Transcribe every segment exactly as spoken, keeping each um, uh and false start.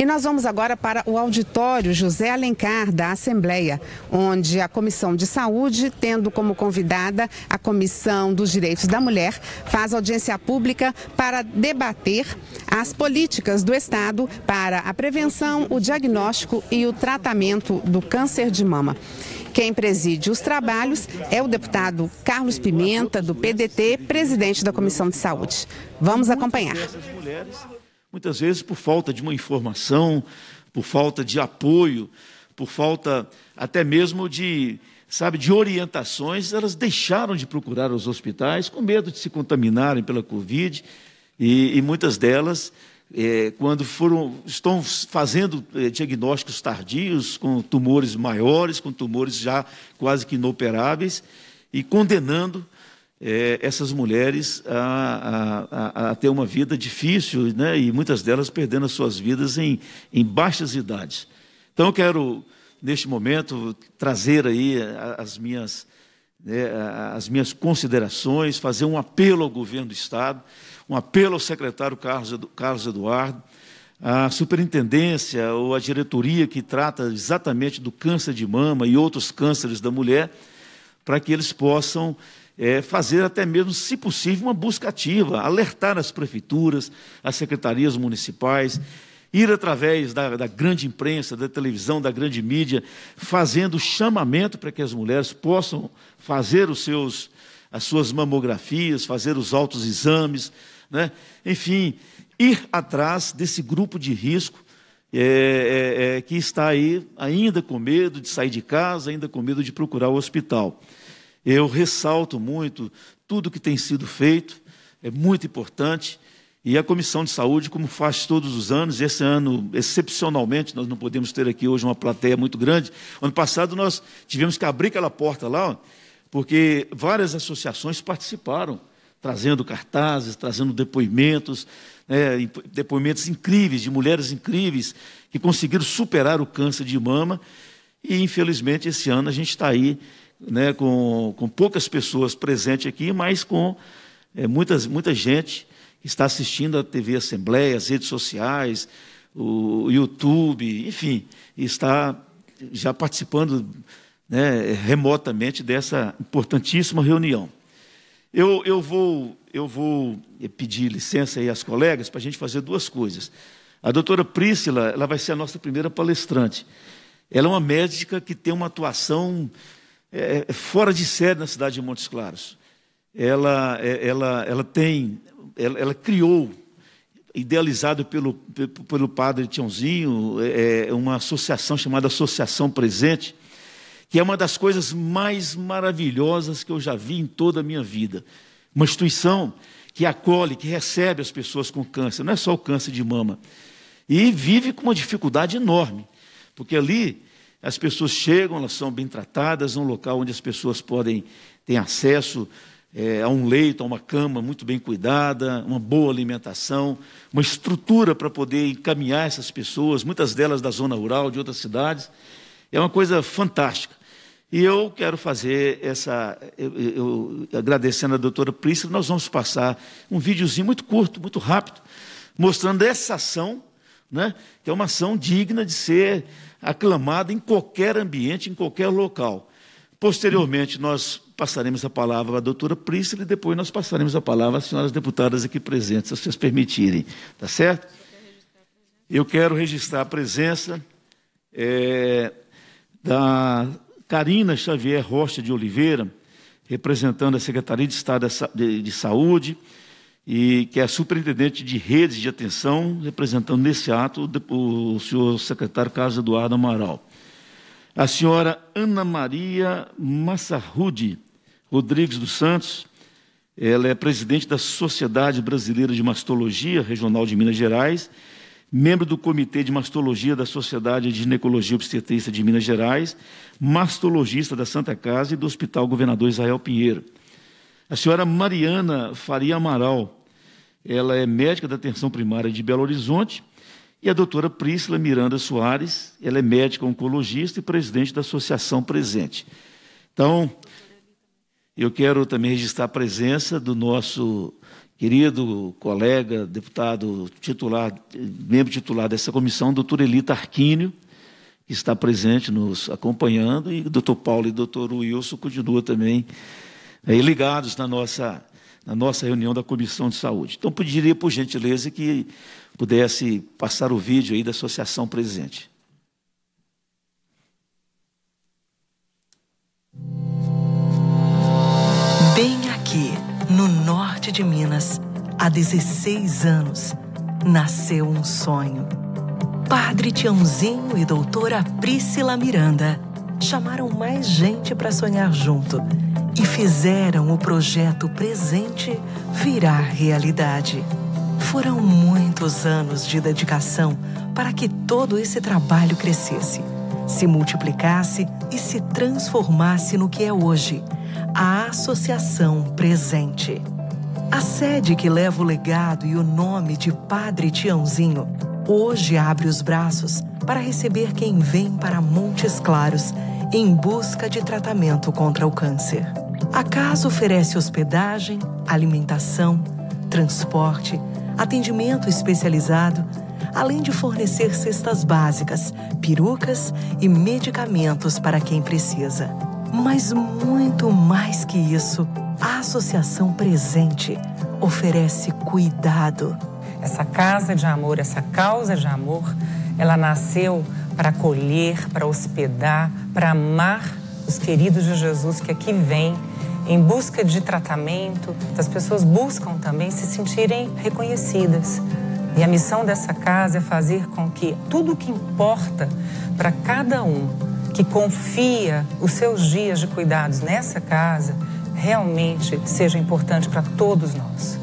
E nós vamos agora para o auditório José Alencar, da Assembleia, onde a Comissão de Saúde, tendo como convidada a Comissão dos Direitos da Mulher, faz audiência pública para debater as políticas do Estado para a prevenção, o diagnóstico e o tratamento do câncer de mama. Quem preside os trabalhos é o deputado Carlos Pimenta, do P D T, presidente da Comissão de Saúde. Vamos acompanhar. Muitas vezes por falta de uma informação, por falta de apoio, por falta até mesmo de, sabe, de orientações, elas deixaram de procurar os hospitais com medo de se contaminarem pela Covid e, e muitas delas, é, quando foram, estão fazendo é, diagnósticos tardios com tumores maiores, com tumores já quase que inoperáveis e condenando É, essas mulheres a, a, a, a ter uma vida difícil, né? E muitas delas perdendo as suas vidas em, em baixas idades. Então, eu quero, neste momento, trazer aí as minhas, né, as minhas considerações, fazer um apelo ao governo do Estado, um apelo ao secretário Carlos, Carlos Eduardo, à superintendência ou à diretoria que trata exatamente do câncer de mama e outros cânceres da mulher, para que eles possam É fazer até mesmo, se possível, uma busca ativa, alertar as prefeituras, as secretarias municipais, ir através da, da grande imprensa, da televisão, da grande mídia, fazendo chamamento para que as mulheres possam fazer os seus, as suas mamografias, fazer os autoexames, né? Enfim, ir atrás desse grupo de risco é, é, é, que está aí ainda com medo de sair de casa, ainda com medo de procurar o hospital. Eu ressalto muito tudo que tem sido feito, é muito importante, e a Comissão de Saúde, como faz todos os anos, esse ano, excepcionalmente, nós não podemos ter aqui hoje uma plateia muito grande. Ano passado nós tivemos que abrir aquela porta lá, porque várias associações participaram, trazendo cartazes, trazendo depoimentos, né, depoimentos incríveis, de mulheres incríveis, que conseguiram superar o câncer de mama, e infelizmente esse ano a gente está aí, né, com, com poucas pessoas presentes aqui, mas com é, muitas, muita gente que está assistindo a T V Assembleia, as redes sociais, o YouTube, enfim, está já participando, né, remotamente dessa importantíssima reunião. Eu, eu, vou, eu vou pedir licença aí às colegas para a gente fazer duas coisas. A doutora Priscila, ela vai ser a nossa primeira palestrante. Ela é uma médica que tem uma atuação É, fora de série na cidade de Montes Claros. Ela, ela, ela tem, ela, ela criou, idealizado pelo, pelo Padre Tiãozinho, é, uma associação chamada Associação Presente, que é uma das coisas mais maravilhosas que eu já vi em toda a minha vida. Uma instituição que acolhe, que recebe as pessoas com câncer, não é só o câncer de mama, e vive com uma dificuldade enorme, porque ali as pessoas chegam, elas são bem tratadas, um local onde as pessoas podem ter acesso é, a um leito, a uma cama muito bem cuidada, uma boa alimentação, uma estrutura para poder encaminhar essas pessoas, muitas delas da zona rural, de outras cidades. É uma coisa fantástica. E eu quero fazer essa... Eu, eu, agradecendo a doutora Priscila, nós vamos passar um videozinho muito curto, muito rápido, mostrando essa ação, né, que é uma ação digna de ser aclamada em qualquer ambiente, em qualquer local. Posteriormente, nós passaremos a palavra à doutora Priscila e depois nós passaremos a palavra às senhoras deputadas aqui presentes, se vocês permitirem. Tá certo? Eu quero registrar a presença é, da Karina Xavier Rocha de Oliveira, representando a Secretaria de Estado de Saúde, e que é a superintendente de redes de atenção, representando nesse ato o senhor secretário Carlos Eduardo Amaral. A senhora Ana Maria Massarrude Rodrigues dos Santos, ela é presidente da Sociedade Brasileira de Mastologia, regional de Minas Gerais, membro do Comitê de Mastologia da Sociedade de Ginecologia e Obstetrícia de Minas Gerais, mastologista da Santa Casa e do Hospital Governador Israel Pinheiro. A senhora Mariana Faria Amaral, ela é médica da atenção primária de Belo Horizonte, e a doutora Priscila Miranda Soares, ela é médica oncologista e presidente da Associação Presente. Então, eu quero também registrar a presença do nosso querido colega, deputado titular, membro titular dessa comissão, doutor Hely Tarqüínio, que está presente nos acompanhando, e o doutor Paulo e o doutor Wilson continuam também aí ligados na nossa, na nossa reunião da Comissão de Saúde. Então, pediria, por gentileza, que pudesse passar o vídeo aí da Associação Presente. Bem aqui, no norte de Minas, há dezesseis anos, nasceu um sonho. Padre Tiãozinho e doutora Priscila Miranda chamaram mais gente para sonhar junto e fizeram o projeto Presente virar realidade. Foram muitos anos de dedicação para que todo esse trabalho crescesse, se multiplicasse e se transformasse no que é hoje, a Associação Presente. A sede que leva o legado e o nome de Padre Tiãozinho hoje abre os braços para receber quem vem para Montes Claros em busca de tratamento contra o câncer. A casa oferece hospedagem, alimentação, transporte, atendimento especializado, além de fornecer cestas básicas, perucas e medicamentos para quem precisa. Mas muito mais que isso, a Associação Presente oferece cuidado. Essa casa de amor, essa causa de amor, ela nasceu para acolher, para hospedar, para amar os queridos de Jesus que aqui vêm em busca de tratamento. As pessoas buscam também se sentirem reconhecidas. E a missão dessa casa é fazer com que tudo o que importa para cada um que confia os seus dias de cuidados nessa casa realmente seja importante para todos nós.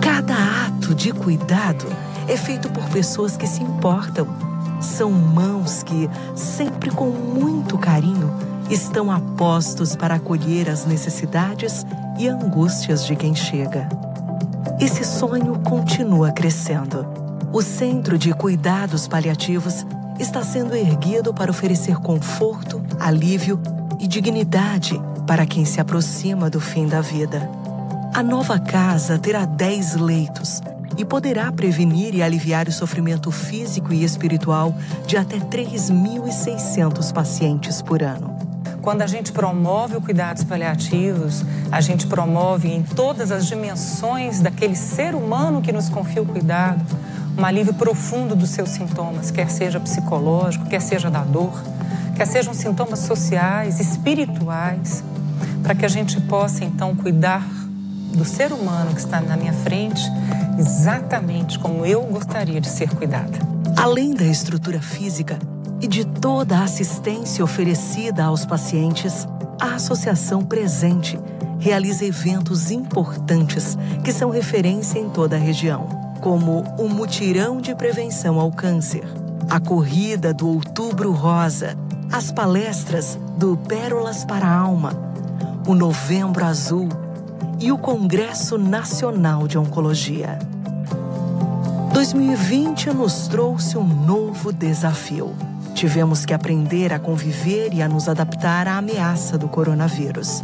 Cada ato de cuidado é feito por pessoas que se importam. São mãos que, sempre com muito carinho, estão a postos para acolher as necessidades e angústias de quem chega. Esse sonho continua crescendo. O Centro de Cuidados Paliativos está sendo erguido para oferecer conforto, alívio e dignidade para quem se aproxima do fim da vida. A nova casa terá dez leitos e poderá prevenir e aliviar o sofrimento físico e espiritual de até três mil e seiscentos pacientes por ano. Quando a gente promove os cuidados paliativos, a gente promove em todas as dimensões daquele ser humano que nos confia o cuidado, um alívio profundo dos seus sintomas, quer seja psicológico, quer seja da dor, quer sejam sintomas sociais, espirituais, para que a gente possa, então, cuidar do ser humano que está na minha frente exatamente como eu gostaria de ser cuidada. Além da estrutura física e de toda a assistência oferecida aos pacientes, a Associação Presente realiza eventos importantes que são referência em toda a região, como o Mutirão de Prevenção ao Câncer, a Corrida do Outubro Rosa, as palestras do Pérolas para a Alma, o Novembro Azul e o Congresso Nacional de Oncologia. dois mil e vinte nos trouxe um novo desafio. Tivemos que aprender a conviver e a nos adaptar à ameaça do coronavírus.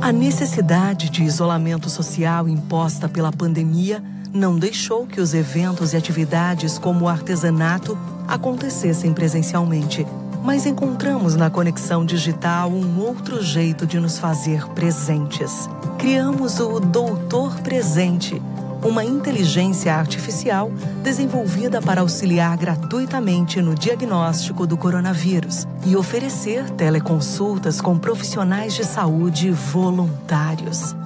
A necessidade de isolamento social imposta pela pandemia não deixou que os eventos e atividades como o artesanato acontecessem presencialmente, mas encontramos na conexão digital um outro jeito de nos fazer presentes. Criamos o Doutor Presente, uma inteligência artificial desenvolvida para auxiliar gratuitamente no diagnóstico do coronavírus e oferecer teleconsultas com profissionais de saúde voluntários.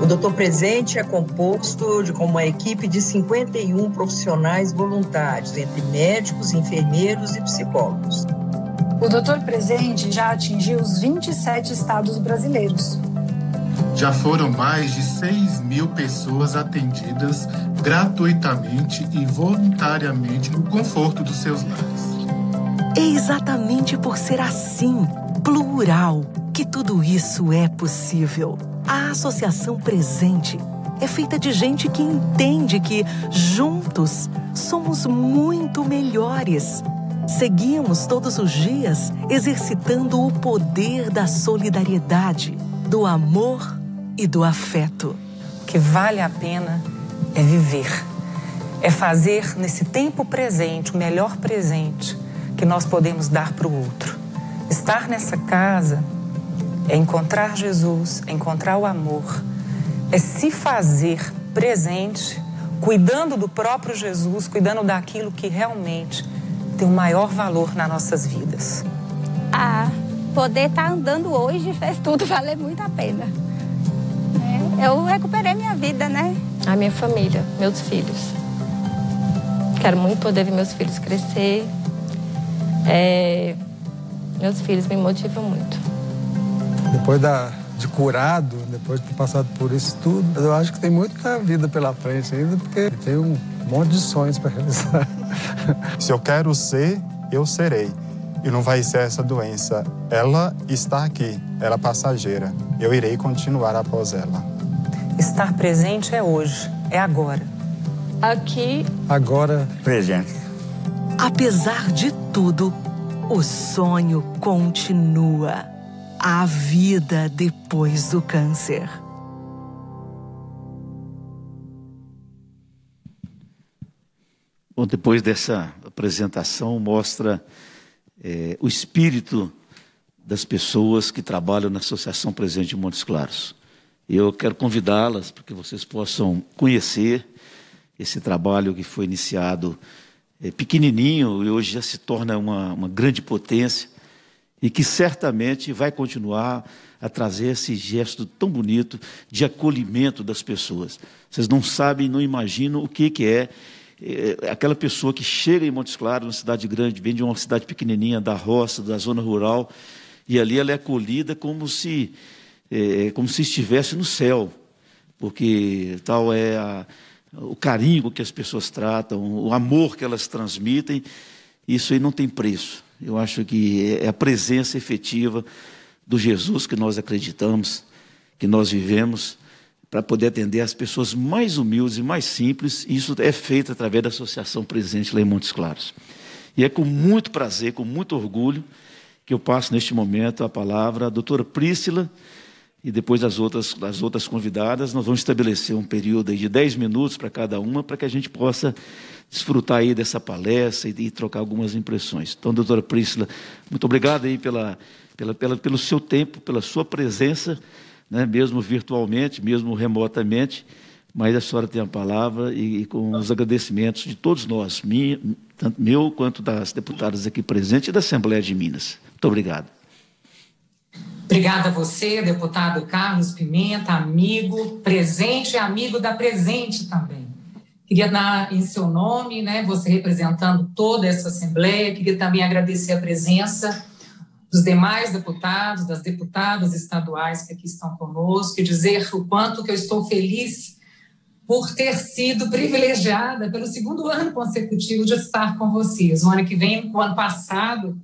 O Doutor Presente é composto de uma equipe de cinquenta e um profissionais voluntários, entre médicos, enfermeiros e psicólogos. O Doutor Presente já atingiu os vinte e sete estados brasileiros. Já foram mais de seis mil pessoas atendidas gratuitamente e voluntariamente no conforto dos seus lares. É exatamente por ser assim, plural, que tudo isso é possível. A Associação Presente é feita de gente que entende que, juntos, somos muito melhores. Seguimos todos os dias exercitando o poder da solidariedade, do amor e do afeto. que vale a pena é viver. É fazer nesse tempo presente, o melhor presente que nós podemos dar para o outro. Estar nessa casa é encontrar Jesus, é encontrar o amor, é se fazer presente, cuidando do próprio Jesus, cuidando daquilo que realmente tem o maior valor nas nossas vidas. Ah, poder estar andando hoje fez tudo valer muito a pena. Eu recuperei minha vida, né? A minha família, meus filhos. Quero muito poder ver meus filhos crescer. É, meus filhos me motivam muito. Depois da, de curado, depois de ter passado por isso tudo, eu acho que tem muita vida pela frente ainda, porque tem um monte de sonhos para realizar. Se eu quero ser, eu serei. E não vai ser essa doença. Ela está aqui, ela é passageira. Eu irei continuar após ela. Estar presente é hoje, é agora. Aqui. Agora, presente. Apesar de tudo, o sonho continua. A vida depois do câncer. Bom, depois dessa apresentação, mostra é, o espírito das pessoas que trabalham na Associação Presente de Montes Claros. Eu quero convidá-las para que vocês possam conhecer esse trabalho que foi iniciado é, pequenininho e hoje já se torna uma, uma grande potência e que certamente vai continuar a trazer esse gesto tão bonito de acolhimento das pessoas. Vocês não sabem, não imaginam o que, que é, é aquela pessoa que chega em Montes Claros, uma cidade grande, vem de uma cidade pequenininha, da roça, da zona rural, e ali ela é acolhida como se, é, como se estivesse no céu, porque tal é a, o carinho que as pessoas tratam, o amor que elas transmitem, isso aí não tem preço. Eu acho que é a presença efetiva do Jesus que nós acreditamos, que nós vivemos, para poder atender as pessoas mais humildes e mais simples, e isso é feito através da Associação Presente lá em Montes Claros. E é com muito prazer, com muito orgulho, que eu passo neste momento a palavra à doutora Priscila, e depois das outras, das outras convidadas. Nós vamos estabelecer um período aí de dez minutos para cada uma, para que a gente possa desfrutar aí dessa palestra e, e trocar algumas impressões. Então, doutora Priscila, muito obrigado aí pela, pela, pela, pelo seu tempo, pela sua presença, né, mesmo virtualmente, mesmo remotamente, mas a senhora tem a palavra e, e com os agradecimentos de todos nós, minha, tanto meu quanto das deputadas aqui presentes e da Assembleia de Minas. Muito obrigado. Obrigada a você, deputado Carlos Pimenta, amigo presente e amigo da presente também. Queria dar em seu nome, né, você representando toda essa Assembleia, queria também agradecer a presença dos demais deputados, das deputadas estaduais que aqui estão conosco, e dizer o quanto que eu estou feliz por ter sido privilegiada pelo segundo ano consecutivo de estar com vocês. O ano que vem, o ano passado,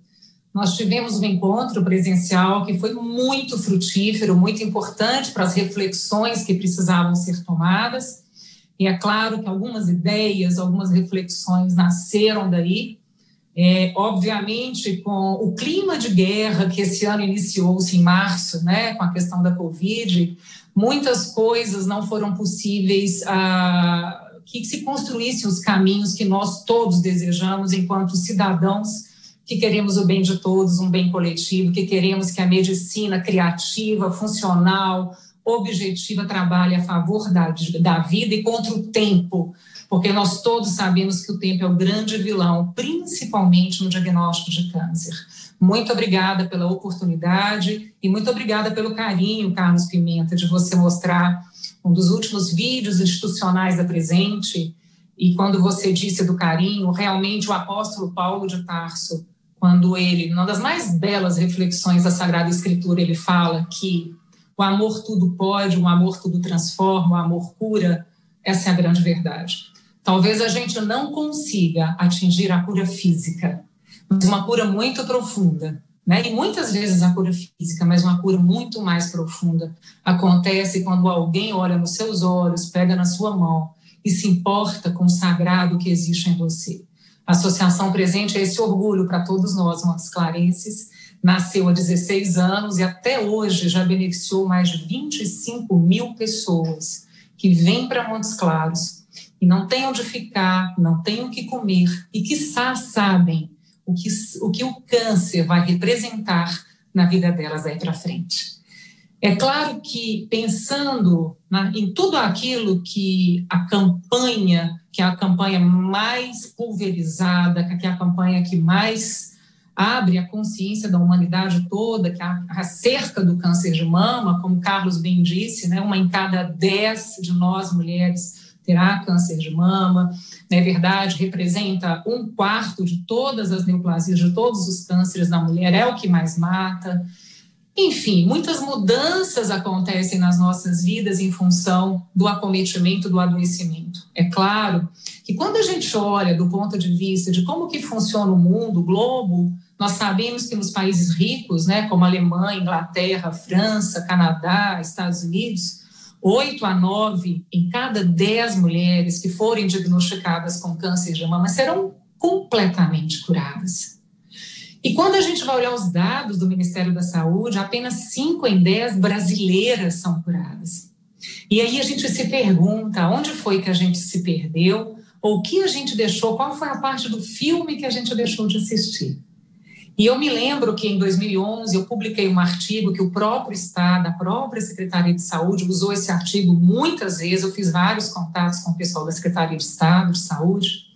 nós tivemos um encontro presencial que foi muito frutífero, muito importante para as reflexões que precisavam ser tomadas. E é claro que algumas ideias, algumas reflexões nasceram daí. É, obviamente, com o clima de guerra que esse ano iniciou-se em março, né, com a questão da Covid, muitas coisas não foram possíveis ah, que se construíssem os caminhos que nós todos desejamos enquanto cidadãos que queremos o bem de todos, um bem coletivo, que queremos que a medicina criativa, funcional, objetiva, trabalhe a favor da, da vida e contra o tempo, porque nós todos sabemos que o tempo é o grande vilão, principalmente no diagnóstico de câncer. Muito obrigada pela oportunidade e muito obrigada pelo carinho, Carlos Pimenta, de você mostrar um dos últimos vídeos institucionais da Presente, e quando você disse do carinho, realmente o apóstolo Paulo de Tarso, quando ele, numa das mais belas reflexões da Sagrada Escritura, ele fala que o amor tudo pode, o amor tudo transforma, o amor cura, essa é a grande verdade. Talvez a gente não consiga atingir a cura física, mas uma cura muito profunda, né? E muitas vezes a cura física, mas uma cura muito mais profunda, acontece quando alguém olha nos seus olhos, pega na sua mão e se importa com o sagrado que existe em você. A Associação Presente é esse orgulho para todos nós, Montes Clarenses. Nasceu há dezesseis anos e até hoje já beneficiou mais de vinte e cinco mil pessoas. que vêm para Montes Claros e não têm onde ficar, não têm o que comer e, quiçá, sabem o que, o que o câncer vai representar na vida delas aí para frente. É claro que, pensando na, em tudo aquilo que a campanha, que é a campanha mais pulverizada, que é a campanha que mais abre a consciência da humanidade toda, que é acerca do câncer de mama, como Carlos bem disse, né, uma em cada dez de nós mulheres terá câncer de mama, na verdade, representa um quarto de todas as neoplasias, de todos os cânceres da mulher, é o que mais mata. Enfim, muitas mudanças acontecem nas nossas vidas em função do acometimento, do adoecimento. É claro que quando a gente olha do ponto de vista de como que funciona o mundo, o globo, nós sabemos que nos países ricos, né, como Alemanha, Inglaterra, França, Canadá, Estados Unidos, oito a nove em cada dez mulheres que forem diagnosticadas com câncer de mama serão completamente curadas. E quando a gente vai olhar os dados do Ministério da Saúde, apenas cinco em dez brasileiras são curadas. E aí a gente se pergunta onde foi que a gente se perdeu, ou o que a gente deixou, qual foi a parte do filme que a gente deixou de assistir. E eu me lembro que em dois mil e onze eu publiquei um artigo que o próprio Estado, a própria Secretaria de Saúde usou esse artigo muitas vezes, eu fiz vários contatos com o pessoal da Secretaria de Estado de Saúde.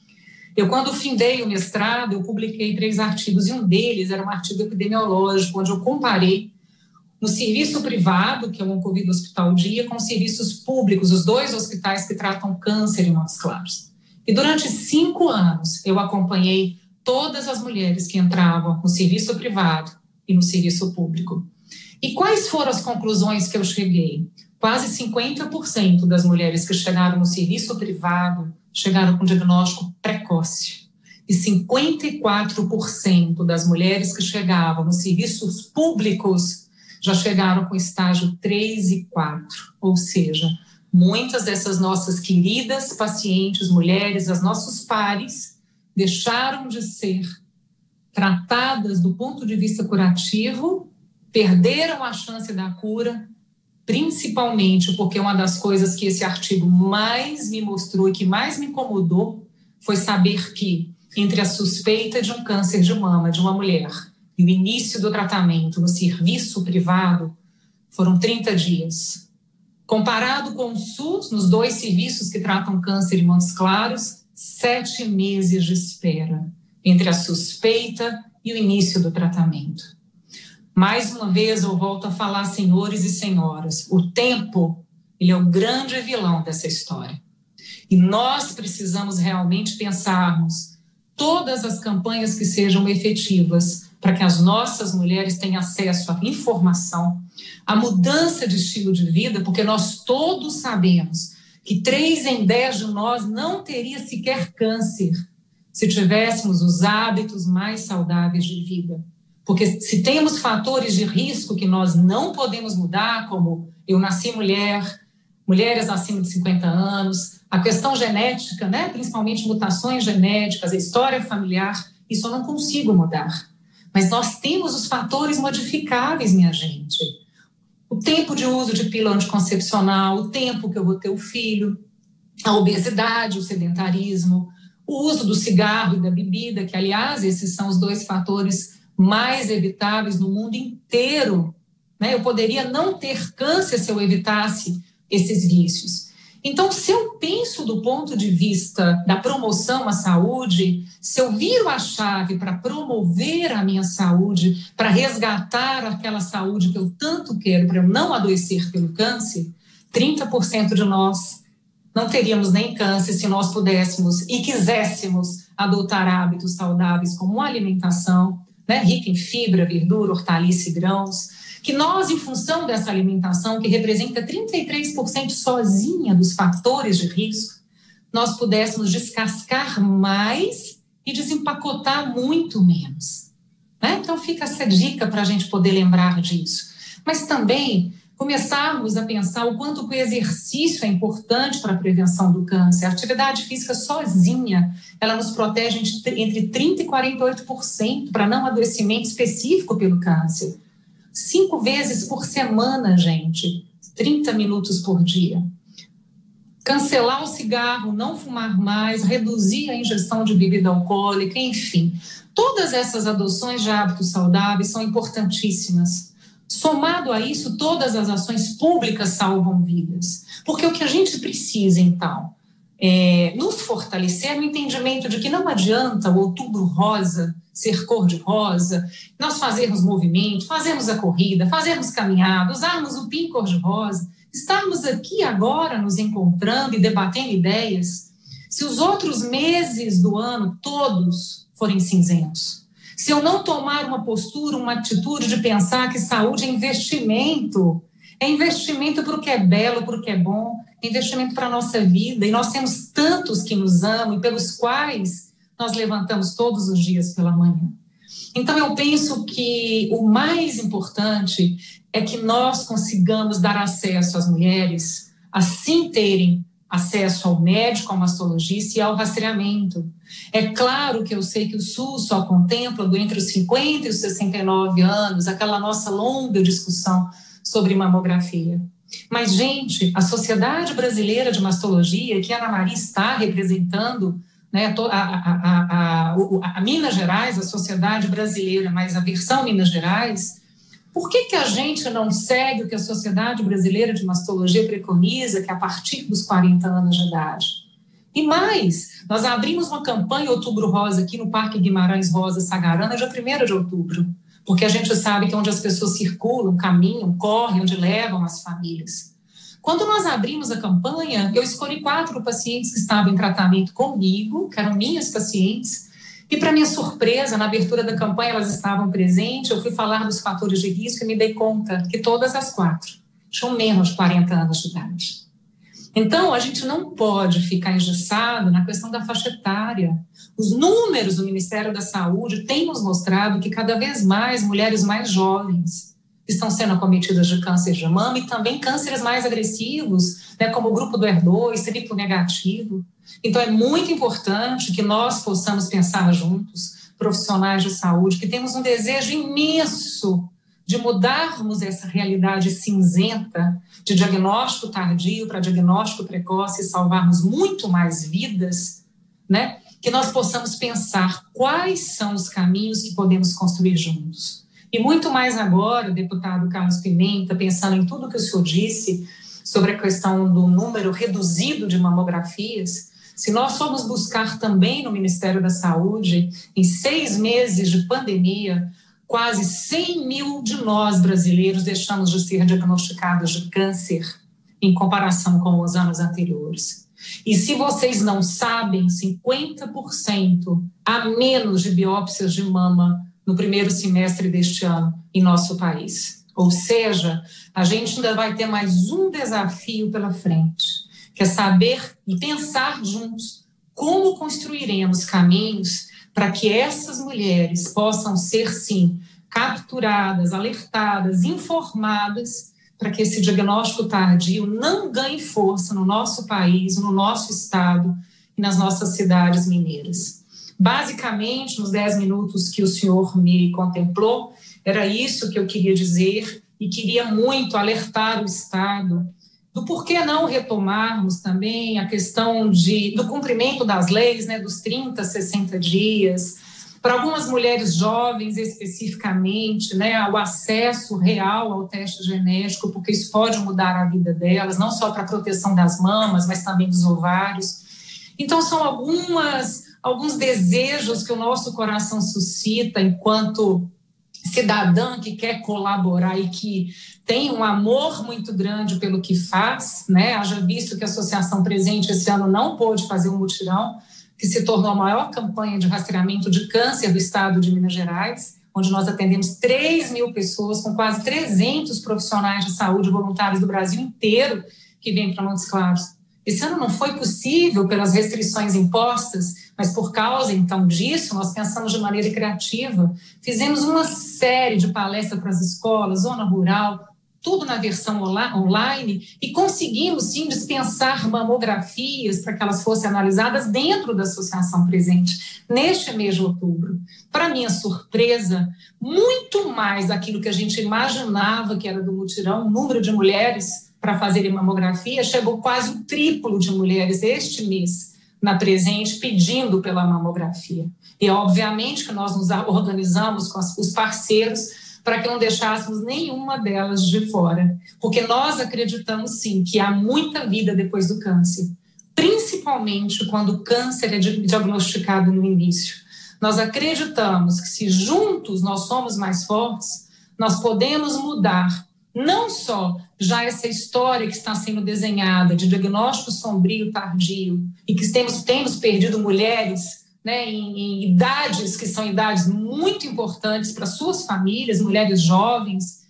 Eu, quando findei o mestrado, eu publiquei três artigos, e um deles era um artigo epidemiológico, onde eu comparei o serviço privado, que é o Oncovid Hospital Dia, com serviços públicos, os dois hospitais que tratam câncer em Montes Claros. E durante cinco anos, eu acompanhei todas as mulheres que entravam no serviço privado e no serviço público. E quais foram as conclusões que eu cheguei? Quase cinquenta por cento das mulheres que chegaram no serviço privado chegaram com diagnóstico precoce. E cinquenta e quatro por cento das mulheres que chegavam nos serviços públicos já chegaram com estágio três e quatro. Ou seja, muitas dessas nossas queridas pacientes, mulheres, as nossos pares, deixaram de ser tratadas do ponto de vista curativo, perderam a chance da cura, principalmente porque uma das coisas que esse artigo mais me mostrou e que mais me incomodou foi saber que, entre a suspeita de um câncer de mama de uma mulher e o início do tratamento no serviço privado, foram trinta dias. Comparado com o SUS, nos dois serviços que tratam câncer em Montes Claros, sete meses de espera entre a suspeita e o início do tratamento. Mais uma vez eu volto a falar, senhores e senhoras, o tempo, ele é o grande vilão dessa história. E nós precisamos realmente pensarmos todas as campanhas que sejam efetivas para que as nossas mulheres tenham acesso à informação, à mudança de estilo de vida, porque nós todos sabemos que três em dez de nós não teria sequer câncer se tivéssemos os hábitos mais saudáveis de vida. Porque se temos fatores de risco que nós não podemos mudar, como eu nasci mulher, mulheres acima de cinquenta anos, a questão genética, né, principalmente mutações genéticas, a história familiar, isso eu não consigo mudar. Mas nós temos os fatores modificáveis, minha gente. O tempo de uso de pílula anticoncepcional, o tempo que eu vou ter o filho, a obesidade, o sedentarismo, o uso do cigarro e da bebida, que, aliás, esses são os dois fatores mais evitáveis no mundo inteiro, né? Eu poderia não ter câncer se eu evitasse esses vícios. Então, se eu penso do ponto de vista da promoção à saúde, se eu viro a chave para promover a minha saúde, para resgatar aquela saúde que eu tanto quero, para eu não adoecer pelo câncer, trinta por cento de nós não teríamos nem câncer se nós pudéssemos e quiséssemos adotar hábitos saudáveis como alimentação, né, rica em fibra, verdura, hortaliça e grãos, que nós, em função dessa alimentação, que representa trinta e três por cento sozinha dos fatores de risco, nós pudéssemos descascar mais e desempacotar muito menos, né? Então fica essa dica para a gente poder lembrar disso. Mas também começarmos a pensar o quanto o exercício é importante para a prevenção do câncer. A atividade física sozinha, ela nos protege entre trinta por cento e quarenta e oito por cento para não adoecimento específico pelo câncer. Cinco vezes por semana, gente, trinta minutos por dia. cancelar o cigarro, não fumar mais, reduzir a ingestão de bebida alcoólica, enfim. Todas essas adoções de hábitos saudáveis são importantíssimas. Somado a isso, todas as ações públicas salvam vidas. Porque o que a gente precisa, então, é nos fortalecer no entendimento de que não adianta o Outubro Rosa ser cor-de-rosa, nós fazermos movimento, fazermos a corrida, fazermos caminhada, usarmos o PIN cor-de-rosa, estarmos aqui agora nos encontrando e debatendo ideias, se os outros meses do ano todos forem cinzentos. Se eu não tomar uma postura, uma atitude de pensar que saúde é investimento, é investimento para o que é belo, para o que é bom, é investimento para a nossa vida, e nós temos tantos que nos amam e pelos quais nós levantamos todos os dias pela manhã. Então, eu penso que o mais importante é que nós consigamos dar acesso às mulheres, assim terem acesso ao médico, ao mastologista e ao rastreamento. É claro que eu sei que o SUS só contempla do entre os cinquenta e os sessenta e nove anos, aquela nossa longa discussão sobre mamografia. Mas, gente, a Sociedade Brasileira de Mastologia, que a Ana Maria está representando, né, a, a, a, a, a Minas Gerais, a Sociedade Brasileira, mas a versão Minas Gerais, por que que a gente não segue o que a Sociedade Brasileira de Mastologia preconiza, que é a partir dos quarenta anos de idade? E mais, nós abrimos uma campanha Outubro Rosa aqui no Parque Guimarães Rosa Sagarana, dia primeiro de outubro, porque a gente sabe que é onde as pessoas circulam, caminham, correm, onde levam as famílias. Quando nós abrimos a campanha, eu escolhi quatro pacientes que estavam em tratamento comigo, que eram minhas pacientes, e para minha surpresa, na abertura da campanha elas estavam presentes, eu fui falar dos fatores de risco e me dei conta que todas as quatro tinham menos de quarenta anos de idade. Então, a gente não pode ficar engessado na questão da faixa etária. Os números do Ministério da Saúde têm nos mostrado que cada vez mais mulheres mais jovens estão sendo acometidas de câncer de mama e também cânceres mais agressivos, né, como o grupo do R dois, triplo negativo. Então, é muito importante que nós possamos pensar juntos, profissionais de saúde, que temos um desejo imenso de mudarmos essa realidade cinzenta de diagnóstico tardio para diagnóstico precoce e salvarmos muito mais vidas, né? Que nós possamos pensar quais são os caminhos que podemos construir juntos. E muito mais agora, deputado Carlos Pimenta, pensando em tudo que o senhor disse sobre a questão do número reduzido de mamografias, se nós formos buscar também no Ministério da Saúde, em seis meses de pandemia, quase cem mil de nós brasileiros deixamos de ser diagnosticados de câncer em comparação com os anos anteriores. E se vocês não sabem, cinquenta por cento a menos de biópsias de mama no primeiro semestre deste ano em nosso país. Ou seja, a gente ainda vai ter mais um desafio pela frente, que é saber e pensar juntos como construiremos caminhos para que essas mulheres possam ser, sim, capturadas, alertadas, informadas, para que esse diagnóstico tardio não ganhe força no nosso país, no nosso estado e nas nossas cidades mineiras. Basicamente, nos dez minutos que o senhor me contemplou, era isso que eu queria dizer e queria muito alertar o estado do porquê não retomarmos também a questão de, do cumprimento das leis, né, dos trinta, sessenta dias, para algumas mulheres jovens especificamente, né, ao acesso real ao teste genético, porque isso pode mudar a vida delas, não só para a proteção das mamas, mas também dos ovários. Então, são algumas, alguns desejos que o nosso coração suscita enquanto cidadã que quer colaborar e que tem um amor muito grande pelo que faz, né? Haja visto que a Associação Presente esse ano não pôde fazer um mutirão, que se tornou a maior campanha de rastreamento de câncer do estado de Minas Gerais, onde nós atendemos três mil pessoas, com quase trezentos profissionais de saúde voluntários do Brasil inteiro que vêm para Montes Claros. Esse ano não foi possível pelas restrições impostas, mas por causa, então, disso, nós pensamos de maneira criativa. Fizemos uma série de palestras para as escolas, zona rural, tudo na versão online, e conseguimos, sim, dispensar mamografias para que elas fossem analisadas dentro da Associação Presente, neste mês de outubro. Para minha surpresa, muito mais daquilo que a gente imaginava que era do mutirão, o número de mulheres para fazerem mamografia, chegou quase o triplo de mulheres este mês na Presente pedindo pela mamografia. E obviamente que nós nos organizamos com os parceiros para que não deixássemos nenhuma delas de fora, porque nós acreditamos sim que há muita vida depois do câncer, principalmente quando o câncer é diagnosticado no início. Nós acreditamos que se juntos nós somos mais fortes, nós podemos mudar não só já essa história que está sendo desenhada de diagnóstico sombrio tardio e que temos, temos perdido mulheres, né, em, em idades que são idades muito importantes para suas famílias, mulheres jovens,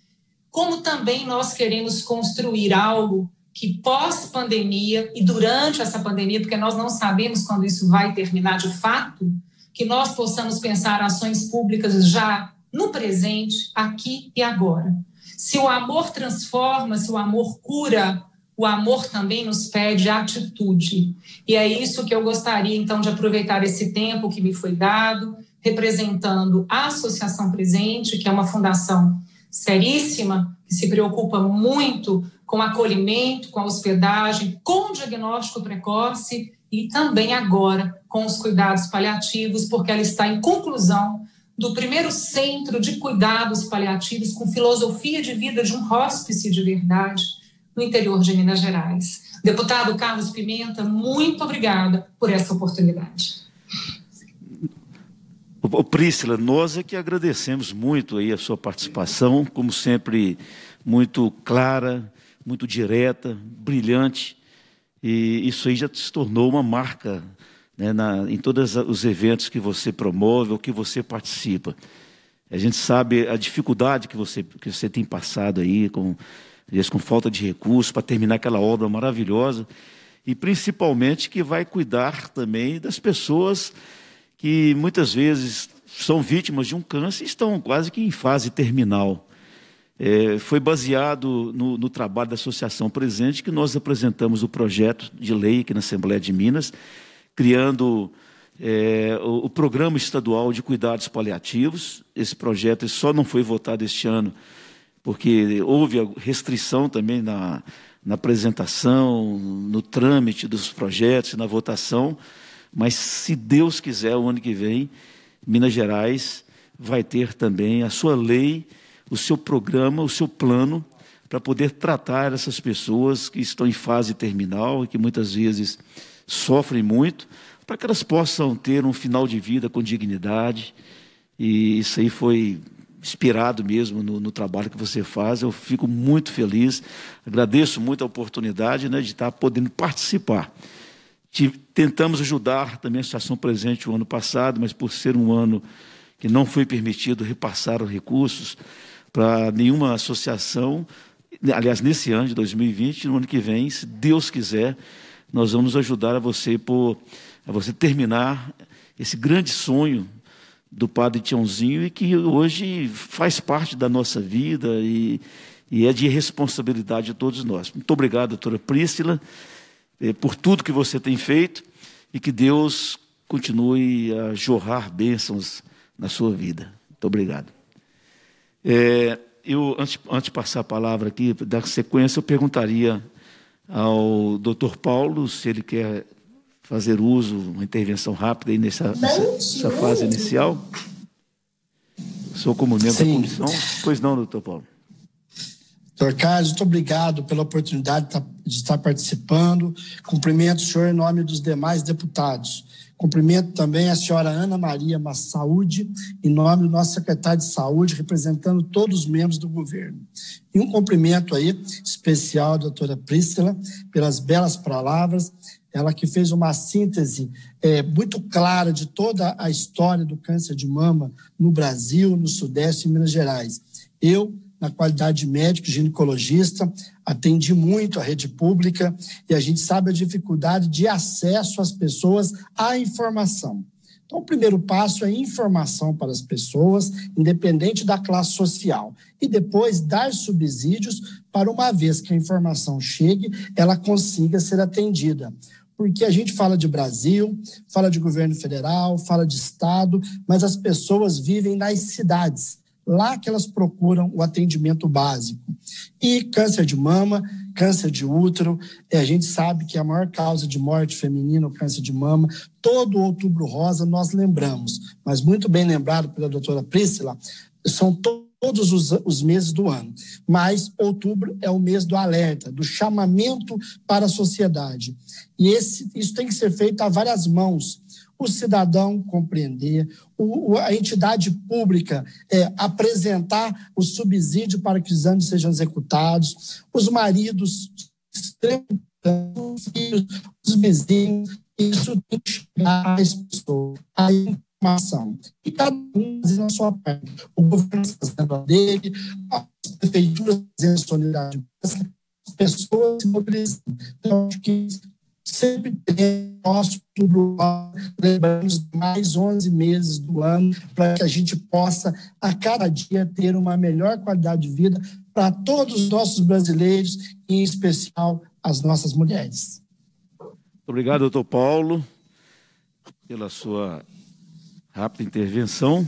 como também nós queremos construir algo que pós-pandemia e durante essa pandemia, porque nós não sabemos quando isso vai terminar de fato, que nós possamos pensar ações públicas já no presente, aqui e agora. Se o amor transforma, se o amor cura, o amor também nos pede atitude. E é isso que eu gostaria, então, de aproveitar esse tempo que me foi dado, representando a Associação Presente, que é uma fundação seríssima, que se preocupa muito com acolhimento, com a hospedagem, com o diagnóstico precoce e também agora com os cuidados paliativos, porque ela está em conclusão do primeiro centro de cuidados paliativos com filosofia de vida de um hospice de verdade, no interior de Minas Gerais. Deputado Carlos Pimenta, muito obrigada por essa oportunidade. Priscila, nós é que agradecemos muito aí a sua participação, como sempre, muito clara, muito direta, brilhante, e isso aí já se tornou uma marca, né, na, em todos os eventos que você promove ou que você participa. A gente sabe a dificuldade que você, que você tem passado aí com... com falta de recursos, para terminar aquela obra maravilhosa, e principalmente que vai cuidar também das pessoas que muitas vezes são vítimas de um câncer e estão quase que em fase terminal. É, foi baseado no, no trabalho da Associação Presente que nós apresentamos o projeto de lei aqui na Assembleia de Minas, criando é, o, o Programa Estadual de Cuidados Paliativos. Esse projeto só não foi votado este ano, porque houve restrição também na, na apresentação, no trâmite dos projetos, na votação, mas, se Deus quiser, o ano que vem, Minas Gerais vai ter também a sua lei, o seu programa, o seu plano, para poder tratar essas pessoas que estão em fase terminal e que muitas vezes sofrem muito, para que elas possam ter um final de vida com dignidade. E isso aí foi... inspirado mesmo no, no trabalho que você faz. Eu fico muito feliz, agradeço muito a oportunidade, né, de estar podendo participar. Te, tentamos ajudar também a Associação Presente o ano passado, mas por ser um ano que não foi permitido repassar os recursos para nenhuma associação, aliás, nesse ano de dois mil e vinte, no ano que vem, se Deus quiser, nós vamos ajudar a você, por, a você terminar esse grande sonho do Padre Tiãozinho, e que hoje faz parte da nossa vida e, e é de responsabilidade de todos nós. Muito obrigado, doutora Priscila, por tudo que você tem feito, e que Deus continue a jorrar bênçãos na sua vida. Muito obrigado. É, eu, antes, antes de passar a palavra aqui, dar sequência, eu perguntaria ao doutor Paulo se ele quer... fazer uso, uma intervenção rápida aí nessa, nessa, nessa fase inicial. Sou como membro Sim. da comissão. Pois não, doutor Paulo. Doutor Carlos, muito obrigado pela oportunidade de estar participando. Cumprimento o senhor em nome dos demais deputados. Cumprimento também a senhora Ana Maria Massarrude, em nome do nosso secretário de Saúde, representando todos os membros do governo. E um cumprimento aí especial à doutora Priscila pelas belas palavras. Ela que fez uma síntese é, muito clara de toda a história do câncer de mama no Brasil, no Sudeste e Minas Gerais. Eu, na qualidade de médico ginecologista, atendi muito a rede pública, e a gente sabe a dificuldade de acesso às pessoas à informação. Então, o primeiro passo é informação para as pessoas, independente da classe social. E depois, dar subsídios para, uma vez que a informação chegue, ela consiga ser atendida. Porque a gente fala de Brasil, fala de governo federal, fala de estado, mas as pessoas vivem nas cidades, lá que elas procuram o atendimento básico. E câncer de mama, câncer de útero, a gente sabe que a maior causa de morte feminina é o câncer de mama. Todo Outubro Rosa nós lembramos, mas muito bem lembrado pela doutora Priscila, são todos... todos os, os meses do ano, mas outubro é o mês do alerta, do chamamento para a sociedade. E esse, isso tem que ser feito a várias mãos. O cidadão compreender, o, a entidade pública é, apresentar o subsídio para que os exames sejam executados, os maridos, os filhos, os vizinhos, isso tem que chegar às pessoas. Aí, informação. E cada um fazendo a sua parte. O governo fazendo a dele, as prefeituras fazendo a solidariedade, as pessoas se mobilizando. Então, acho que sempre tem nosso tudo, lembramos mais onze meses do ano, para que a gente possa, a cada dia, ter uma melhor qualidade de vida para todos os nossos brasileiros, e em especial as nossas mulheres. Obrigado, doutor Paulo, pela sua rápida intervenção.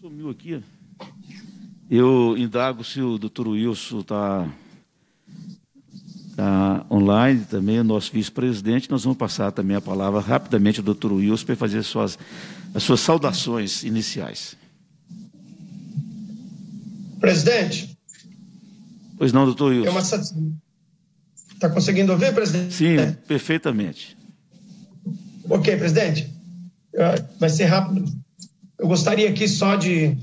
Sumiu aqui. Eu indago se o doutor Wilson está tá online também, o nosso vice-presidente. Nós vamos passar também a palavra rapidamente ao doutor Wilson para fazer suas, as suas saudações iniciais. Presidente. Pois não, doutor Wilson. É uma satis... Está conseguindo ouvir, presidente? Sim, é. Perfeitamente. Ok, presidente, vai ser rápido. Eu gostaria aqui só de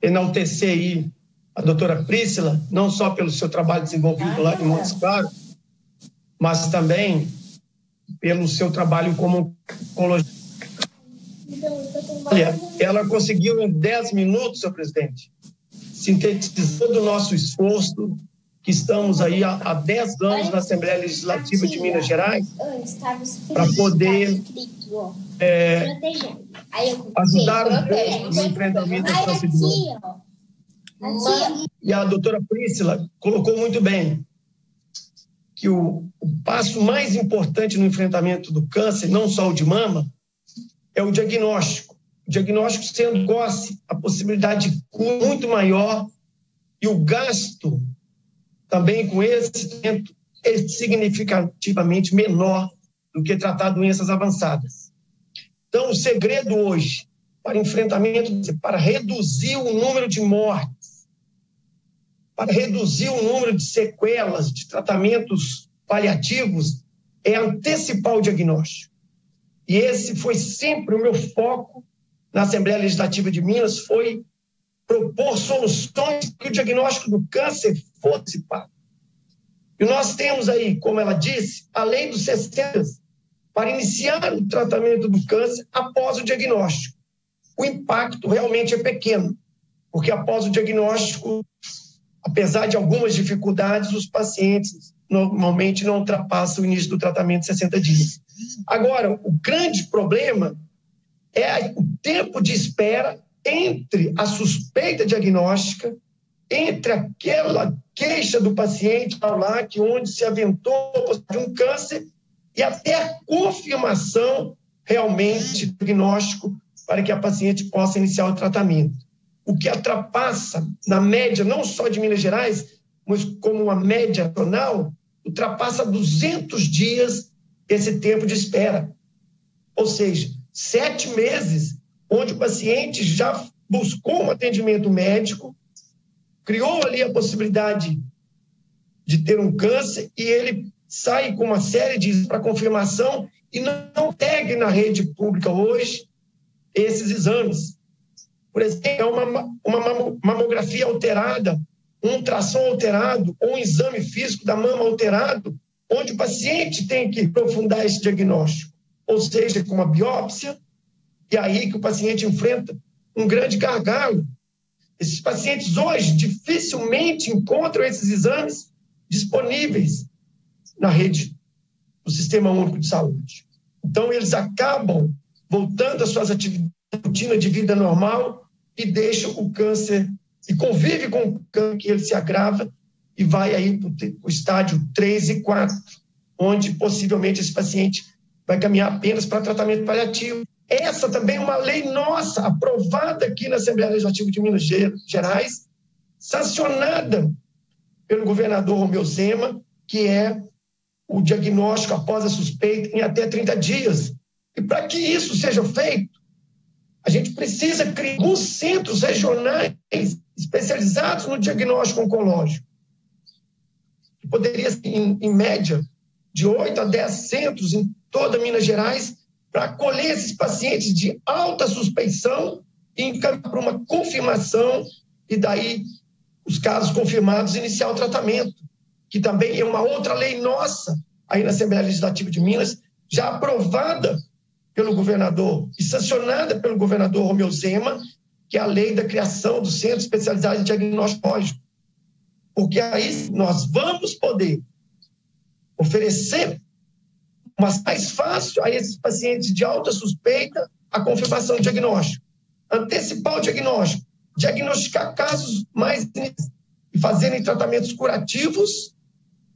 enaltecer aí a doutora Priscila, não só pelo seu trabalho desenvolvido lá em Montes Claros, mas também pelo seu trabalho como oncologista. Olha, ela conseguiu em dez minutos, senhor presidente, sintetizar o nosso esforço, que estamos aí há dez anos na Assembleia Legislativa de Minas Gerais, para poder é, ajudar o povo no enfrentamento dessa situação. E a doutora Priscila colocou muito bem que o, o passo mais importante no enfrentamento do câncer, não só o de mama, é o diagnóstico. O diagnóstico sendo precoce, a possibilidade de cura muito maior e o gasto também com esse tempo é significativamente menor do que tratar doenças avançadas. Então, o segredo hoje para enfrentamento, para reduzir o número de mortes, para reduzir o número de sequelas, de tratamentos paliativos, é antecipar o diagnóstico. E esse foi sempre o meu foco na Assembleia Legislativa de Minas, foi propor soluções que o diagnóstico do câncer fosse pago. E nós temos aí, como ela disse, a lei dos sessenta para iniciar o tratamento do câncer após o diagnóstico. O impacto realmente é pequeno, porque após o diagnóstico, apesar de algumas dificuldades, os pacientes normalmente não ultrapassam o início do tratamento de sessenta dias. Agora, o grande problema é o tempo de espera entre a suspeita diagnóstica, entre aquela queixa do paciente lá, que onde se aventou de um câncer, e até a confirmação realmente do diagnóstico para que a paciente possa iniciar o tratamento. O que ultrapassa, na média, não só de Minas Gerais, mas como uma média nacional, ultrapassa duzentos dias esse tempo de espera. Ou seja, sete meses onde o paciente já buscou um atendimento médico, criou ali a possibilidade de ter um câncer e ele sai com uma série de para confirmação e não pega na rede pública hoje esses exames. Por exemplo, uma, uma mamografia alterada, um ultrassom alterado ou um exame físico da mama alterado, onde o paciente tem que aprofundar esse diagnóstico, ou seja, com uma biópsia, e aí que o paciente enfrenta um grande gargalo. Esses pacientes hoje dificilmente encontram esses exames disponíveis na rede do Sistema Único de Saúde. Então, eles acabam voltando às suas atividades, rotina de vida normal e deixam o câncer, e convive com o câncer que ele se agrava e vai aí para o estádio três e quatro, onde possivelmente esse paciente vai caminhar apenas para tratamento paliativo, Essa também é uma lei nossa, aprovada aqui na Assembleia Legislativa de Minas Gerais, sancionada pelo governador Romeu Zema, que é o diagnóstico após a suspeita em até trinta dias. E para que isso seja feito, a gente precisa criar alguns centros regionais especializados no diagnóstico oncológico. Poderia, em, em média, de oito a dez centros em toda Minas Gerais para acolher esses pacientes de alta suspeição e encaminhar para uma confirmação e daí os casos confirmados iniciar o tratamento, que também é uma outra lei nossa aí na Assembleia Legislativa de Minas, já aprovada pelo governador e sancionada pelo governador Romeu Zema, que é a lei da criação do Centro Especializado de Diagnóstico Oncológico. Porque aí nós vamos poder oferecer mas mais fácil a esses pacientes de alta suspeita a confirmação do diagnóstico, antecipar o diagnóstico, diagnosticar casos mais e fazerem tratamentos curativos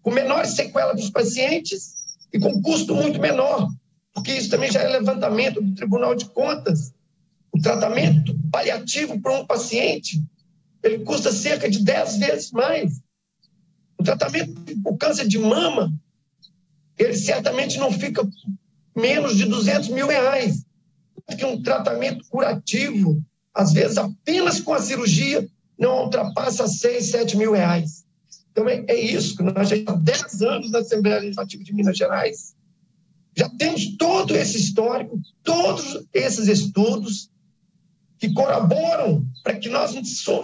com menores sequelas para os pacientes e com custo muito menor, porque isso também já é levantamento do Tribunal de Contas. O tratamento paliativo para um paciente ele custa cerca de dez vezes mais. O tratamento do câncer de mama, ele certamente não fica menos de duzentos mil reais. Porque um tratamento curativo, às vezes apenas com a cirurgia, não ultrapassa seis, sete mil reais. Então é, é isso, que nós já há dez anos na Assembleia Legislativa de Minas Gerais, já temos todo esse histórico, todos esses estudos, que colaboram para que nós...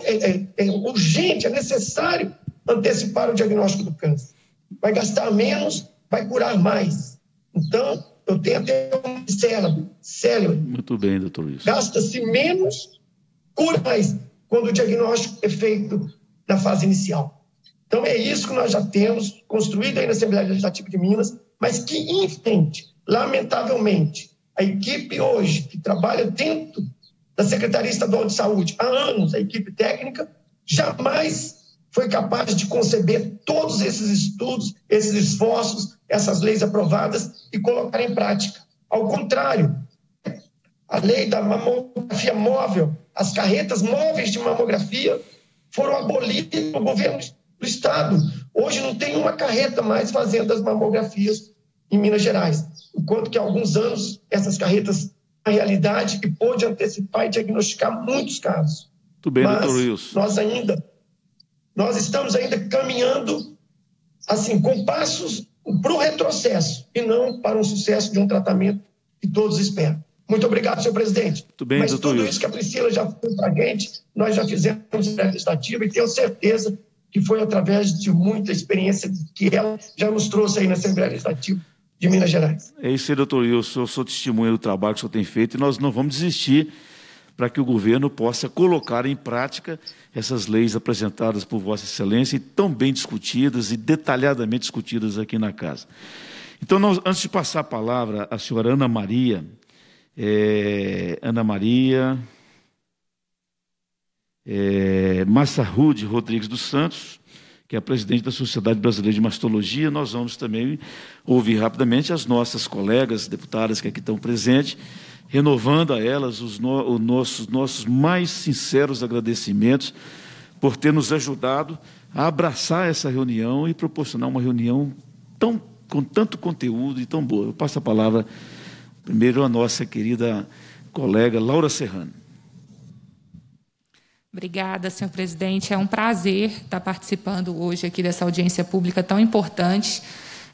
É, é, é urgente, é necessário antecipar o diagnóstico do câncer. Vai gastar menos, vai curar mais. Então, eu tenho até um cérebro. cérebro. Muito bem, doutor Wilson. Gasta-se menos, cura mais, quando o diagnóstico é feito na fase inicial. Então, é isso que nós já temos construído aí na Assembleia Legislativa de Minas, mas que, infelizmente, lamentavelmente, a equipe hoje que trabalha dentro da Secretaria Estadual de Saúde, há anos, a equipe técnica jamais foi capaz de conceber todos esses estudos, esses esforços, essas leis aprovadas e colocar em prática. Ao contrário, a lei da mamografia móvel, as carretas móveis de mamografia foram abolidas pelo governo do Estado. Hoje não tem uma carreta mais fazendo as mamografias em Minas Gerais, enquanto que há alguns anos essas carretas a realidade que pôde antecipar e diagnosticar muitos casos. Muito bem, doutor Wilson. Nós ainda, nós estamos ainda caminhando assim, com passos para o retrocesso e não para um sucesso de um tratamento que todos esperam. Muito obrigado, senhor presidente. Muito bem, mas tudo isso que a Priscila já fez para a gente, nós já fizemos a legislativa e tenho certeza que foi através de muita experiência que ela já nos trouxe aí na Assembleia Legislativa de Minas Gerais. É isso aí, doutor Wilson, eu sou testemunha do trabalho que o senhor tem feito e nós não vamos desistir para que o governo possa colocar em prática essas leis apresentadas por Vossa Excelência e tão bem discutidas e detalhadamente discutidas aqui na Casa. Então, nós, antes de passar a palavra à senhora Ana Maria, é, Ana Maria é, Massarrude Rodrigues dos Santos, que é a presidente da Sociedade Brasileira de Mastologia, nós vamos também ouvir rapidamente as nossas colegas deputadas que aqui estão presentes, renovando a elas os no, o nossos, nossos mais sinceros agradecimentos por ter nos ajudado a abraçar essa reunião e proporcionar uma reunião tão, com tanto conteúdo e tão boa. Eu passo a palavra primeiro à nossa querida colega Laura Serrano. Obrigada, senhor presidente. É um prazer estar participando hoje aqui dessa audiência pública tão importante.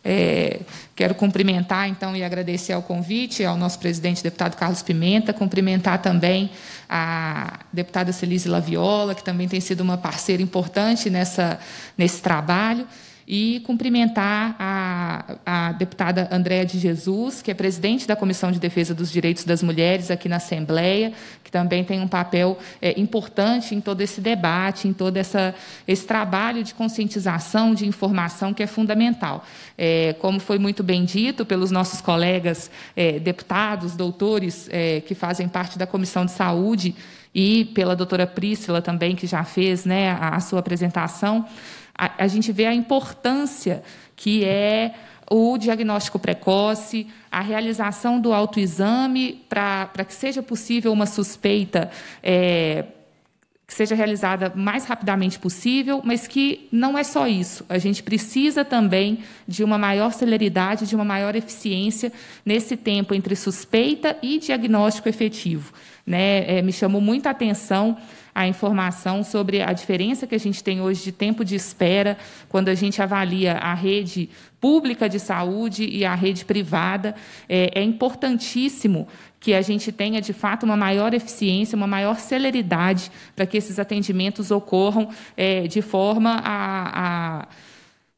É, quero cumprimentar, então, e agradecer ao convite ao nosso presidente, deputado Carlos Pimenta, cumprimentar também a deputada Celise Laviola, que também tem sido uma parceira importante nessa, nesse trabalho, e cumprimentar a, a deputada Andrea de Jesus, que é presidente da Comissão de Defesa dos Direitos das Mulheres aqui na Assembleia, que também tem um papel é, importante em todo esse debate, em todo essa, esse trabalho de conscientização, de informação, que é fundamental. É, como foi muito bem dito pelos nossos colegas é, deputados, doutores, é, que fazem parte da Comissão de Saúde, e pela doutora Priscila também, que já fez, né, a, a sua apresentação, a gente vê a importância que é o diagnóstico precoce, a realização do autoexame para que seja possível uma suspeita é, que seja realizada o mais rapidamente possível, mas que não é só isso. A gente precisa também de uma maior celeridade, de uma maior eficiência nesse tempo entre suspeita e diagnóstico efetivo. Né? É, me chamou muita atenção a informação sobre a diferença que a gente tem hoje de tempo de espera quando a gente avalia a rede pública de saúde e a rede privada. É, é importantíssimo que a gente tenha, de fato, uma maior eficiência, uma maior celeridade para que esses atendimentos ocorram é, de forma a... a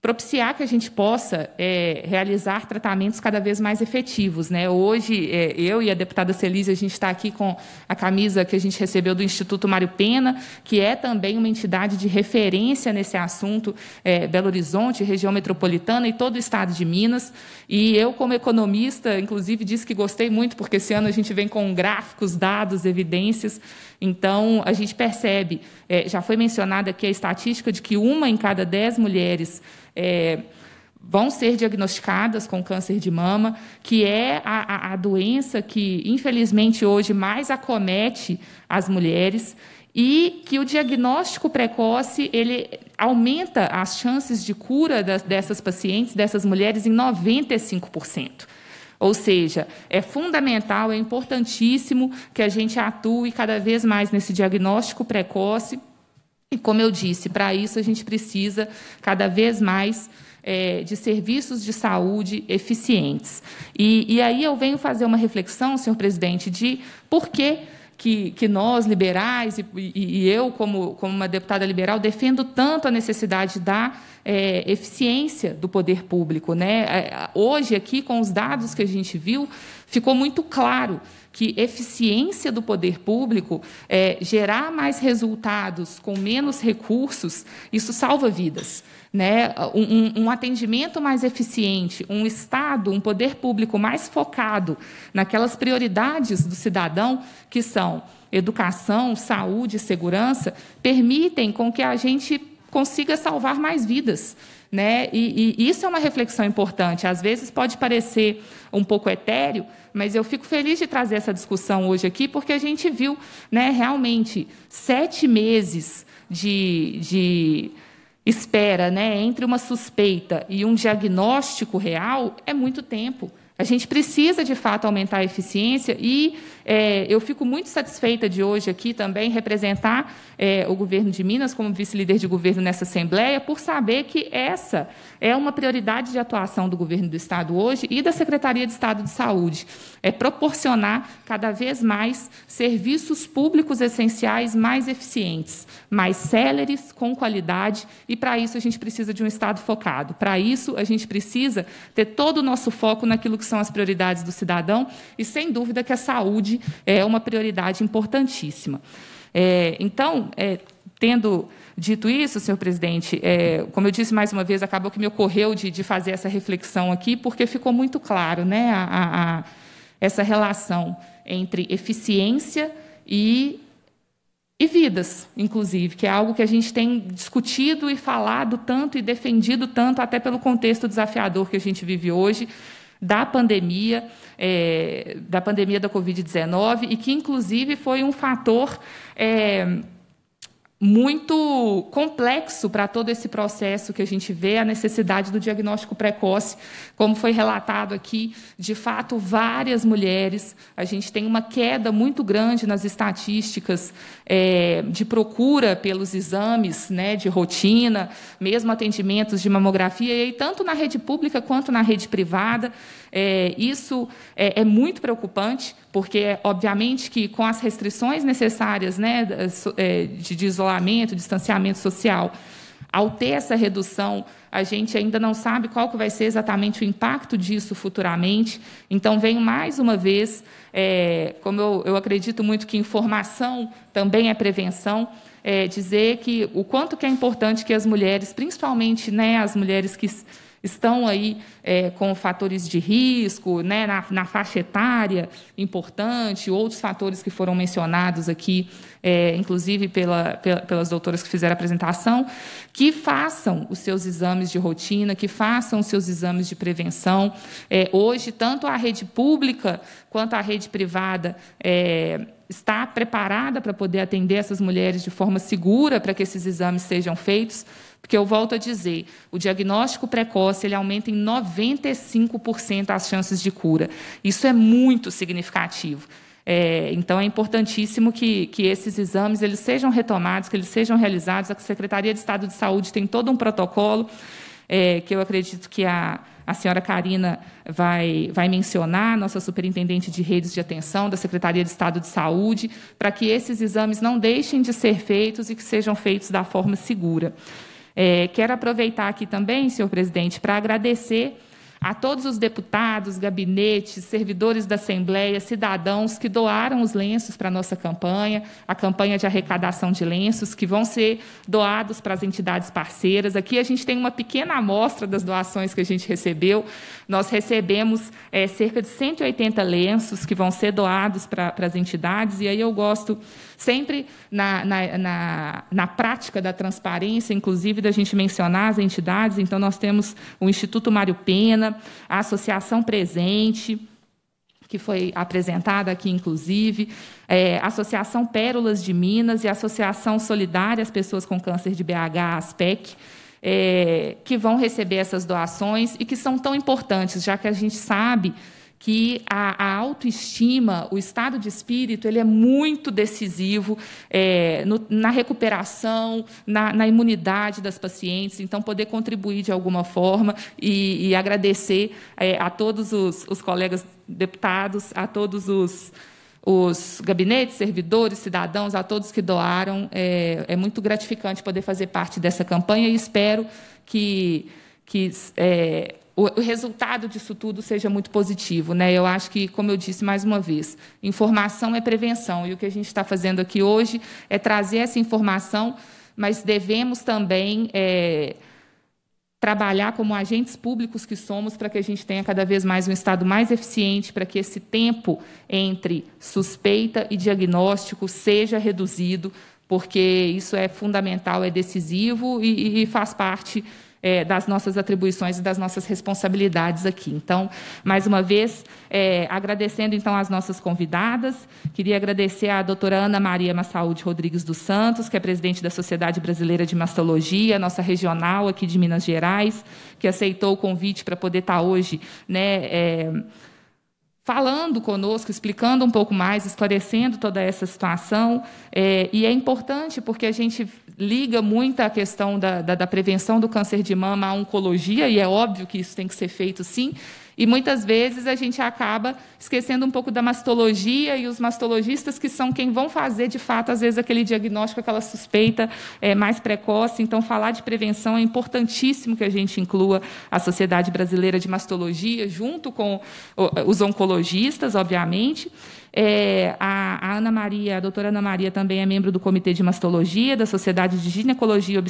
propiciar que a gente possa é, realizar tratamentos cada vez mais efetivos. Né? Hoje, é, eu e a deputada Celise, a gente está aqui com a camisa que a gente recebeu do Instituto Mário Pena, que é também uma entidade de referência nesse assunto, é, Belo Horizonte, região metropolitana e todo o estado de Minas. E eu, como economista, inclusive, disse que gostei muito, porque esse ano a gente vem com gráficos, dados, evidências. Então, a gente percebe, é, já foi mencionada aqui a estatística de que uma em cada dez mulheres É, vão ser diagnosticadas com câncer de mama, que é a, a, a doença que, infelizmente, hoje mais acomete as mulheres, e que o diagnóstico precoce ele aumenta as chances de cura das, dessas pacientes, dessas mulheres, em noventa e cinco por cento. Ou seja, é fundamental, é importantíssimo que a gente atue cada vez mais nesse diagnóstico precoce. E, como eu disse, para isso a gente precisa cada vez mais é, de serviços de saúde eficientes. E, e aí eu venho fazer uma reflexão, senhor presidente, de por que, que, que nós, liberais, e, e eu, como, como uma deputada liberal, defendo tanto a necessidade da é, eficiência do poder público. Né? Hoje, aqui, com os dados que a gente viu, ficou muito claro que eficiência do poder público, é, gerar mais resultados com menos recursos, isso salva vidas. Né? Um, um, um atendimento mais eficiente, um Estado, um poder público mais focado naquelas prioridades do cidadão, que são educação, saúde e segurança, permitem com que a gente consiga salvar mais vidas. Né? E, e isso é uma reflexão importante. Às vezes pode parecer um pouco etéreo, mas eu fico feliz de trazer essa discussão hoje aqui, porque a gente viu, né, realmente sete meses de, de espera, né, entre uma suspeita e um diagnóstico real é muito tempo. A gente precisa, de fato, aumentar a eficiência e é, eu fico muito satisfeita de hoje aqui também representar é, o governo de Minas como vice-líder de governo nessa Assembleia, por saber que essa é uma prioridade de atuação do governo do Estado hoje e da Secretaria de Estado de Saúde. É proporcionar cada vez mais serviços públicos essenciais mais eficientes, mais céleres, com qualidade, e para isso a gente precisa de um Estado focado. Para isso a gente precisa ter todo o nosso foco naquilo que são as prioridades do cidadão, e, sem dúvida, que a saúde é uma prioridade importantíssima. É, então, é, tendo dito isso, senhor presidente, é, como eu disse mais uma vez, acabou que me ocorreu de, de fazer essa reflexão aqui, porque ficou muito claro, né, a, a, a, essa relação entre eficiência e... e vidas, inclusive, que é algo que a gente tem discutido e falado tanto e defendido tanto, até pelo contexto desafiador que a gente vive hoje, da pandemia, é, da pandemia da covid dezenove, e que, inclusive, foi um fator é, muito complexo para todo esse processo que a gente vê, a necessidade do diagnóstico precoce, como foi relatado aqui, de fato, várias mulheres. A gente tem uma queda muito grande nas estatísticas é, de procura pelos exames, né, de rotina, mesmo atendimentos de mamografia, e aí, tanto na rede pública quanto na rede privada. É, isso é, é muito preocupante, porque, obviamente, que com as restrições necessárias, né, de, de isolamento, distanciamento social, ao ter essa redução, a gente ainda não sabe qual que vai ser exatamente o impacto disso futuramente. Então, venho mais uma vez, é, como eu, eu acredito muito que informação também é prevenção, é, dizer que o quanto que é importante que as mulheres, principalmente, né, as mulheres que estão aí é, com fatores de risco, né, na, na faixa etária importante, outros fatores que foram mencionados aqui, é, inclusive pela, pela, pelas doutoras que fizeram a apresentação, que façam os seus exames de rotina, que façam os seus exames de prevenção. É, hoje, tanto a rede pública quanto a rede privada é, está preparada para poder atender essas mulheres de forma segura para que esses exames sejam feitos, porque eu volto a dizer, o diagnóstico precoce ele aumenta em noventa e cinco por cento as chances de cura. Isso é muito significativo. É, então, é importantíssimo que, que esses exames eles sejam retomados, que eles sejam realizados. A Secretaria de Estado de Saúde tem todo um protocolo é, que eu acredito que a... A senhora Karina vai, vai mencionar, nossa superintendente de redes de atenção da Secretaria de Estado de Saúde, para que esses exames não deixem de ser feitos e que sejam feitos da forma segura. É, quero aproveitar aqui também, senhor presidente, para agradecer a todos os deputados, gabinetes, servidores da Assembleia, cidadãos que doaram os lenços para a nossa campanha, a campanha de arrecadação de lenços, que vão ser doados para as entidades parceiras. Aqui a gente tem uma pequena amostra das doações que a gente recebeu. Nós recebemos é, cerca de cento e oitenta lenços que vão ser doados para, para as entidades, e aí eu gosto sempre na, na, na, na prática da transparência, inclusive da gente mencionar as entidades. Então, nós temos o Instituto Mário Pena, a Associação Presente, que foi apresentada aqui, inclusive, é, a Associação Pérolas de Minas e a Associação Solidária às Pessoas com Câncer de B H, ASPEC, é, que vão receber essas doações e que são tão importantes, já que a gente sabe que a, a autoestima, o estado de espírito, ele é muito decisivo é, no, na recuperação, na, na imunidade das pacientes. Então, poder contribuir de alguma forma e, e agradecer é, a todos os, os colegas deputados, a todos os, os gabinetes, servidores, cidadãos, a todos que doaram. É, é muito gratificante poder fazer parte dessa campanha e espero que... que é, o resultado disso tudo seja muito positivo, né? Eu acho que, como eu disse mais uma vez, informação é prevenção, e o que a gente está fazendo aqui hoje é trazer essa informação, mas devemos também é, trabalhar como agentes públicos que somos para que a gente tenha cada vez mais um estado mais eficiente, para que esse tempo entre suspeita e diagnóstico seja reduzido, porque isso é fundamental, é decisivo e, e faz parte... É, das nossas atribuições e das nossas responsabilidades aqui. Então, mais uma vez, é, agradecendo, então, as nossas convidadas, queria agradecer à doutora Ana Maria Massarrude Rodrigues dos Santos, que é presidente da Sociedade Brasileira de Mastologia, nossa regional aqui de Minas Gerais, que aceitou o convite para poder estar hoje, né, é, falando conosco, explicando um pouco mais, esclarecendo toda essa situação. É, e é importante porque a gente liga muito a questão da, da, da prevenção do câncer de mama à oncologia, e é óbvio que isso tem que ser feito, sim, e muitas vezes a gente acaba esquecendo um pouco da mastologia e os mastologistas, que são quem vão fazer, de fato, às vezes, aquele diagnóstico, aquela suspeita é, mais precoce. Então, falar de prevenção é importantíssimo que a gente inclua a Sociedade Brasileira de Mastologia, junto com os oncologistas, obviamente. É, a, a Ana Maria, a doutora Ana Maria também é membro do Comitê de Mastologia, da Sociedade de Ginecologia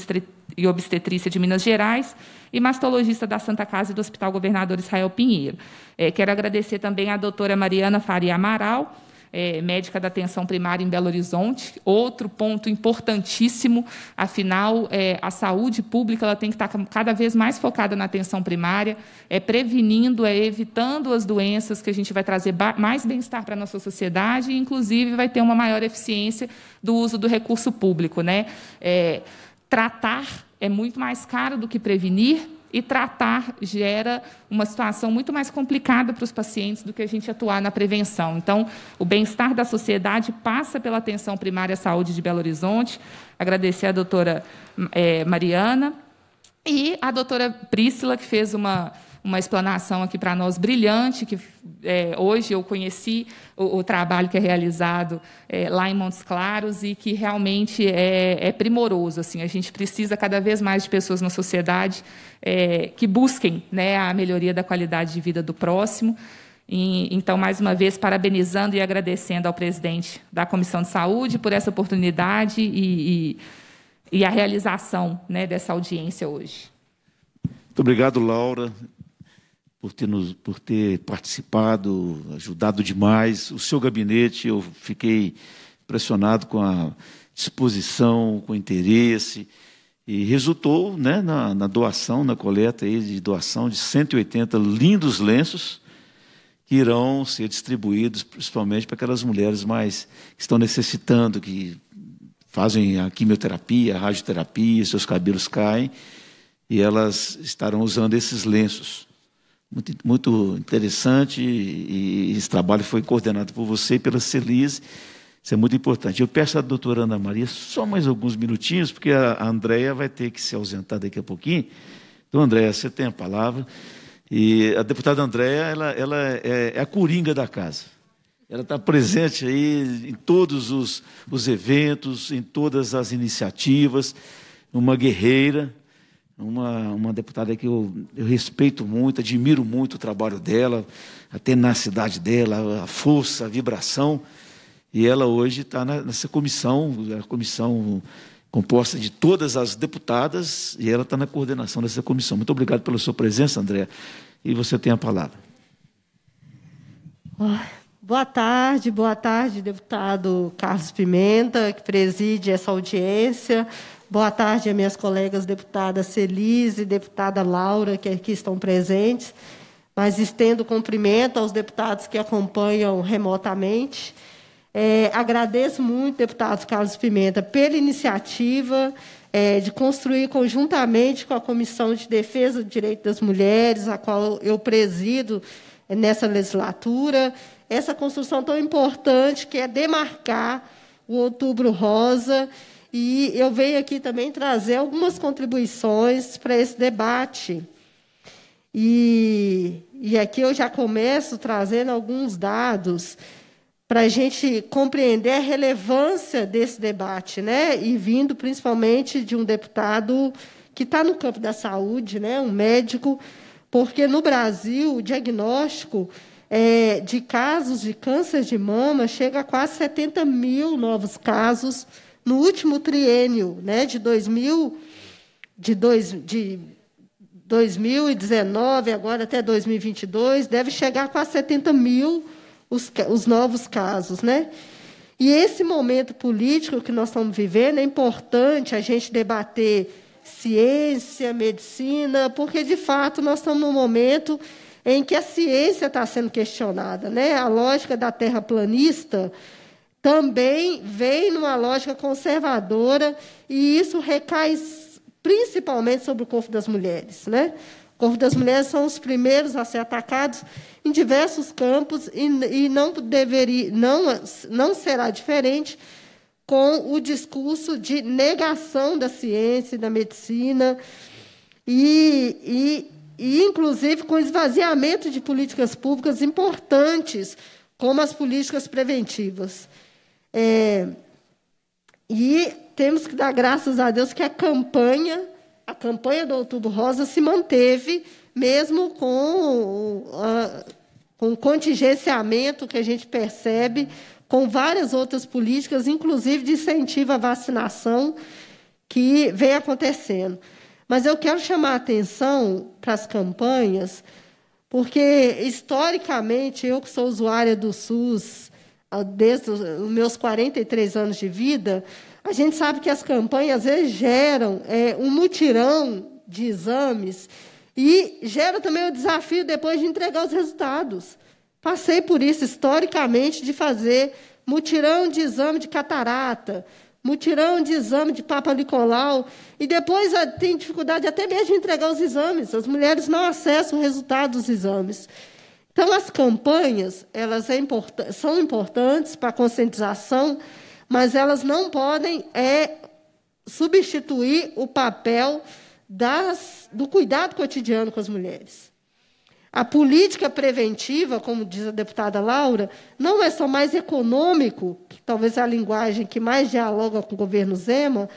e Obstetrícia de Minas Gerais e mastologista da Santa Casa e do Hospital Governador Israel Pinheiro. É, quero agradecer também à doutora Mariana Faria Amaral, é, médica da atenção primária em Belo Horizonte, outro ponto importantíssimo. Afinal, é, a saúde pública ela tem que estar cada vez mais focada na atenção primária, é, prevenindo, é, evitando as doenças, que a gente vai trazer mais bem-estar para a nossa sociedade e, inclusive, vai ter uma maior eficiência do uso do recurso público, né? É, tratar é muito mais caro do que prevenir, e tratar gera uma situação muito mais complicada para os pacientes do que a gente atuar na prevenção. Então, o bem-estar da sociedade passa pela atenção primária à saúde de Belo Horizonte. Agradecer à doutora é, Mariana e à doutora Priscila, que fez uma... uma explanação aqui para nós brilhante, que é, hoje eu conheci o, o trabalho que é realizado é, lá em Montes Claros e que realmente é, é primoroso. Assim, a gente precisa cada vez mais de pessoas na sociedade é, que busquem, né, a melhoria da qualidade de vida do próximo. E, então, mais uma vez, parabenizando e agradecendo ao presidente da Comissão de Saúde por essa oportunidade e, e, e a realização, né, dessa audiência hoje. Muito obrigado, Laura, por ter, nos, por ter participado, ajudado demais. O seu gabinete, eu fiquei impressionado com a disposição, com o interesse, e resultou, né, na, na doação, na coleta aí de doação de cento e oitenta lindos lenços que irão ser distribuídos principalmente para aquelas mulheres mais que estão necessitando, que fazem a quimioterapia, a radioterapia, seus cabelos caem, e elas estarão usando esses lenços. Muito, muito interessante, e esse trabalho foi coordenado por você e pela Celise. Isso é muito importante. Eu peço à doutora Ana Maria só mais alguns minutinhos, porque a Andrea vai ter que se ausentar daqui a pouquinho. Então, Andrea, você tem a palavra. E a deputada Andrea, ela, ela é a coringa da casa. Ela está presente aí em todos os, os eventos, em todas as iniciativas. Uma guerreira, uma, uma deputada que eu, eu respeito muito, admiro muito o trabalho dela, a tenacidade dela, a força, a vibração. E ela hoje está nessa comissão, a comissão composta de todas as deputadas, e ela está na coordenação dessa comissão. Muito obrigado pela sua presença, Andrea, e você tem a palavra. Boa tarde, boa tarde, deputado Carlos Pimenta, que preside essa audiência. Boa tarde a minhas colegas deputada Celise e deputada Laura, que aqui estão presentes. Mas estendo cumprimento aos deputados que acompanham remotamente. É, agradeço muito, deputado Carlos Pimenta, pela iniciativa é, de construir conjuntamente com a Comissão de Defesa dos Direitos das Mulheres, a qual eu presido nessa legislatura, essa construção tão importante que é demarcar o Outubro Rosa. E eu venho aqui também trazer algumas contribuições para esse debate. E, e aqui eu já começo trazendo alguns dados para a gente compreender a relevância desse debate, né? E vindo principalmente de um deputado que está no campo da saúde, né? Um médico, porque no Brasil o diagnóstico é, de casos de câncer de mama chega a quase setenta mil novos casos no último triênio, né? De, dois mil, de, dois, de dois mil e dezenove agora até dois mil e vinte e dois, deve chegar a quase setenta mil Os, os novos casos, né? E esse momento político que nós estamos vivendo é importante a gente debater ciência, medicina, porque, de fato, nós estamos num momento em que a ciência está sendo questionada, né? A lógica da terraplanista também vem numa lógica conservadora, e isso recai principalmente sobre o corpo das mulheres, né? O corpo das mulheres são os primeiros a ser atacados em diversos campos, e, e não, deveria, não, não será diferente com o discurso de negação da ciência e da medicina, e, e, e, inclusive, com esvaziamento de políticas públicas importantes, como as políticas preventivas. É, e temos que dar graças a Deus que a campanha... A campanha do Outubro Rosa se manteve, mesmo com o contingenciamento que a gente percebe, com várias outras políticas, inclusive de incentivo à vacinação, que vem acontecendo. Mas eu quero chamar a atenção para as campanhas, porque, historicamente, eu que sou usuária do SUS desde os meus quarenta e três anos de vida, a gente sabe que as campanhas, às vezes, geram é, um mutirão de exames e gera também o desafio depois de entregar os resultados. Passei por isso, historicamente, de fazer mutirão de exame de catarata, mutirão de exame de Papa Nicolau, e depois tem dificuldade até mesmo de entregar os exames. As mulheres não acessam o resultado dos exames. Então, as campanhas elas é import são importantes para a conscientização, mas elas não podem é, substituir o papel das, do cuidado cotidiano com as mulheres. A política preventiva, como diz a deputada Laura, não é só mais econômico, que talvez é a linguagem que mais dialoga com o governo Zema,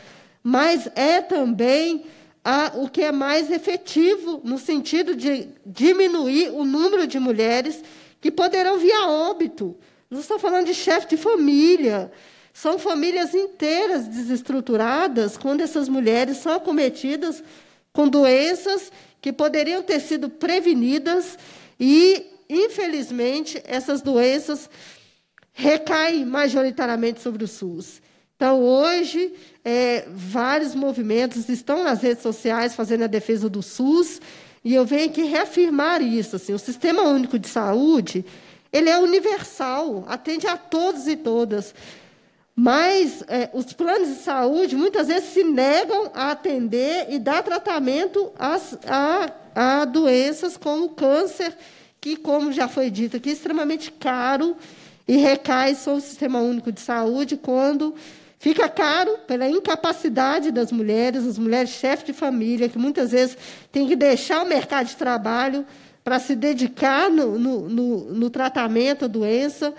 mas é também a, o que é mais efetivo no sentido de diminuir o número de mulheres que poderão vir a óbito. Nós estamos falando de chefe de família, são famílias inteiras desestruturadas quando essas mulheres são acometidas com doenças que poderiam ter sido prevenidas e, infelizmente, essas doenças recaem majoritariamente sobre o SUS. Então, hoje, é, vários movimentos estão nas redes sociais fazendo a defesa do SUS, e eu venho aqui reafirmar isso. Assim, o Sistema Único de Saúde, ele é universal, atende a todos e todas. Mas é, os planos de saúde, muitas vezes, se negam a atender e dar tratamento às, a, a doenças como o câncer, que, como já foi dito aqui, é extremamente caro e recai sobre o Sistema Único de Saúde, quando fica caro pela incapacidade das mulheres, as mulheres chefes de família, que muitas vezes têm que deixar o mercado de trabalho para se dedicar no, no, no, no tratamento da doença,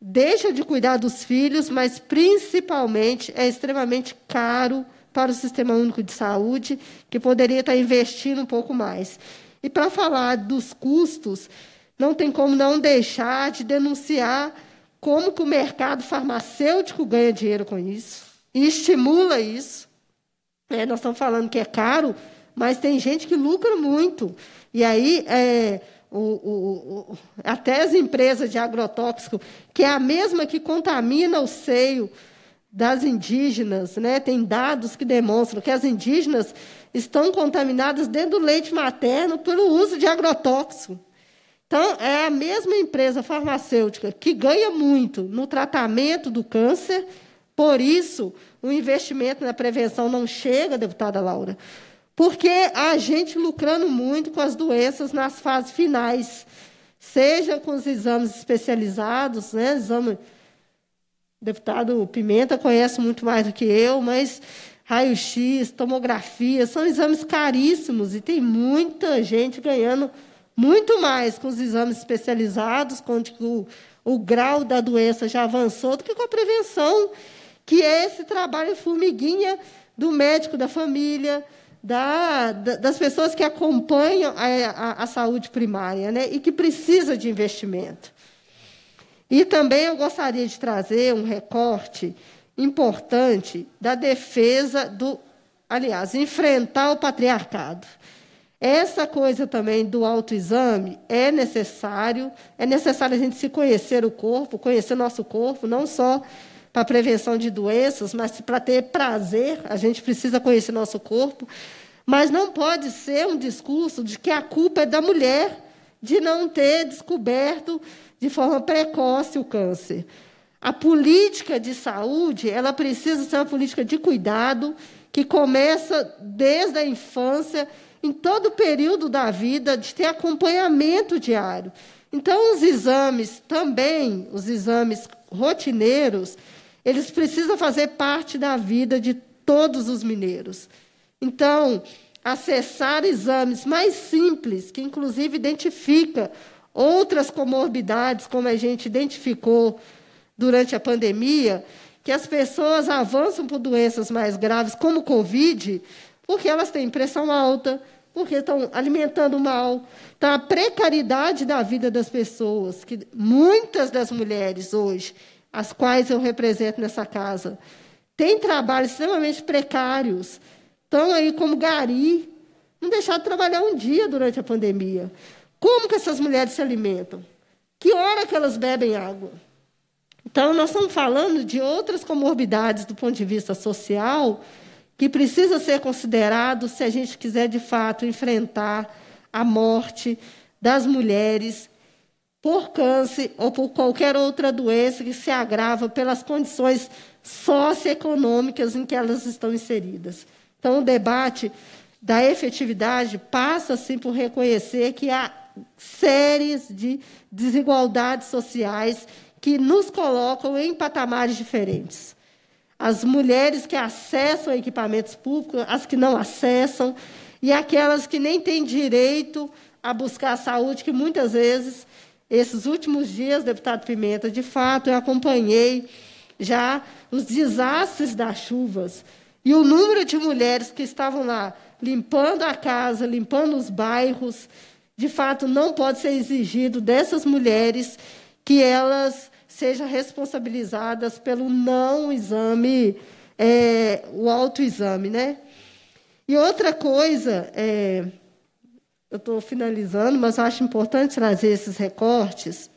deixa de cuidar dos filhos, mas, principalmente, é extremamente caro para o Sistema Único de Saúde, que poderia estar investindo um pouco mais. E, para falar dos custos, não tem como não deixar de denunciar como que o mercado farmacêutico ganha dinheiro com isso e estimula isso. É, nós estamos falando que é caro, mas tem gente que lucra muito. E aí, é, o, o, o, até as empresas de agrotóxico, que é a mesma que contamina o seio das indígenas, né? Tem dados que demonstram que as indígenas estão contaminadas dentro do leite materno pelo uso de agrotóxico. Então, é a mesma empresa farmacêutica que ganha muito no tratamento do câncer, por isso o investimento na prevenção não chega, deputada Laura, porque a gente lucrando muito com as doenças nas fases finais, seja com os exames especializados, né, exame... O deputado Pimenta conhece muito mais do que eu, mas raio-x, tomografia, são exames caríssimos e tem muita gente ganhando muito mais com os exames especializados, onde o, o grau da doença já avançou, do que com a prevenção, que é esse trabalho formiguinha do médico da família, da, da, das pessoas que acompanham a, a, a saúde primária, né, e que precisa de investimento. E também eu gostaria de trazer um recorte importante da defesa do, aliás, enfrentar o patriarcado. Essa coisa também do autoexame é necessário, é necessário a gente se conhecer o corpo, conhecer nosso corpo, não só para a prevenção de doenças, mas para ter prazer, a gente precisa conhecer nosso corpo, mas não pode ser um discurso de que a culpa é da mulher de não ter descoberto de forma precoce o câncer. A política de saúde, ela precisa ser uma política de cuidado, que começa desde a infância, em todo o período da vida, de ter acompanhamento diário. Então, os exames também, os exames rotineiros, eles precisam fazer parte da vida de todos os mineiros. Então, acessar exames mais simples, que inclusive identifica outras comorbidades, como a gente identificou durante a pandemia, que as pessoas avançam por doenças mais graves, como o Covid, porque elas têm pressão alta, porque estão alimentando mal. Então, a precariedade da vida das pessoas, que muitas das mulheres hoje, as quais eu represento nessa casa, têm trabalhos extremamente precários, estão aí como gari, não deixaram de trabalhar um dia durante a pandemia. Como que essas mulheres se alimentam? Que hora que elas bebem água? Então, nós estamos falando de outras comorbidades do ponto de vista social, que precisa ser considerado se a gente quiser, de fato, enfrentar a morte das mulheres por câncer ou por qualquer outra doença que se agrava pelas condições socioeconômicas em que elas estão inseridas. Então, o debate da efetividade passa, sim, por reconhecer que há séries de desigualdades sociais que nos colocam em patamares diferentes. As mulheres que acessam equipamentos públicos, as que não acessam, e aquelas que nem têm direito a buscar a saúde, que muitas vezes, esses últimos dias, deputado Pimenta, de fato, eu acompanhei já os desastres das chuvas, e o número de mulheres que estavam lá limpando a casa, limpando os bairros, de fato, não pode ser exigido dessas mulheres que elas sejam responsabilizadas pelo não exame, é, o autoexame, né? E outra coisa, é, eu estou finalizando, mas eu acho importante trazer esses recortes,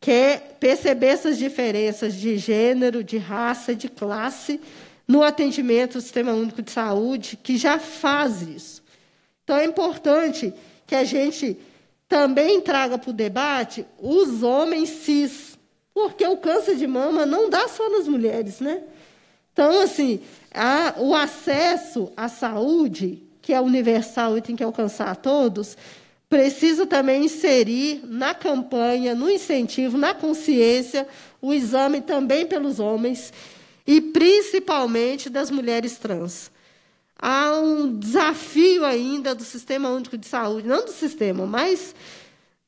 que é perceber essas diferenças de gênero, de raça, de classe, no atendimento do Sistema Único de Saúde, que já faz isso. Então, é importante que a gente também traga para o debate os homens cis, porque o câncer de mama não dá só nas mulheres, né? Então, assim, a, o acesso à saúde, que é universal e tem que alcançar a todos, precisa também inserir na campanha, no incentivo, na consciência, o exame também pelos homens e, principalmente, das mulheres trans. Há um desafio ainda do Sistema Único de Saúde, não do sistema, mas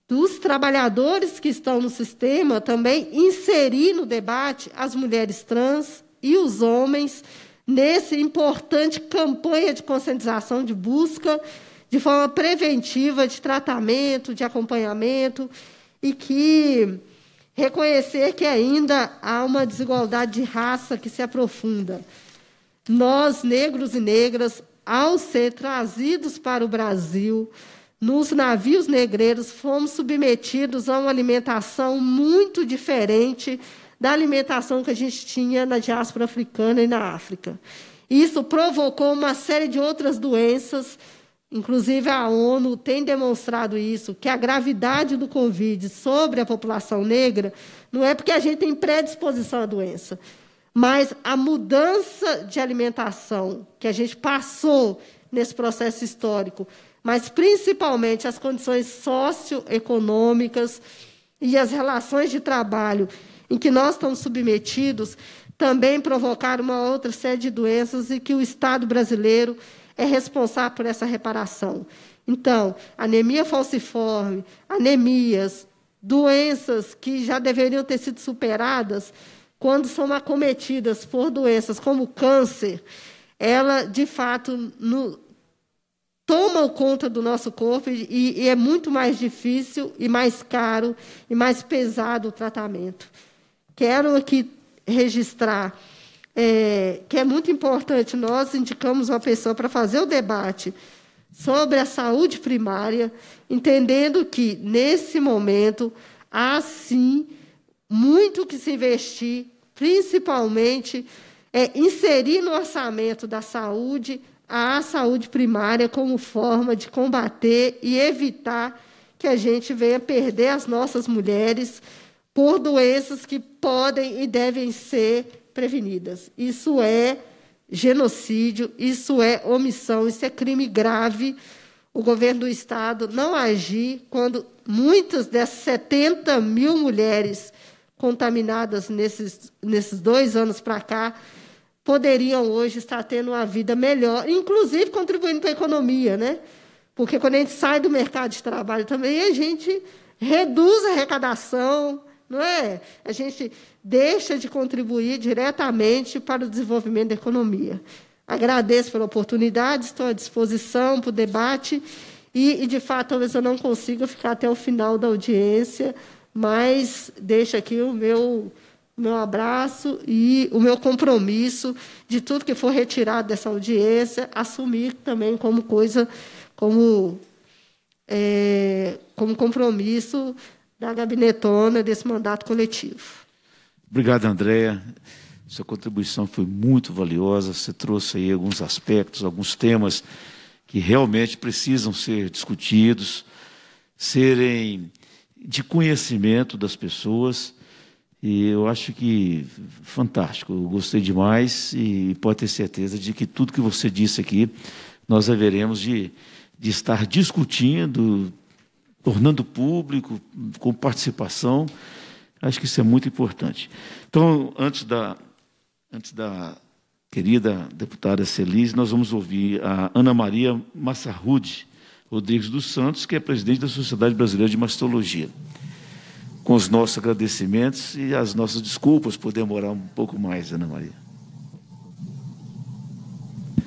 dos trabalhadores que estão no sistema também inserir no debate as mulheres trans e os homens nessa importante campanha de conscientização, de busca, de forma preventiva, de tratamento, de acompanhamento, e que reconhecer que ainda há uma desigualdade de raça que se aprofunda. Nós, negros e negras, ao ser trazidos para o Brasil, nos navios negreiros, fomos submetidos a uma alimentação muito diferente da alimentação que a gente tinha na diáspora africana e na África. Isso provocou uma série de outras doenças, inclusive a ONU tem demonstrado isso, que a gravidade do Covid sobre a população negra não é porque a gente tem predisposição à doença, mas a mudança de alimentação que a gente passou nesse processo histórico, mas principalmente as condições socioeconômicas e as relações de trabalho em que nós estamos submetidos, também provocaram uma outra série de doenças e que o Estado brasileiro é responsável por essa reparação. Então, anemia falciforme, anemias, doenças que já deveriam ter sido superadas, quando são acometidas por doenças como câncer, ela, de fato, no, toma conta do nosso corpo e, e é muito mais difícil e mais caro e mais pesado o tratamento. Quero aqui registrar é, que é muito importante, nós indicamos uma pessoa para fazer o debate sobre a saúde primária, entendendo que, nesse momento, há, sim, muito que se investir, principalmente é inserir no orçamento da saúde a saúde primária como forma de combater e evitar que a gente venha perder as nossas mulheres por doenças que podem e devem ser prevenidas. Isso é genocídio, isso é omissão, isso é crime grave. O governo do Estado não agir quando muitas dessas setenta mil mulheres contaminadas nesses, nesses dois anos para cá, poderiam hoje estar tendo uma vida melhor, inclusive contribuindo para a economia, né? Porque quando a gente sai do mercado de trabalho também, a gente reduz a arrecadação, não é? A gente deixa de contribuir diretamente para o desenvolvimento da economia. Agradeço pela oportunidade, estou à disposição para o debate e, e, de fato, talvez eu não consiga ficar até o final da audiência, mas deixo aqui o meu, meu abraço e o meu compromisso de tudo que for retirado dessa audiência, assumir também como coisa, como, é, como compromisso da gabinetona desse mandato coletivo. Obrigado, Andrea. Sua contribuição foi muito valiosa, você trouxe aí alguns aspectos, alguns temas que realmente precisam ser discutidos, serem de conhecimento das pessoas, e eu acho que fantástico, eu gostei demais e pode ter certeza de que tudo que você disse aqui, nós haveremos de, de estar discutindo, tornando público, com participação, acho que isso é muito importante. Então, antes da, antes da querida deputada Celise, nós vamos ouvir a Ana Maria Massarrude Rodrigues dos Santos, que é presidente da Sociedade Brasileira de Mastologia. Com os nossos agradecimentos e as nossas desculpas por demorar um pouco mais, Ana Maria.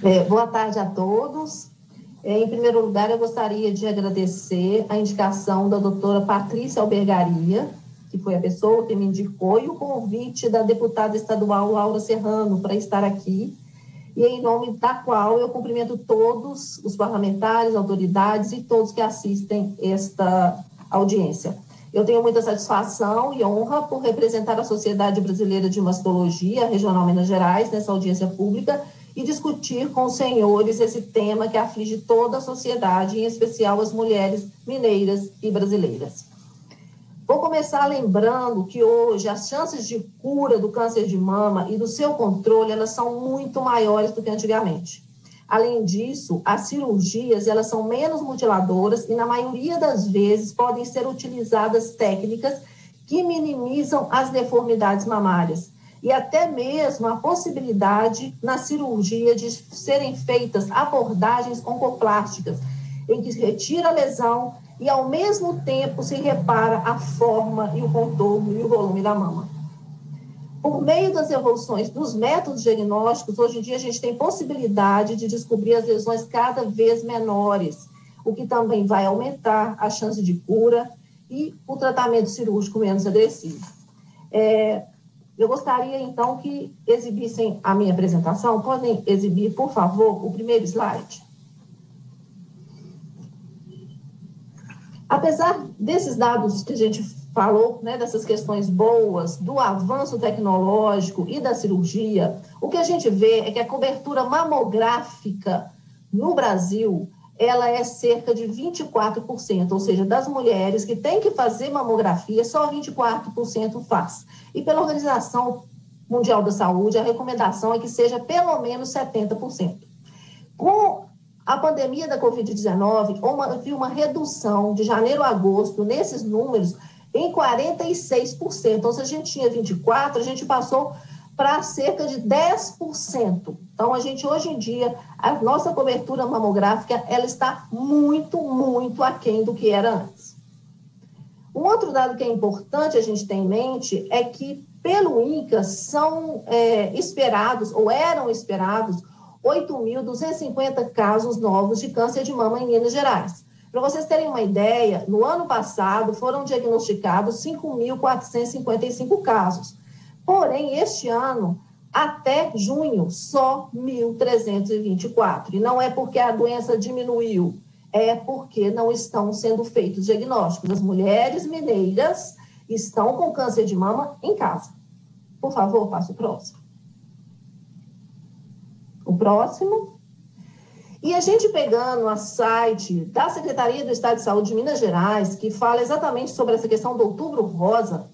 É, boa tarde a todos. Em primeiro lugar, eu gostaria de agradecer a indicação da doutora Patrícia Albergaria, que foi a pessoa que me indicou, e o convite da deputada estadual Laura Serrano para estar aqui e em nome da qual eu cumprimento todos os parlamentares, autoridades e todos que assistem esta audiência. Eu tenho muita satisfação e honra por representar a Sociedade Brasileira de Mastologia, Regional Minas Gerais, nessa audiência pública e discutir com os senhores esse tema que aflige toda a sociedade, em especial as mulheres mineiras e brasileiras. Vou começar lembrando que hoje as chances de cura do câncer de mama e do seu controle, elas são muito maiores do que antigamente. Além disso, as cirurgias, elas são menos mutiladoras e, na maioria das vezes, podem ser utilizadas técnicas que minimizam as deformidades mamárias e até mesmo a possibilidade, na cirurgia, de serem feitas abordagens oncoplásticas, em que se retira a lesão e, ao mesmo tempo, se repara a forma e o contorno e o volume da mama. Por meio das evoluções dos métodos diagnósticos, hoje em dia a gente tem possibilidade de descobrir as lesões cada vez menores, o que também vai aumentar a chance de cura e o tratamento cirúrgico menos agressivo. É, eu gostaria, então, que exibissem a minha apresentação. Podem exibir, por favor, o primeiro slide. Apesar desses dados que a gente falou, né, dessas questões boas, do avanço tecnológico e da cirurgia, o que a gente vê é que a cobertura mamográfica no Brasil, ela é cerca de vinte e quatro por cento, ou seja, das mulheres que têm que fazer mamografia, só vinte e quatro por cento faz. E pela Organização Mundial da Saúde, a recomendação é que seja pelo menos setenta por cento. Com a pandemia da covid dezenove, houve uma redução de janeiro a agosto nesses números, em quarenta e seis por cento, então se a gente tinha vinte e quatro por cento, a gente passou para cerca de dez por cento. Então a gente hoje em dia, a nossa cobertura mamográfica, ela está muito, muito aquém do que era antes. Um outro dado que é importante a gente ter em mente é que pelo INCA são é, esperados, ou eram esperados, oito mil duzentos e cinquenta casos novos de câncer de mama em Minas Gerais. Para vocês terem uma ideia, no ano passado foram diagnosticados cinco mil quatrocentos e cinquenta e cinco casos. Porém, este ano, até junho, só mil trezentos e vinte e quatro. E não é porque a doença diminuiu, é porque não estão sendo feitos diagnósticos. As mulheres mineiras estão com câncer de mama em casa. Por favor, passe o próximo. O próximo... E a gente pegando a site da Secretaria do Estado de Saúde de Minas Gerais, que fala exatamente sobre essa questão do Outubro Rosa,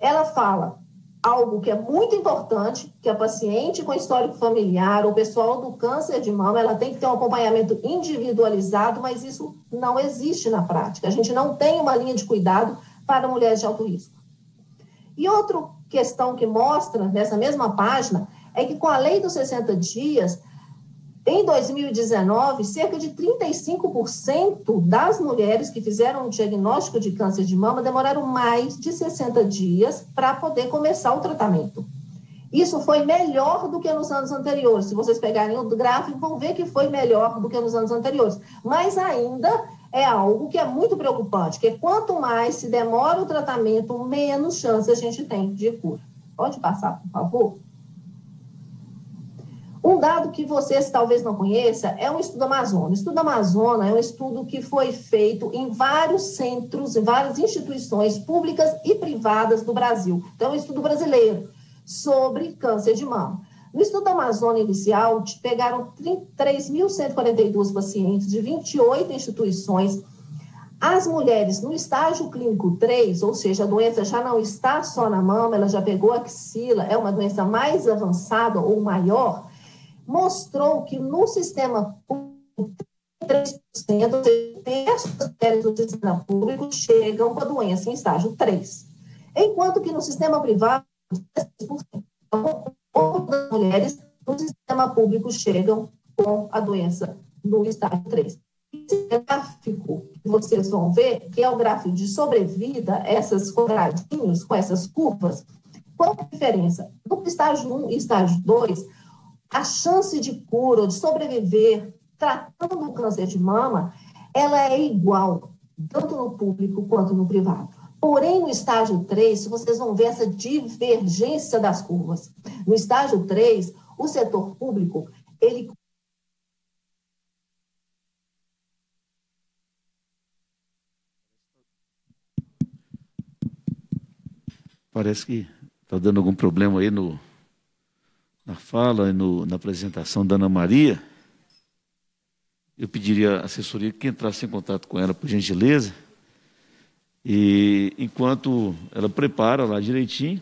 ela fala algo que é muito importante, que a paciente com histórico familiar, o pessoal do câncer de mama, ela tem que ter um acompanhamento individualizado, mas isso não existe na prática. A gente não tem uma linha de cuidado para mulheres de alto risco. E outra questão que mostra nessa mesma página é que com a lei dos sessenta dias, em dois mil e dezenove, cerca de trinta e cinco por cento das mulheres que fizeram o diagnóstico de câncer de mama demoraram mais de sessenta dias para poder começar o tratamento. Isso foi melhor do que nos anos anteriores. Se vocês pegarem o gráfico, vão ver que foi melhor do que nos anos anteriores. Mas ainda é algo que é muito preocupante, que quanto mais se demora o tratamento, menos chance a gente tem de cura. Pode passar, por favor? Um dado que vocês talvez não conheçam é um estudo Amazônia. O estudo Amazônia é um estudo que foi feito em vários centros, em várias instituições públicas e privadas do Brasil. Então, é um estudo brasileiro sobre câncer de mama. No estudo Amazônia inicial, pegaram três mil cento e quarenta e dois pacientes de vinte e oito instituições. As mulheres no estágio clínico três, ou seja, a doença já não está só na mama, ela já pegou axila, é uma doença mais avançada ou maior, mostrou que no sistema público, três por cento, ou seja, terças mulheres do sistema público chegam com a doença em estágio três. Enquanto que no sistema privado, dez por cento das mulheres do sistema público chegam com a doença no estágio três. Esse gráfico que vocês vão ver, que é o gráfico de sobrevida, essas quadradinhos com essas curvas, qual a diferença? No estágio um e estágio dois, a chance de cura, de sobreviver, tratando o câncer de mama, ela é igual, tanto no público quanto no privado. Porém, no estágio três, vocês vão ver essa divergência das curvas. No estágio três, o setor público ele... Parece que está dando algum problema aí no, na fala, no, na apresentação da Ana Maria. Eu pediria à assessoria que entrasse em contato com ela, por gentileza. E enquanto ela prepara lá direitinho,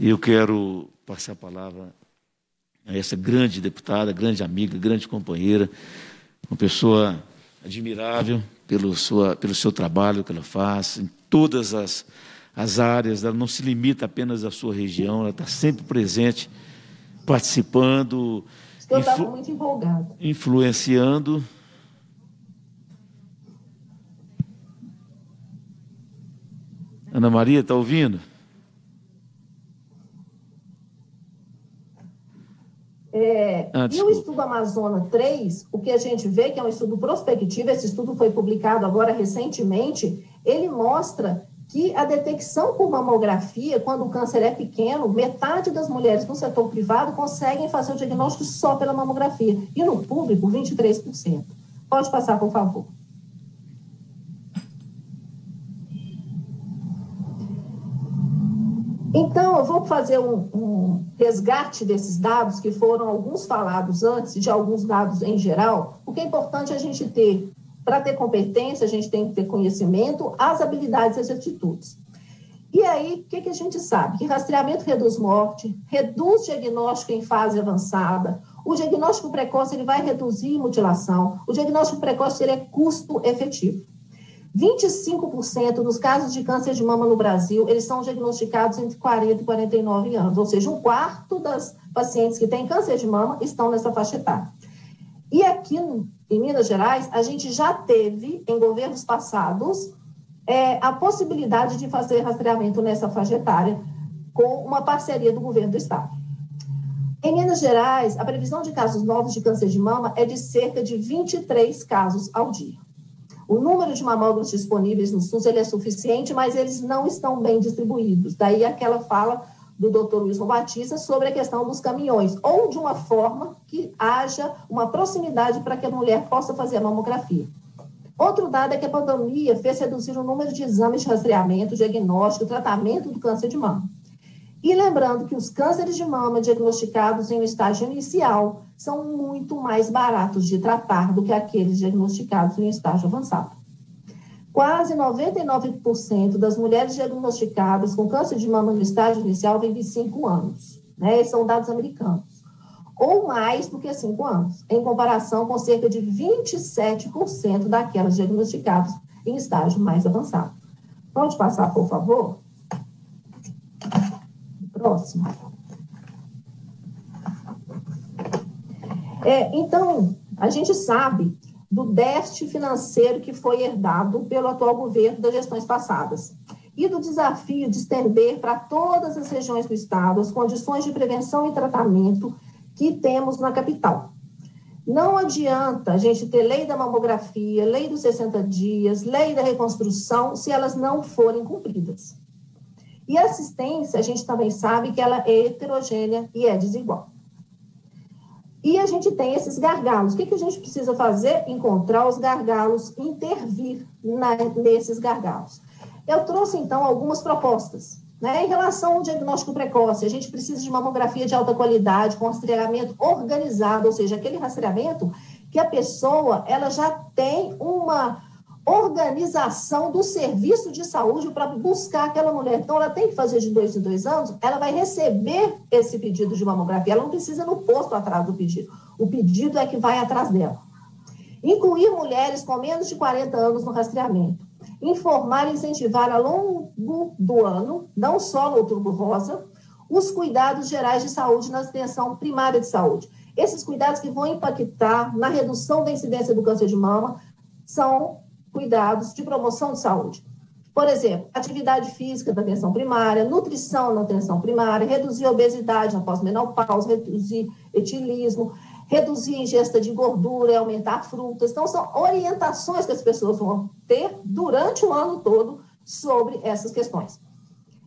eu quero passar a palavra a essa grande deputada, grande amiga, grande companheira, uma pessoa admirável pelo, sua, pelo seu trabalho que ela faz, em todas as, as áreas. Ela não se limita apenas à sua região, ela está sempre presente, participando, eu estava muito empolgada, influenciando. Ana Maria, está ouvindo? É, ah, e o Estudo Amazônia três, o que a gente vê que é um estudo prospectivo, esse estudo foi publicado agora recentemente, ele mostra que a detecção por mamografia, quando o câncer é pequeno, metade das mulheres no setor privado conseguem fazer o diagnóstico só pela mamografia, e no público, vinte e três por cento. Pode passar, por favor. Então, eu vou fazer um, um resgate desses dados, que foram alguns falados antes, de alguns dados em geral. O que é importante a gente ter, para ter competência, a gente tem que ter conhecimento, as habilidades e as atitudes. E aí, o que, que a gente sabe? Que rastreamento reduz morte, reduz diagnóstico em fase avançada, o diagnóstico precoce ele vai reduzir mutilação, o diagnóstico precoce ele é custo efetivo. vinte e cinco por cento dos casos de câncer de mama no Brasil, eles são diagnosticados entre quarenta e quarenta e nove anos, ou seja, um quarto das pacientes que têm câncer de mama estão nessa faixa etária. E aqui em Minas Gerais, a gente já teve, em governos passados, é, a possibilidade de fazer rastreamento nessa faixa etária com uma parceria do governo do estado. Em Minas Gerais, a previsão de casos novos de câncer de mama é de cerca de vinte e três casos ao dia. O número de mamógrafos disponíveis no SUS ele é suficiente, mas eles não estão bem distribuídos. Daí aquela fala do doutor Wilson Batista sobre a questão dos caminhões, ou de uma forma que haja uma proximidade para que a mulher possa fazer a mamografia. Outro dado é que a pandemia fez reduzir o número de exames de rastreamento, diagnóstico, tratamento do câncer de mama. E lembrando que os cânceres de mama diagnosticados em um estágio inicial são muito mais baratos de tratar do que aqueles diagnosticados em um estágio avançado. Quase noventa e nove por cento das mulheres diagnosticadas com câncer de mama no estágio inicial vêm de cinco anos, né? Esses são dados americanos, ou mais do que cinco anos, em comparação com cerca de vinte e sete por cento daquelas diagnosticadas em estágio mais avançado. Pode passar, por favor? Próximo. É, então, a gente sabe do déficit financeiro que foi herdado pelo atual governo das gestões passadas e do desafio de estender para todas as regiões do estado as condições de prevenção e tratamento que temos na capital. Não adianta a gente ter lei da mamografia, lei dos sessenta dias, lei da reconstrução, se elas não forem cumpridas. E a assistência, a gente também sabe que ela é heterogênea e é desigual. E a gente tem esses gargalos. O que, que a gente precisa fazer? Encontrar os gargalos, intervir na, nesses gargalos. Eu trouxe, então, algumas propostas, né? Em relação ao diagnóstico precoce, a gente precisa de mamografia de alta qualidade, com rastreamento organizado, ou seja, aquele rastreamento que a pessoa ela já tem uma... organização do serviço de saúde para buscar aquela mulher. Então, ela tem que fazer de dois em dois anos, ela vai receber esse pedido de mamografia, ela não precisa ir no posto atrás do pedido. O pedido é que vai atrás dela. Incluir mulheres com menos de quarenta anos no rastreamento. Informar e incentivar ao longo do ano, não só no Outubro Rosa, os cuidados gerais de saúde na atenção primária de saúde. Esses cuidados que vão impactar na redução da incidência do câncer de mama são cuidados de promoção de saúde. Por exemplo, atividade física da atenção primária, nutrição na atenção primária, reduzir a obesidade na pós-menopausa, reduzir etilismo, reduzir a ingesta de gordura, aumentar frutas. Então, são orientações que as pessoas vão ter durante o ano todo sobre essas questões.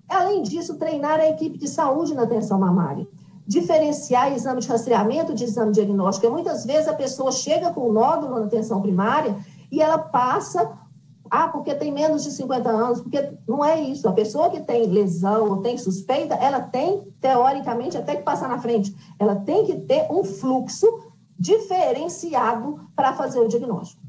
Além disso, treinar a equipe de saúde na atenção mamária. diferenciar exame de rastreamento de exame diagnóstico. Muitas vezes a pessoa chega com um nódulo na atenção primária e ela passa, ah, porque tem menos de cinquenta anos, porque não é isso. A pessoa que tem lesão ou tem suspeita, ela tem, teoricamente, até que passar na frente. Ela tem que ter um fluxo diferenciado para fazer o diagnóstico.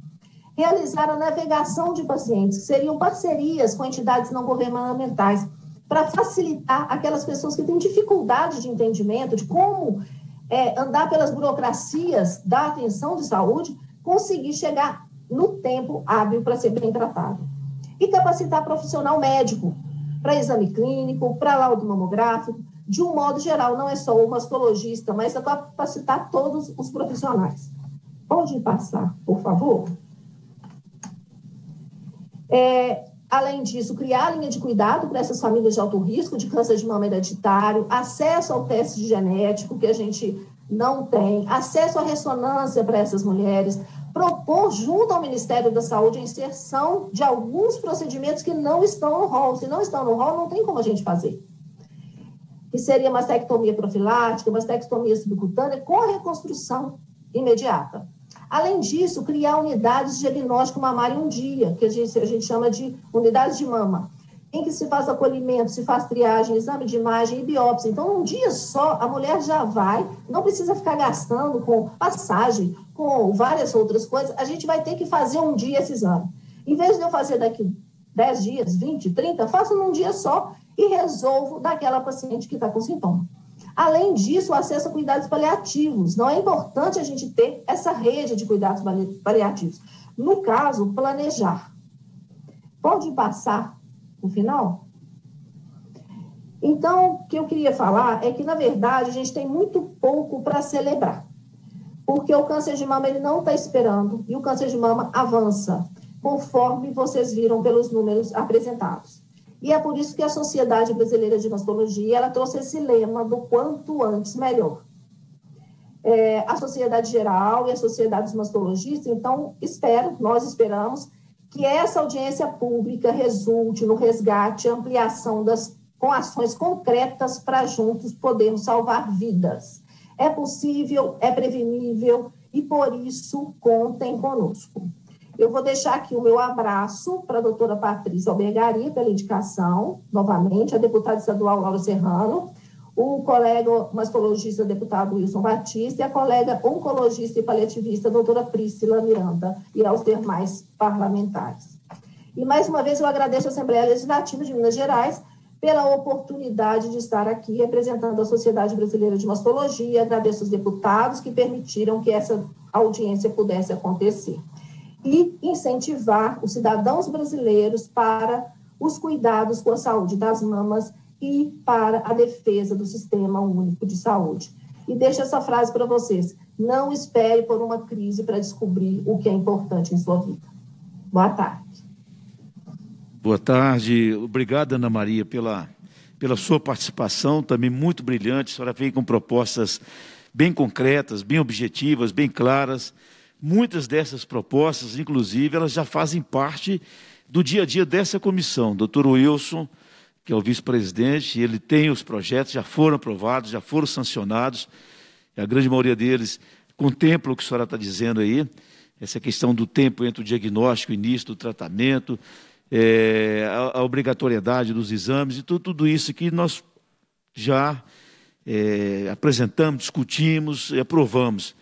Realizar a navegação de pacientes, que seriam parcerias com entidades não governamentais, para facilitar aquelas pessoas que têm dificuldade de entendimento de como é, andar pelas burocracias da atenção de saúde, conseguir chegar no tempo hábil para ser bem tratado. E capacitar profissional médico para exame clínico, para laudo mamográfico, de um modo geral, não é só o mastologista, mas é capacitar todos os profissionais. Pode passar, por favor? É... Além disso, criar linha de cuidado para essas famílias de alto risco de câncer de mama hereditário, acesso ao teste genético, que a gente não tem, acesso à ressonância para essas mulheres, propor junto ao Ministério da Saúde a inserção de alguns procedimentos que não estão no rol. Se não estão no rol, não tem como a gente fazer. Que seria mastectomia profilática, mastectomia subcutânea com reconstrução imediata. Além disso, criar unidades de diagnóstico mamário um dia, que a gente, a gente chama de unidades de mama, em que se faz acolhimento, se faz triagem, exame de imagem e biópsia. Então, um dia só, a mulher já vai, não precisa ficar gastando com passagem, com várias outras coisas. A gente vai ter que fazer um dia esse exame. Em vez de eu fazer daqui dez dias, vinte, trinta, faço num dia só e resolvo daquela paciente que está com sintoma. Além disso, o acesso a cuidados paliativos. Não é importante a gente ter essa rede de cuidados paliativos. No caso, planejar. Pode passar no final? Então, o que eu queria falar é que, na verdade, a gente tem muito pouco para celebrar. Porque o câncer de mama ele não está esperando e o câncer de mama avança, conforme vocês viram pelos números apresentados. E é por isso que a Sociedade Brasileira de Mastologia, ela trouxe esse lema do quanto antes, melhor. É, a sociedade geral e a sociedade dos mastologistas, então, espero, nós esperamos que essa audiência pública resulte no resgate e ampliação das, com ações concretas para juntos podermos salvar vidas. É possível, é prevenível e, por isso, contem conosco. Eu vou deixar aqui o meu abraço para a doutora Patrícia Albergaria pela indicação, novamente, a deputada estadual Laura Serrano, o colega mastologista deputado Wilson Batista e a colega oncologista e paliativista doutora Priscila Miranda e aos demais parlamentares. E, mais uma vez, eu agradeço a Assembleia Legislativa de Minas Gerais pela oportunidade de estar aqui representando a Sociedade Brasileira de Mastologia, agradeço aos deputados que permitiram que essa audiência pudesse acontecer. E incentivar os cidadãos brasileiros para os cuidados com a saúde das mamas e para a defesa do Sistema Único de Saúde. E deixo essa frase para vocês, não espere por uma crise para descobrir o que é importante em sua vida. Boa tarde. Boa tarde, obrigada Ana Maria pela, pela sua participação, também muito brilhante, a senhora veio com propostas bem concretas, bem objetivas, bem claras. Muitas dessas propostas, inclusive, elas já fazem parte do dia a dia dessa comissão. Doutor Wilson, que é o vice-presidente, ele tem os projetos, já foram aprovados, já foram sancionados, a grande maioria deles contempla o que a senhora está dizendo aí, essa questão do tempo entre o diagnóstico, o início do tratamento, é, a, a obrigatoriedade dos exames, e tudo, tudo isso que nós já é, apresentamos, discutimos e aprovamos.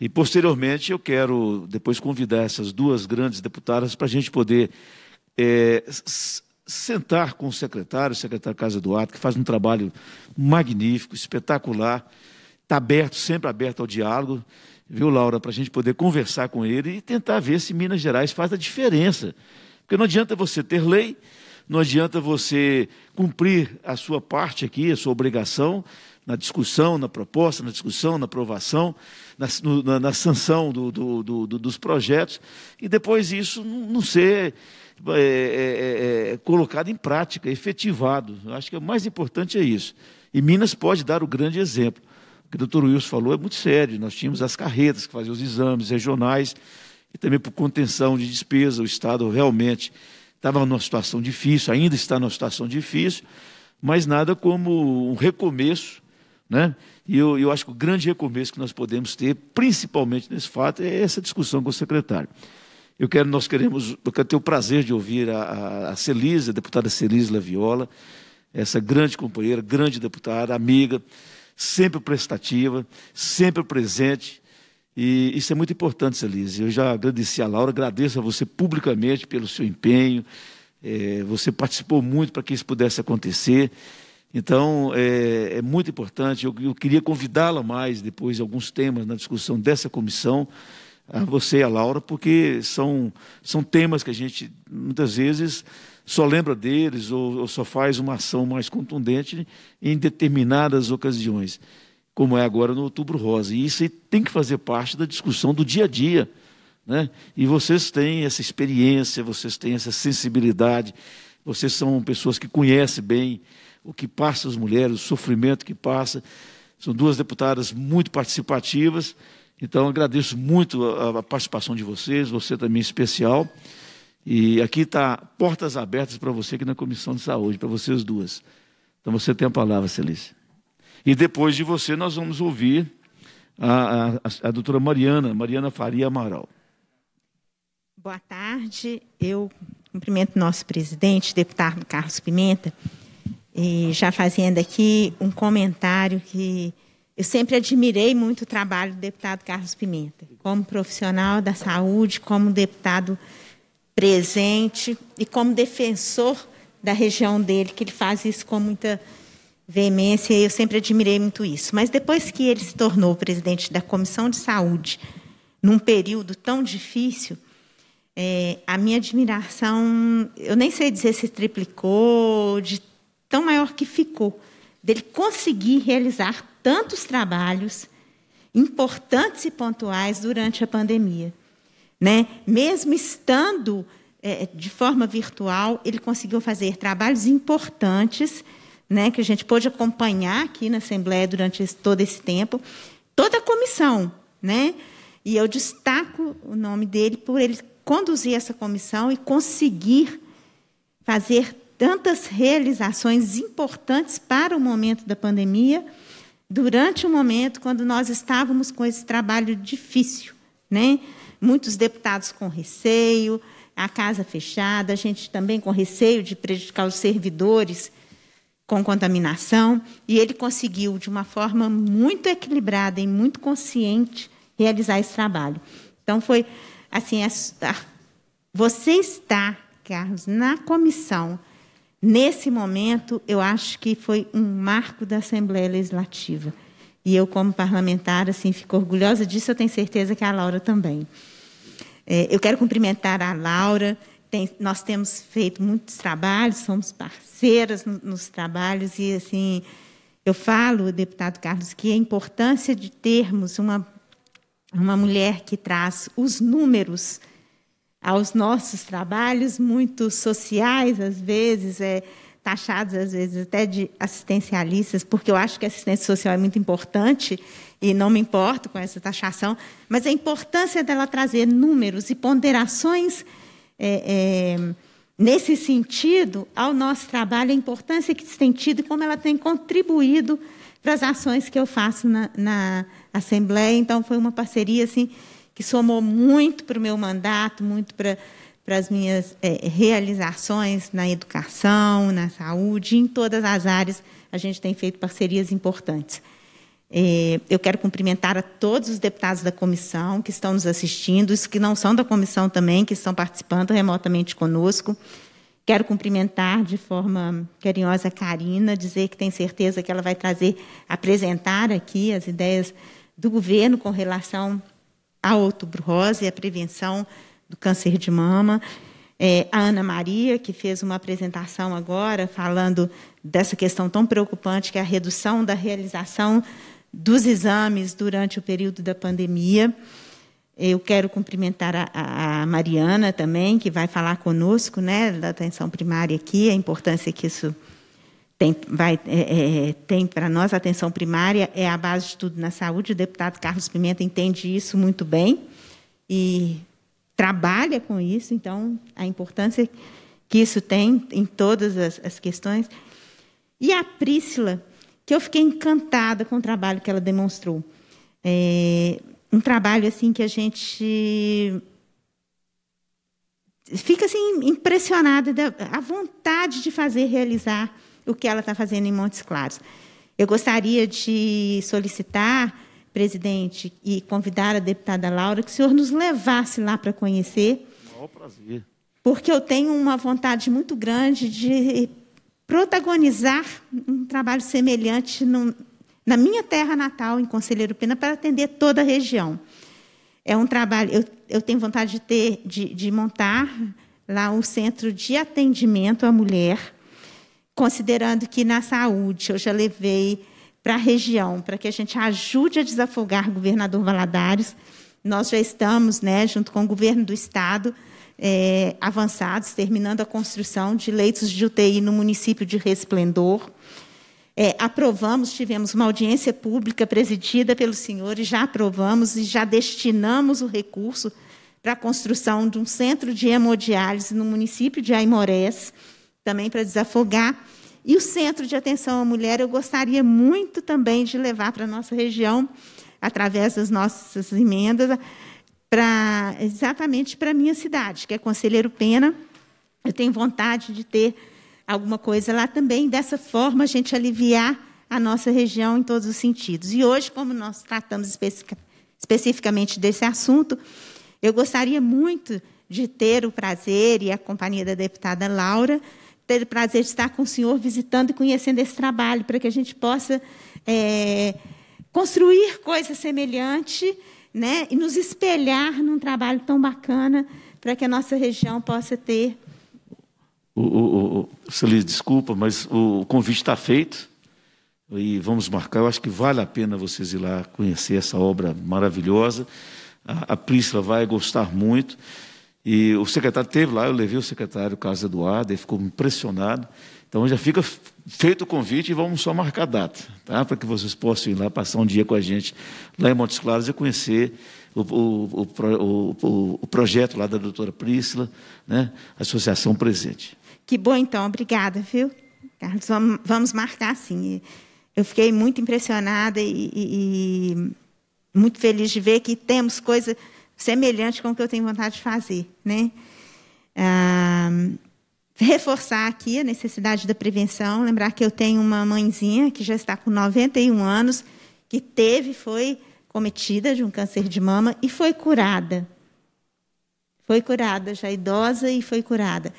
E, posteriormente, eu quero depois convidar essas duas grandes deputadas para a gente poder é, sentar com o secretário, o secretário Carlos Eduardo, que faz um trabalho magnífico, espetacular, está aberto, sempre aberto ao diálogo, viu, Laura, para a gente poder conversar com ele e tentar ver se Minas Gerais faz a diferença. Porque não adianta você ter lei, não adianta você cumprir a sua parte aqui, a sua obrigação, na discussão, na proposta, na discussão, na aprovação, na, na, na sanção do, do, do, dos projetos, e depois isso não ser é, é, é, colocado em prática, efetivado. Eu acho que o mais importante é isso. E Minas pode dar o grande exemplo. O que o doutor Wilson falou é muito sério. Nós tínhamos as carretas que faziam os exames regionais, e também por contenção de despesa, o Estado realmente estava numa situação difícil, ainda está numa situação difícil, mas nada como um recomeço, né? E eu, eu acho que o grande recomeço que nós podemos ter, principalmente nesse fato, é essa discussão com o secretário. Eu quero, nós queremos, eu quero ter o prazer de ouvir a, a, a Celise, a deputada Celise Laviola, essa grande companheira, grande deputada, amiga, sempre prestativa, sempre presente. E isso é muito importante, Celise. Eu já agradeci a Laura, agradeço a você publicamente pelo seu empenho. É, você participou muito para que isso pudesse acontecer. Então, é, é muito importante. Eu, eu queria convidá-la mais depois, alguns temas na discussão dessa comissão, a você e a Laura, porque são, são temas que a gente, muitas vezes, só lembra deles ou, ou só faz uma ação mais contundente em determinadas ocasiões, como é agora no Outubro Rosa. E isso tem que fazer parte da discussão do dia a dia, né? E vocês têm essa experiência, vocês têm essa sensibilidade, vocês são pessoas que conhecem bem o que passa as mulheres, o sofrimento que passa. São duas deputadas muito participativas. Então, agradeço muito a, a participação de vocês, você também especial. E aqui está portas abertas para você aqui na Comissão de Saúde, para vocês duas. Então, você tem a palavra, Celise. E depois de você, nós vamos ouvir a, a, a doutora Mariana, Mariana Faria Amaral. Boa tarde. Eu cumprimento nosso presidente, deputado Carlos Pimenta, e já fazendo aqui um comentário que... Eu sempre admirei muito o trabalho do deputado Carlos Pimenta, como profissional da saúde, como deputado presente e como defensor da região dele, que ele faz isso com muita veemência, e eu sempre admirei muito isso. Mas depois que ele se tornou presidente da Comissão de Saúde, num período tão difícil, é, a minha admiração, eu nem sei dizer se triplicou, de tão maior que ficou, dele conseguir realizar tantos trabalhos importantes e pontuais durante a pandemia, né? Mesmo estando é, de forma virtual, ele conseguiu fazer trabalhos importantes, né? Que a gente pôde acompanhar aqui na Assembleia durante esse, todo esse tempo, toda a comissão, né? E eu destaco o nome dele por ele conduzir essa comissão e conseguir fazer tantas realizações importantes para o momento da pandemia, durante o momento quando nós estávamos com esse trabalho difícil, né? Muitos deputados com receio, a casa fechada, a gente também com receio de prejudicar os servidores com contaminação, e ele conseguiu, de uma forma muito equilibrada e muito consciente, realizar esse trabalho. Então, foi assim, a, a, você está, Carlos, na comissão. Nesse momento, eu acho que foi um marco da Assembleia Legislativa. E eu, como parlamentar, assim, fico orgulhosa disso, eu tenho certeza que a Laura também. É, eu quero cumprimentar a Laura. Tem, nós temos feito muitos trabalhos, somos parceiras no, nos trabalhos. E, assim, eu falo, deputado Carlos, que a importância de termos uma, uma mulher que traz os números aos nossos trabalhos, muito sociais, às vezes, é, taxados, às vezes, até de assistencialistas, porque eu acho que a assistência social é muito importante e não me importo com essa taxação, mas a importância dela trazer números e ponderações é, é, nesse sentido ao nosso trabalho, a importância que isso tem tido e como ela tem contribuído para as ações que eu faço na, na Assembleia. Então, foi uma parceria, assim, que somou muito para o meu mandato, muito para as minhas é, realizações na educação, na saúde, em todas as áreas a gente tem feito parcerias importantes. É, eu quero cumprimentar a todos os deputados da comissão que estão nos assistindo, os que não são da comissão também, que estão participando remotamente conosco. Quero cumprimentar de forma carinhosa a Karina, dizer que tenho certeza que ela vai trazer, apresentar aqui as ideias do governo com relação a Outubro Rosa e a prevenção do câncer de mama. É, a Ana Maria, que fez uma apresentação agora, falando dessa questão tão preocupante, que é a redução da realização dos exames durante o período da pandemia. Eu quero cumprimentar a, a Mariana também, que vai falar conosco, né, da atenção primária aqui, a importância que isso tem, vai, é, é, tem para nós. A atenção primária é a base de tudo na saúde. O deputado Carlos Pimenta entende isso muito bem e trabalha com isso. Então, a importância que isso tem em todas as, as questões. E a Priscila, que eu fiquei encantada com o trabalho que ela demonstrou. É um trabalho assim que a gente fica assim impressionada da a vontade de fazer realizar o que ela está fazendo em Montes Claros. Eu gostaria de solicitar, presidente, e convidar a deputada Laura que o senhor nos levasse lá para conhecer. É um prazer. Porque eu tenho uma vontade muito grande de protagonizar um trabalho semelhante no, na minha terra natal, em Conselheiro Pena, para atender toda a região. É um trabalho, eu, eu tenho vontade de, ter, de, de montar lá um centro de atendimento à mulher, considerando que na saúde eu já levei para a região, para que a gente ajude a desafogar o governador Valadares. Nós já estamos, né, junto com o governo do Estado, É, avançados, terminando a construção de leitos de U T I no município de Resplendor. É, aprovamos, tivemos uma audiência pública presidida pelos senhores, já aprovamos e já destinamos o recurso para a construção de um centro de hemodiálise no município de Aimorés, também para desafogar. E o Centro de Atenção à Mulher eu gostaria muito também de levar para a nossa região, através das nossas emendas, Pra, exatamente para a minha cidade, que é Conselheiro Pena. Eu tenho vontade de ter alguma coisa lá também. Dessa forma, a gente aliviar a nossa região em todos os sentidos. E hoje, como nós tratamos especific, especificamente desse assunto, eu gostaria muito de ter o prazer, e a companhia da deputada Laura, ter o prazer de estar com o senhor visitando e conhecendo esse trabalho, para que a gente possa é, construir coisa semelhante, né, e nos espelhar num trabalho tão bacana para que a nossa região possa ter. O, o, o, Celise, desculpa, mas o convite está feito e vamos marcar. Eu acho que vale a pena vocês ir lá conhecer essa obra maravilhosa. A, a Priscila vai gostar muito. E o secretário esteve lá, eu levei o secretário Carlos Eduardo, ele ficou impressionado. Então já fica feito o convite e vamos só marcar a data, tá? Para que vocês possam ir lá passar um dia com a gente lá em Montes Claros e conhecer o, o, o, o, o projeto lá da doutora Priscila, né? Associação Presente. Que bom, então. Obrigada, viu, Carlos? Vamos, vamos marcar, sim. Eu fiquei muito impressionada e, e, e muito feliz de ver que temos coisa semelhante com o que eu tenho vontade de fazer, né? Ah, reforçar aqui a necessidade da prevenção, lembrar que eu tenho uma mãezinha que já está com noventa e um anos, que teve, foi cometida de um câncer de mama e foi curada. Foi curada, já idosa, e foi curada.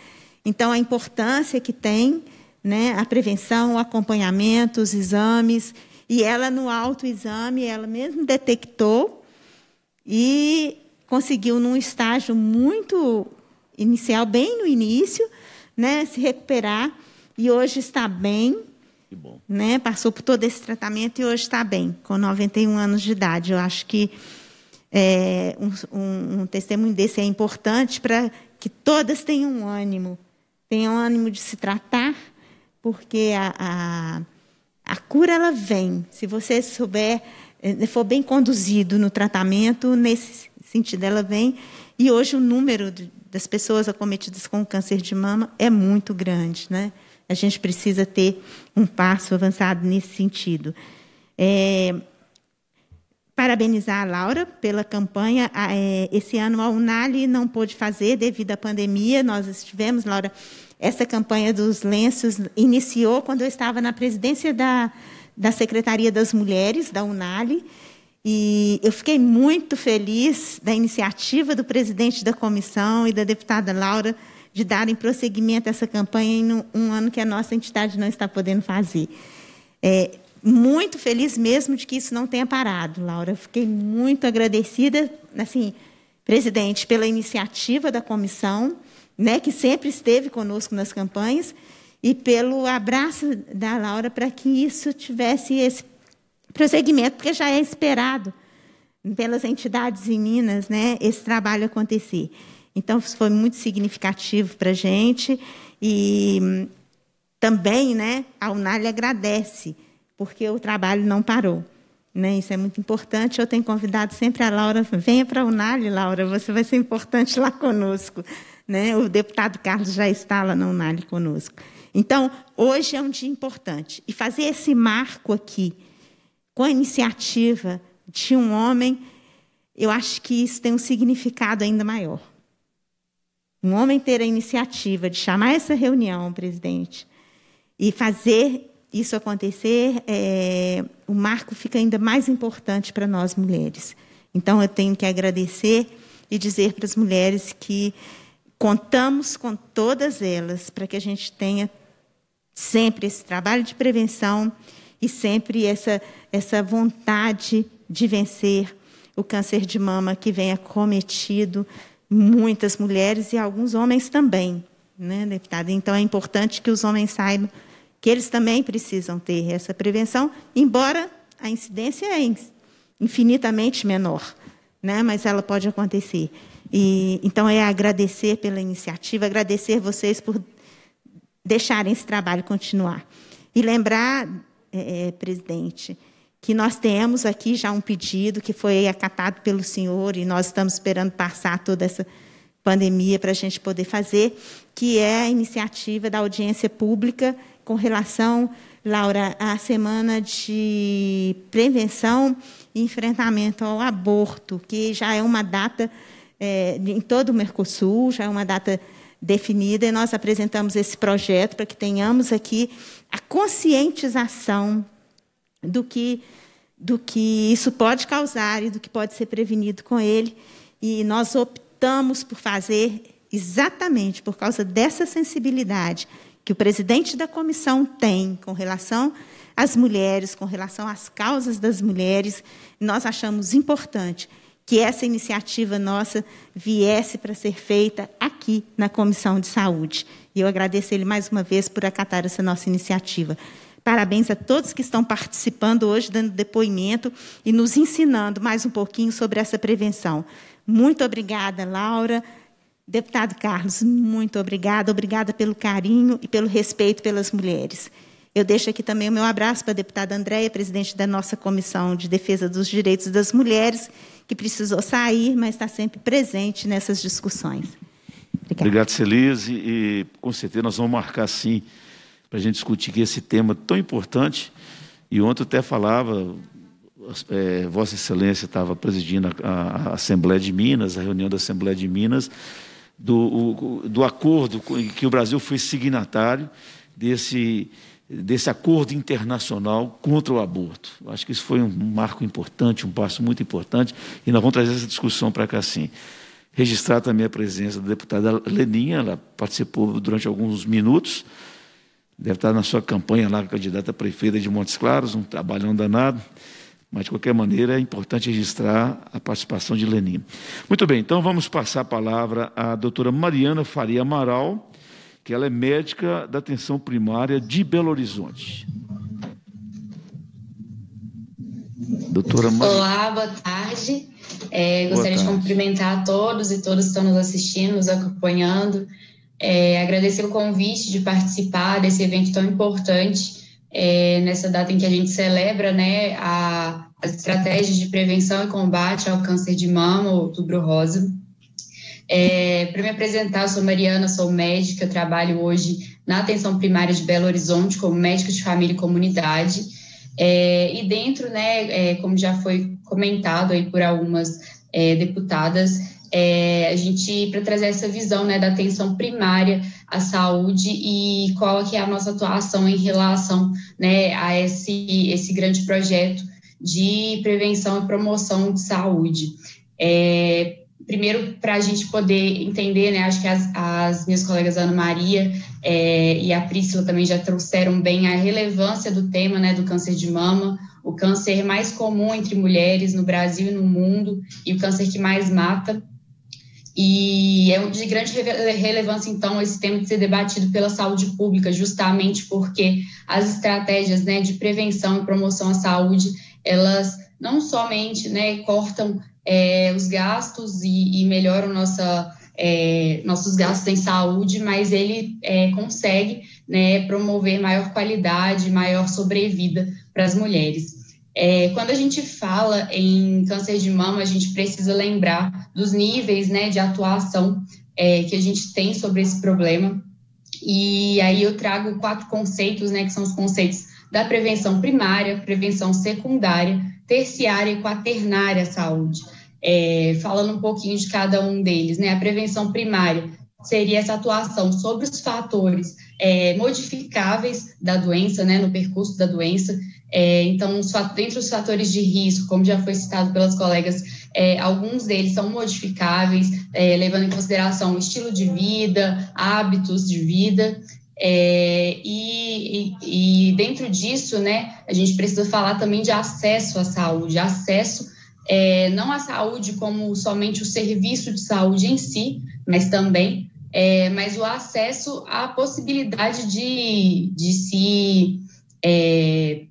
Então, a importância que tem, né, a prevenção, o acompanhamento, os exames, e ela no autoexame, ela mesma detectou e conseguiu, num estágio muito inicial, bem no início, né, se recuperar, e hoje está bem. Que bom. Né, passou por todo esse tratamento e hoje está bem, com noventa e um anos de idade. Eu acho que é, um, um, um testemunho desse é importante para que todas tenham ânimo, tenham ânimo de se tratar, porque a, a, a cura ela vem. Se você souber, for bem conduzido no tratamento, nesse sentido ela vem. E hoje o número de, das pessoas acometidas com câncer de mama é muito grande, né? A gente precisa ter um passo avançado nesse sentido. É, parabenizar a Laura pela campanha. É, esse ano a Unale não pôde fazer devido à pandemia. Nós estivemos, Laura, essa campanha dos lenços iniciou quando eu estava na presidência da, da Secretaria das Mulheres, da Unale. E eu fiquei muito feliz da iniciativa do presidente da comissão e da deputada Laura de darem prosseguimento a essa campanha em um ano que a nossa entidade não está podendo fazer. É, muito feliz mesmo de que isso não tenha parado, Laura. Eu fiquei muito agradecida, assim, presidente, pela iniciativa da comissão, né, que sempre esteve conosco nas campanhas, e pelo abraço da Laura para que isso tivesse esse prosseguimento, porque já é esperado pelas entidades em Minas, né, esse trabalho acontecer. Então, foi muito significativo para a gente. E também, né, a Unale agradece, porque o trabalho não parou, né? Isso é muito importante. Eu tenho convidado sempre a Laura, venha para a Unale, Laura, você vai ser importante lá conosco, né? O deputado Carlos já está lá na Unale conosco. Então, hoje é um dia importante. E fazer esse marco aqui, com a iniciativa de um homem, eu acho que isso tem um significado ainda maior. Um homem ter a iniciativa de chamar essa reunião, presidente, e fazer isso acontecer, é, o marco fica ainda mais importante para nós mulheres. Então, eu tenho que agradecer e dizer para as mulheres que contamos com todas elas para que a gente tenha sempre esse trabalho de prevenção e sempre essa, essa vontade de vencer o câncer de mama que vem acometido muitas mulheres e alguns homens também, né, deputada? Então, é importante que os homens saibam que eles também precisam ter essa prevenção, embora a incidência é infinitamente menor, né, mas ela pode acontecer. E, então, é agradecer pela iniciativa, agradecer vocês por deixarem esse trabalho continuar. E lembrar, é, presidente, que nós temos aqui já um pedido que foi acatado pelo senhor e nós estamos esperando passar toda essa pandemia para a gente poder fazer, que é a iniciativa da audiência pública com relação, Laura, à semana de prevenção e enfrentamento ao aborto, que já é uma data... É, em todo o Mercosul, já é uma data definida, e nós apresentamos esse projeto para que tenhamos aqui a conscientização do que, do que isso pode causar e do que pode ser prevenido com ele. E nós optamos por fazer exatamente por causa dessa sensibilidade que o presidente da comissão tem com relação às mulheres, com relação às causas das mulheres. Nós achamos importante que essa iniciativa nossa viesse para ser feita aqui na Comissão de Saúde. E eu agradeço ele mais uma vez por acatar essa nossa iniciativa. Parabéns a todos que estão participando hoje, dando depoimento e nos ensinando mais um pouquinho sobre essa prevenção. Muito obrigada, Laura. Deputado Carlos, muito obrigada. Obrigada pelo carinho e pelo respeito pelas mulheres. Eu deixo aqui também o meu abraço para a deputada Andrea, presidente da nossa Comissão de Defesa dos Direitos das Mulheres, que precisou sair, mas está sempre presente nessas discussões. Obrigada. Obrigado, Celise, e com certeza nós vamos marcar, sim, para a gente discutir esse tema tão importante. E ontem eu até falava, é, Vossa Excelência estava presidindo a, a Assembleia de Minas, a reunião da Assembleia de Minas, do, o, do acordo em que o Brasil foi signatário desse... desse acordo internacional contra o aborto. Acho que isso foi um marco importante, um passo muito importante, e nós vamos trazer essa discussão para cá, sim. Registrar também a presença da deputada Leninha, ela participou durante alguns minutos, deve estar na sua campanha lá, candidata a prefeita de Montes Claros, um trabalhão danado, mas, de qualquer maneira, é importante registrar a participação de Leninha. Muito bem, então vamos passar a palavra à doutora Mariana Faria Amaral, que ela é médica da atenção primária de Belo Horizonte. Doutora Mar... Olá, boa tarde. É, boa gostaria tarde. de cumprimentar a todos e todas que estão nos assistindo, nos acompanhando. É, agradecer o convite de participar desse evento tão importante, é, nessa data em que a gente celebra, né, a, as estratégias de prevenção e combate ao câncer de mama, Outubro Rosa. É, para me apresentar, eu sou Mariana, sou médica, eu trabalho hoje na atenção primária de Belo Horizonte como médica de família e comunidade, é, e dentro, né, é, como já foi comentado aí por algumas é, deputadas, é, a gente, para trazer essa visão, né, da atenção primária à saúde e qual que é a nossa atuação em relação, né, a esse, esse grande projeto de prevenção e promoção de saúde. É, Primeiro, para a gente poder entender, né, acho que as, as minhas colegas Ana Maria é, e a Priscila também já trouxeram bem a relevância do tema, né, do câncer de mama, o câncer mais comum entre mulheres no Brasil e no mundo, e o câncer que mais mata. E é de grande relevância, então, esse tema de ser debatido pela saúde pública, justamente porque as estratégias, né, de prevenção e promoção à saúde, elas não somente, né, cortam É, os gastos e, e melhoram nossa, é, nossos gastos em saúde, mas ele é, consegue, né, promover maior qualidade, maior sobrevida para as mulheres. É, quando a gente fala em câncer de mama, a gente precisa lembrar dos níveis, né, de atuação é, que a gente tem sobre esse problema. E aí eu trago quatro conceitos, né, que são os conceitos da prevenção primária, prevenção secundária, terciária e quaternária à saúde. É, falando um pouquinho de cada um deles, né, a prevenção primária seria essa atuação sobre os fatores é, modificáveis da doença, né, no percurso da doença. É, então, dentre os fatores de risco, como já foi citado pelas colegas, é, alguns deles são modificáveis, é, levando em consideração o estilo de vida, hábitos de vida, é, e, e, e dentro disso, né, a gente precisa falar também de acesso à saúde, acesso é, não à saúde como somente o serviço de saúde em si, mas também, é, mas o acesso à possibilidade de, de se... É,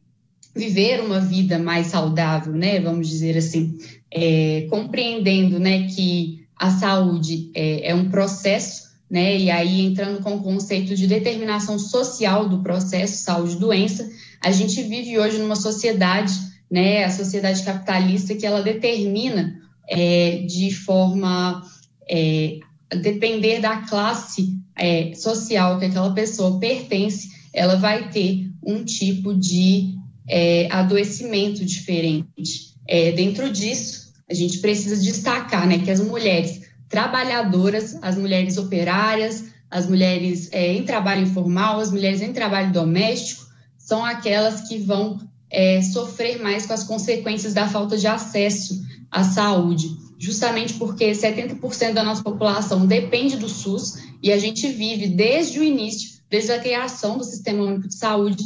viver uma vida mais saudável, né, vamos dizer assim, é, compreendendo, né, que a saúde é, é um processo, né, e aí entrando com o conceito de determinação social do processo saúde-doença, a gente vive hoje numa sociedade, né, a sociedade capitalista, que ela determina é, de forma é, a depender da classe é, social que aquela pessoa pertence, ela vai ter um tipo de É, adoecimento diferente. É, dentro disso, a gente precisa destacar, né, que as mulheres trabalhadoras, as mulheres operárias, as mulheres é, em trabalho informal, as mulheres em trabalho doméstico, são aquelas que vão é, sofrer mais com as consequências da falta de acesso à saúde, justamente porque setenta por cento da nossa população depende do SUS e a gente vive desde o início, desde a criação do Sistema Único de Saúde,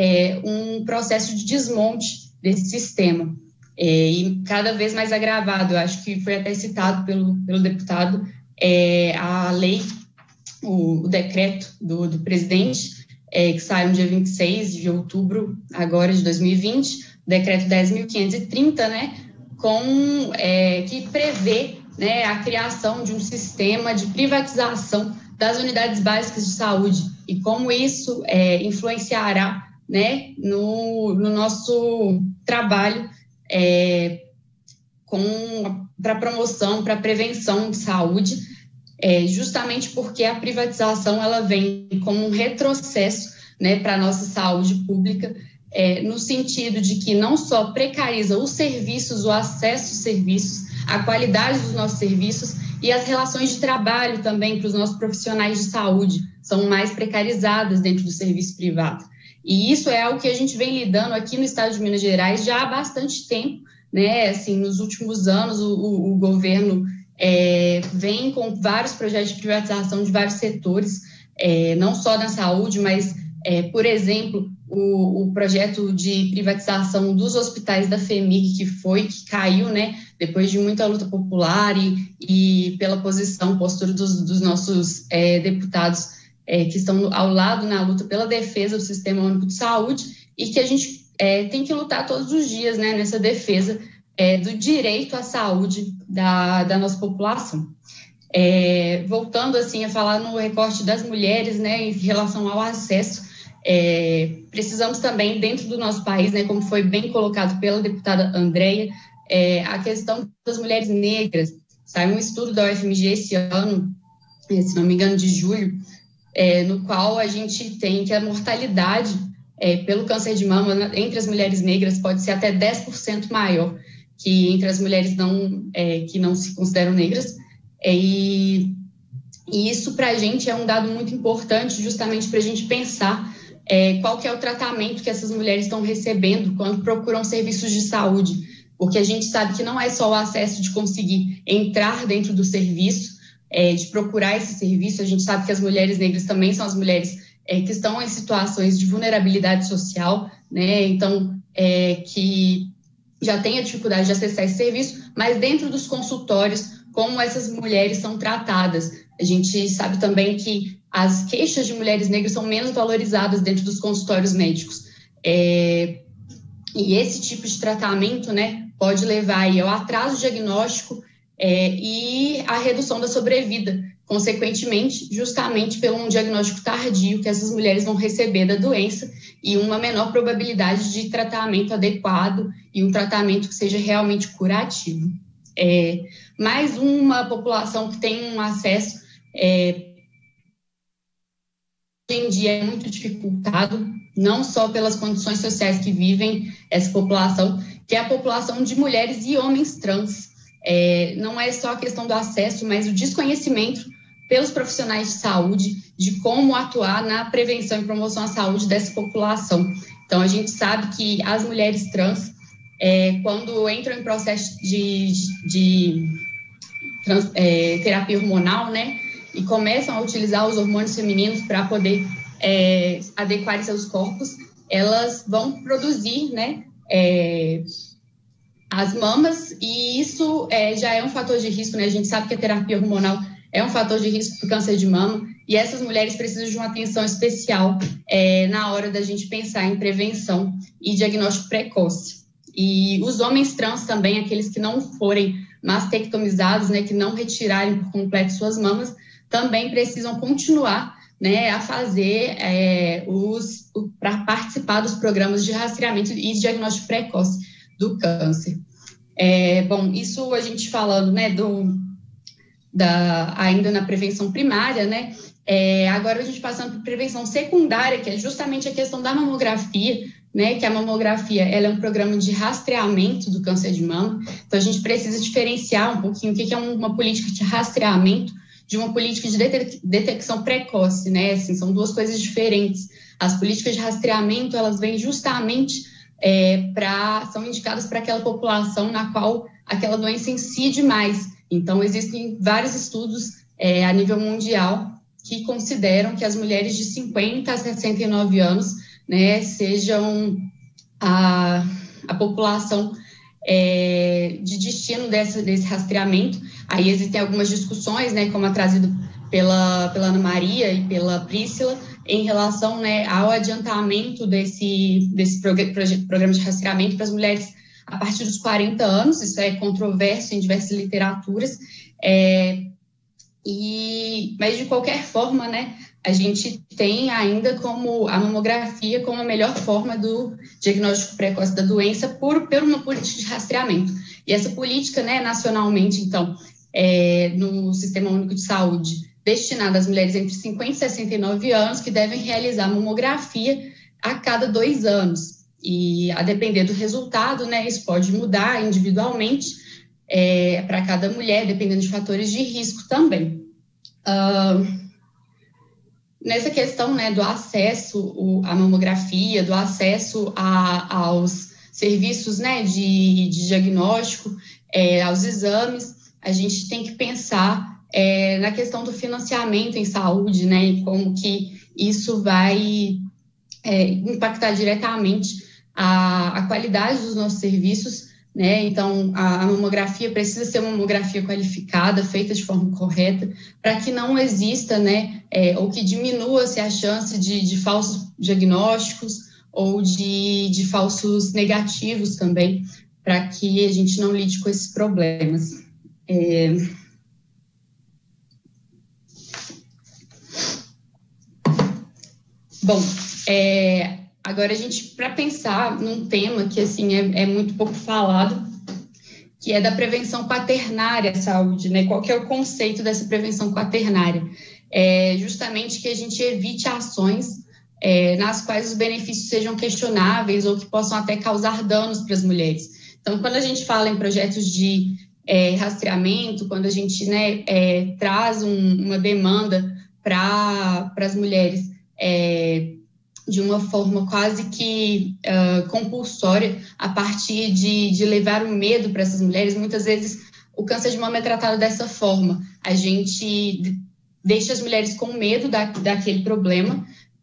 É um processo de desmonte desse sistema, é, e cada vez mais agravado. Eu acho que foi até citado pelo, pelo deputado é, a lei, o, o decreto do, do presidente, é, que saiu no dia vinte e seis de outubro, agora de dois mil e vinte, o decreto dez mil quinhentos e trinta, né, com, é, que prevê, né, a criação de um sistema de privatização das unidades básicas de saúde e como isso é, influenciará, né, no, no nosso trabalho é, para promoção, para prevenção de saúde, é, justamente porque a privatização ela vem como um retrocesso, né, para a nossa saúde pública, é, no sentido de que não só precariza os serviços, o acesso aos serviços, a qualidade dos nossos serviços e as relações de trabalho também para os nossos profissionais de saúde são mais precarizadas dentro do serviço privado. E isso é algo que a gente vem lidando aqui no estado de Minas Gerais já há bastante tempo, né? Assim, nos últimos anos, o, o, o governo é, vem com vários projetos de privatização de vários setores, é, não só na saúde, mas, é, por exemplo, o, o projeto de privatização dos hospitais da FEMIG, que foi, que caiu, né, depois de muita luta popular e, e pela posição, postura dos, dos nossos é, deputados, É, que estão ao lado na luta pela defesa do Sistema Único de Saúde e que a gente é, tem que lutar todos os dias, né, nessa defesa é, do direito à saúde da, da nossa população. É, voltando assim a falar no recorte das mulheres, né, em relação ao acesso, é, precisamos também, dentro do nosso país, né, como foi bem colocado pela deputada Andrea, é, a questão das mulheres negras. Saiu um estudo da U F M G esse ano, se não me engano, de julho, É, no qual a gente tem que a mortalidade é, pelo câncer de mama entre as mulheres negras pode ser até dez por cento maior que entre as mulheres não, é, que não se consideram negras. É, e, e isso, para a gente, é um dado muito importante, justamente para a gente pensar é, qual que é o tratamento que essas mulheres estão recebendo quando procuram serviços de saúde. Porque a gente sabe que não é só o acesso de conseguir entrar dentro do serviço, É, de procurar esse serviço. A gente sabe que as mulheres negras também são as mulheres é, que estão em situações de vulnerabilidade social, né, então é, que já tem a dificuldade de acessar esse serviço, mas dentro dos consultórios, como essas mulheres são tratadas. A gente sabe também que as queixas de mulheres negras são menos valorizadas dentro dos consultórios médicos, é, e esse tipo de tratamento, né, pode levar aí ao atraso diagnóstico É, e a redução da sobrevida, consequentemente, justamente pelo um diagnóstico tardio que essas mulheres vão receber da doença e uma menor probabilidade de tratamento adequado e um tratamento que seja realmente curativo. É, mais uma população que tem um acesso é, hoje em dia é muito dificultado, não só pelas condições sociais que vivem essa população, que é a população de mulheres e homens trans. É, não é só a questão do acesso, mas o desconhecimento pelos profissionais de saúde de como atuar na prevenção e promoção à saúde dessa população. Então, a gente sabe que as mulheres trans, é, quando entram em processo de, de trans, é, terapia hormonal, né, e começam a utilizar os hormônios femininos para poder é, adequar seus corpos, elas vão produzir, né, é, as mamas, e isso é, já é um fator de risco, né? A gente sabe que a terapia hormonal é um fator de risco para o câncer de mama, e essas mulheres precisam de uma atenção especial é, na hora da gente pensar em prevenção e diagnóstico precoce. E os homens trans também, aqueles que não forem mastectomizados, né, que não retirarem por completo suas mamas, também precisam continuar, né, a fazer, é, os, para participar dos programas de rastreamento e diagnóstico precoce do câncer. É, bom, isso a gente falando, né, do, da, ainda na prevenção primária, né, é, agora a gente passando para prevenção secundária, que é justamente a questão da mamografia, né, que a mamografia, ela é um programa de rastreamento do câncer de mama, então a gente precisa diferenciar um pouquinho o que é uma política de rastreamento de uma política de detec- detecção precoce, né, assim, são duas coisas diferentes. As políticas de rastreamento, elas vêm justamente... É, pra, são indicadas para aquela população na qual aquela doença incide mais. Então, existem vários estudos é, a nível mundial que consideram que as mulheres de cinquenta a sessenta e nove anos, né, sejam a, a população é, de destino desse, desse rastreamento. Aí existem algumas discussões, né, como a trazida pela, pela Ana Maria e pela Priscila, em relação, né, ao adiantamento desse, desse programa de rastreamento para as mulheres a partir dos quarenta anos, isso é controverso em diversas literaturas, é, e, mas de qualquer forma, né, a gente tem ainda como a mamografia como a melhor forma do diagnóstico precoce da doença por, por uma política de rastreamento. E essa política, né, nacionalmente, então, é, no Sistema Único de Saúde, destinada às mulheres entre cinquenta e sessenta e nove anos, que devem realizar mamografia a cada dois anos. E, a depender do resultado, né, isso pode mudar individualmente é, para cada mulher, dependendo de fatores de risco também. Uh, nessa questão, né, do acesso à mamografia, do acesso a, aos serviços, né, de, de diagnóstico, é, aos exames, a gente tem que pensar É, na questão do financiamento em saúde, né, e como que isso vai é, impactar diretamente a, a qualidade dos nossos serviços, né, então a, a mamografia precisa ser uma mamografia qualificada, feita de forma correta, para que não exista, né, é, ou que diminua-se a chance de, de falsos diagnósticos ou de, de falsos negativos também, para que a gente não lide com esses problemas. É... Bom, é, agora a gente, para pensar num tema que, assim, é, é muito pouco falado, que é da prevenção quaternária à saúde, né? Qual que é o conceito dessa prevenção quaternária? É justamente que a gente evite ações é, nas quais os benefícios sejam questionáveis ou que possam até causar danos para as mulheres. Então, quando a gente fala em projetos de é, rastreamento, quando a gente, né, é, traz um, uma demanda para as mulheres, É, de uma forma quase que uh, compulsória, a partir de, de levar o medo para essas mulheres. Muitas vezes o câncer de mama é tratado dessa forma. A gente deixa as mulheres com medo da, daquele problema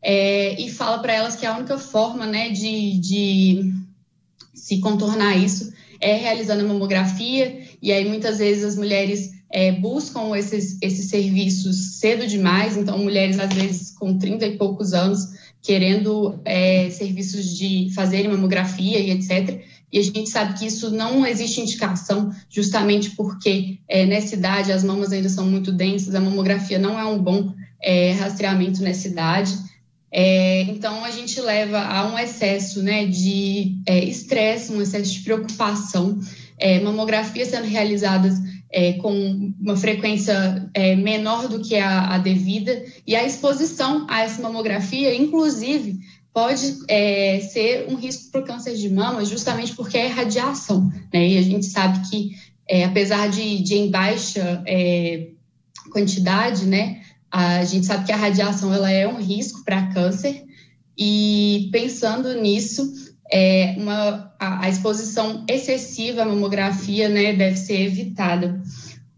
é, e fala para elas que a única forma, né, de, de se contornar isso é realizando a mamografia, e aí muitas vezes as mulheres É, buscam esses, esses serviços cedo demais, então mulheres às vezes com trinta e poucos anos querendo é, serviços de fazerem mamografia e etcétera. E a gente sabe que isso não existe indicação, justamente porque é, nessa idade as mamas ainda são muito densas, a mamografia não é um bom é, rastreamento nessa idade. É, então a gente leva a um excesso, né, de é, estresse, um excesso de preocupação, é, mamografia sendo realizadas é, com uma frequência é, menor do que a, a devida, e a exposição a essa mamografia, inclusive, pode é, ser um risco para o câncer de mama, justamente porque é radiação, né? E a gente sabe que, é, apesar de, de em baixa é, quantidade, né, a gente sabe que a radiação ela é um risco para câncer, e pensando nisso, é, uma, a, a exposição excessiva à mamografia, né, deve ser evitada.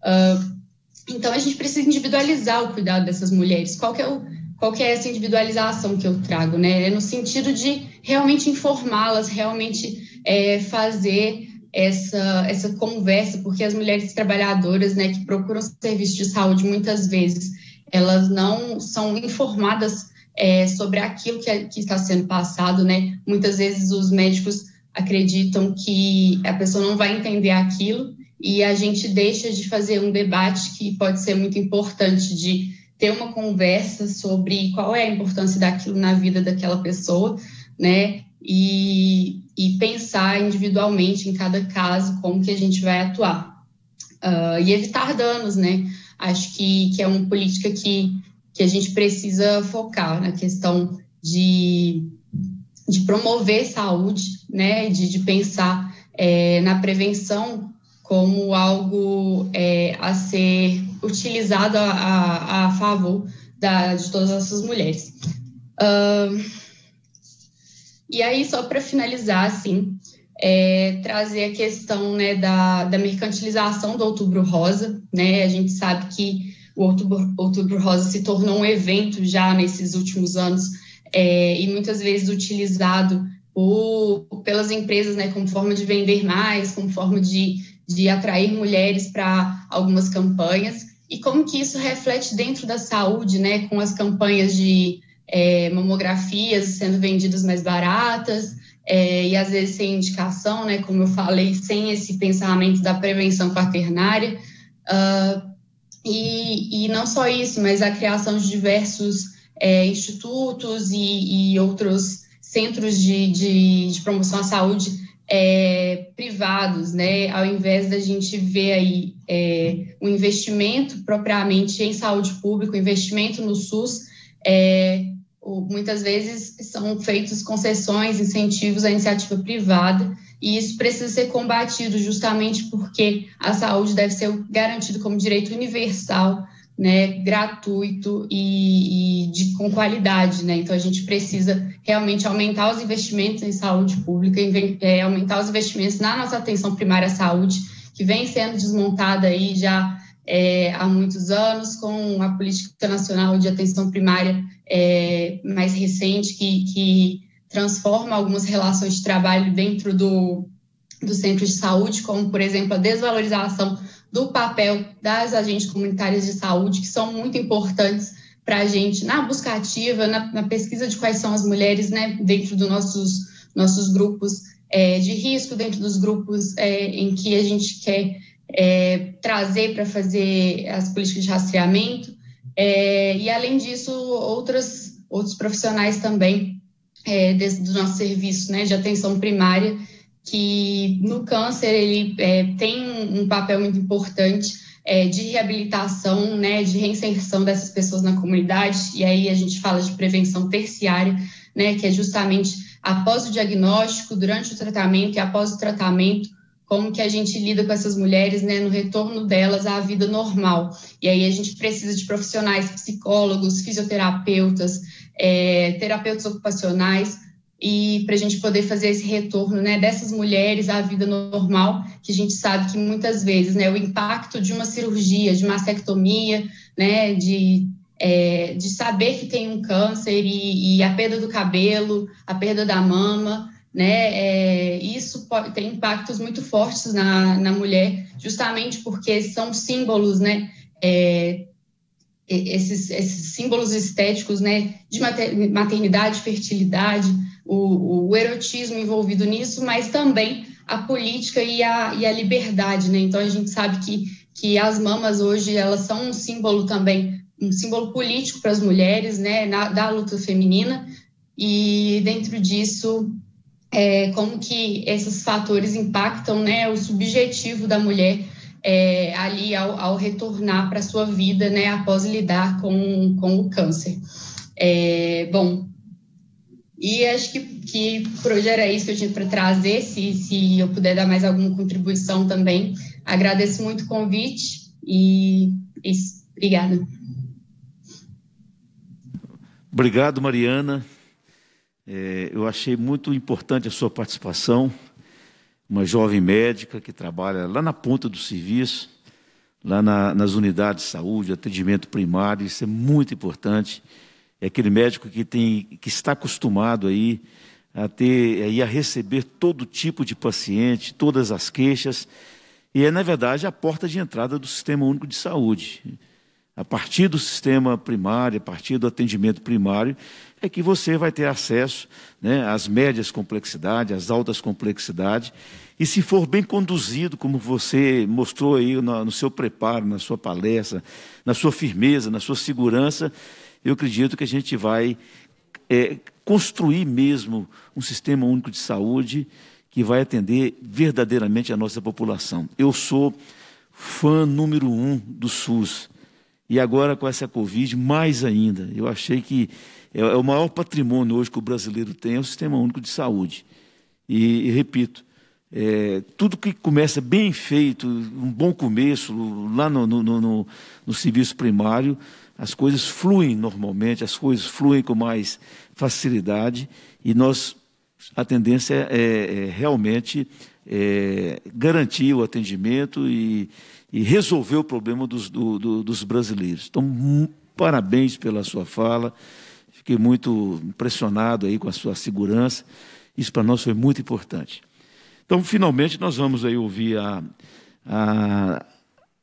Uh, então, a gente precisa individualizar o cuidado dessas mulheres. Qual que é o Qual que é essa individualização que eu trago, né? É no sentido de realmente informá-las, realmente é, fazer essa, essa conversa, porque as mulheres trabalhadoras, né, que procuram serviço de saúde, muitas vezes, elas não são informadas é, sobre aquilo que, que está sendo passado, né? Muitas vezes os médicos acreditam que a pessoa não vai entender aquilo e a gente deixa de fazer um debate que pode ser muito importante de ter uma conversa sobre qual é a importância daquilo na vida daquela pessoa, né, e, e pensar individualmente em cada caso como que a gente vai atuar. Uh, e evitar danos, né, acho que, que é uma política que, que a gente precisa focar na questão de, de promover saúde, né, de, de pensar é, na prevenção como algo é, a ser utilizado a, a, a favor da, de todas essas mulheres. Uh, e aí, só para finalizar, assim, é, trazer a questão, né, da, da mercantilização do Outubro Rosa, né? A gente sabe que o Outubro, Outubro Rosa se tornou um evento já nesses últimos anos é, e muitas vezes utilizado por, pelas empresas, né, como forma de vender mais, como forma de de atrair mulheres para algumas campanhas, e como que isso reflete dentro da saúde, né, com as campanhas de é, mamografias sendo vendidas mais baratas, é, e às vezes sem indicação, né, como eu falei, sem esse pensamento da prevenção quaternária, uh, e, e não só isso, mas a criação de diversos é, institutos e, e outros centros de, de, de promoção à saúde É, privados, né, ao invés da gente ver aí é, um investimento propriamente em saúde pública, um investimento no SUS, é, o, muitas vezes são feitas concessões, incentivos à iniciativa privada, e isso precisa ser combatido justamente porque a saúde deve ser garantida como direito universal, né, gratuito e, e de, com qualidade, né? Então a gente precisa realmente aumentar os investimentos em saúde pública, é, aumentar os investimentos na nossa atenção primária à saúde, que vem sendo desmontada aí já é, há muitos anos, com a Política Nacional de Atenção Primária é, mais recente, que, que transforma algumas relações de trabalho dentro do, do centro de saúde, como, por exemplo, a desvalorização do papel das agentes comunitárias de saúde, que são muito importantes para a gente na busca ativa, na, na pesquisa de quais são as mulheres, né, dentro dos nossos, nossos grupos é, de risco, dentro dos grupos é, em que a gente quer é, trazer para fazer as políticas de rastreamento. É, e, além disso, outras, outros profissionais também é, desse, do nosso serviço, né, de atenção primária, que no câncer ele é, tem um papel muito importante é, de reabilitação, né, de reinserção dessas pessoas na comunidade, e aí a gente fala de prevenção terciária, né, que é justamente após o diagnóstico, durante o tratamento e após o tratamento, como que a gente lida com essas mulheres, né, no retorno delas à vida normal. E aí a gente precisa de profissionais, psicólogos, fisioterapeutas, é, terapeutas ocupacionais, e para a gente poder fazer esse retorno, né, dessas mulheres à vida normal, que a gente sabe que muitas vezes, né, o impacto de uma cirurgia, de mastectomia, né, de, é, de saber que tem um câncer e, e a perda do cabelo, a perda da mama, né, é, isso pode, tem impactos muito fortes na, na mulher, justamente porque são símbolos, né, é, esses, esses símbolos estéticos, né, de maternidade, fertilidade, O, o erotismo envolvido nisso, mas também a política e a, e a liberdade, né? Então, a gente sabe que, que as mamas hoje, elas são um símbolo também, um símbolo político para as mulheres, né, na, da luta feminina, e dentro disso, é, como que esses fatores impactam, né, o subjetivo da mulher é, ali ao, ao retornar para a sua vida, né, após lidar com, com o câncer. É, bom, e acho que, que por hoje era isso que eu tinha para trazer, se, se eu puder dar mais alguma contribuição também. Agradeço muito o convite e isso, obrigada. Obrigado, Mariana. É, eu achei muito importante a sua participação, uma jovem médica que trabalha lá na ponta do serviço, lá na, nas unidades de saúde, atendimento primário, isso é muito importante. É aquele médico que, tem, que está acostumado aí a, ter, aí a receber todo tipo de paciente, todas as queixas, e é, na verdade, a porta de entrada do Sistema Único de Saúde. A partir do sistema primário, a partir do atendimento primário, é que você vai ter acesso, né, às médias complexidades, às altas complexidades, e se for bem conduzido, como você mostrou aí no, no seu preparo, na sua palestra, na sua firmeza, na sua segurança, eu acredito que a gente vai é, construir mesmo um sistema único de saúde que vai atender verdadeiramente a nossa população. Eu sou fã número um do SUS. E agora, com essa Covid, mais ainda. Eu achei que é o maior patrimônio hoje que o brasileiro tem é o Sistema Único de Saúde. E, e repito, é, tudo que começa bem feito, um bom começo, lá no, no, no, no serviço primário, as coisas fluem normalmente, as coisas fluem com mais facilidade, e nós, a tendência é, é realmente é, garantir o atendimento e... e resolver o problema dos, do, do, dos brasileiros. Então, parabéns pela sua fala, fiquei muito impressionado aí com a sua segurança, isso para nós foi muito importante. Então, finalmente, nós vamos aí ouvir a, a,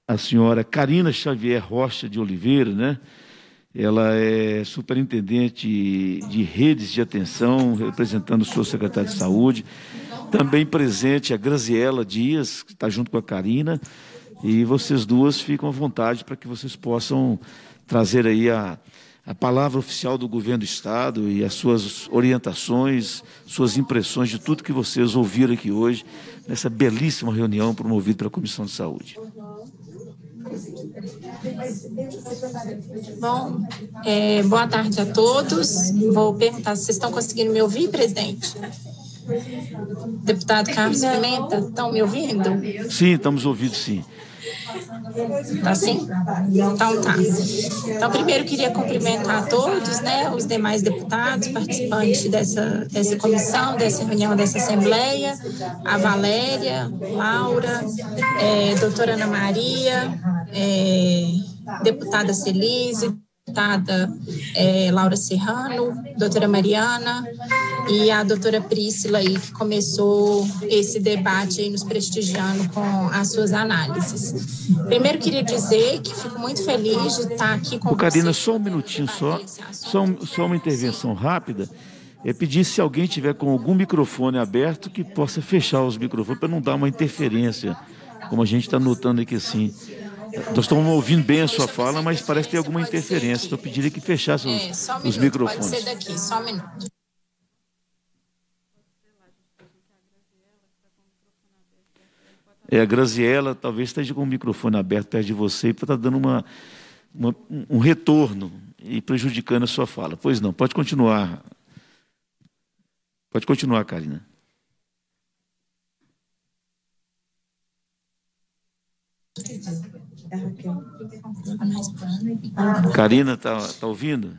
a senhora Karina Xavier Rocha de Oliveira, né? Ela é superintendente de redes de atenção, representando o seu secretário de saúde, também presente a Graziela Dias, que está junto com a Karina. E vocês duas ficam à vontade para que vocês possam trazer aí a, a palavra oficial do governo do Estado e as suas orientações, suas impressões de tudo que vocês ouviram aqui hoje, nessa belíssima reunião promovida pela Comissão de Saúde. Bom, é, boa tarde a todos. Vou perguntar se vocês estão conseguindo me ouvir, presidente? Deputado Carlos Pimenta, estão me ouvindo? Sim, estamos ouvindo, sim. Tá sim? Então tá. Então, primeiro queria cumprimentar a todos, né, os demais deputados, participantes dessa, dessa comissão, dessa reunião, dessa assembleia, a Valéria, Laura, é, doutora Ana Maria, é, deputada Celise, deputada é, Laura Serrano, doutora Mariana e a doutora Priscila aí, que começou esse debate aí nos prestigiando com as suas análises. Primeiro queria dizer que fico muito feliz de estar aqui com o Karina, só um minutinho, só, só, só uma intervenção rápida. É pedir, se alguém tiver com algum microfone aberto, que possa fechar os microfones para não dar uma interferência, como a gente está notando aqui assim. Nós estamos ouvindo bem a sua fala, mas parece que tem alguma interferência. Estou pedindo que fechasse os, é, só um minuto, os microfones. Pode ser daqui, só um minuto. É, a Graziela talvez esteja com o microfone aberto perto de você para estar dando uma, uma, um retorno e prejudicando a sua fala. Pois não, pode continuar. Pode continuar, Karina. Karina, está tá ouvindo?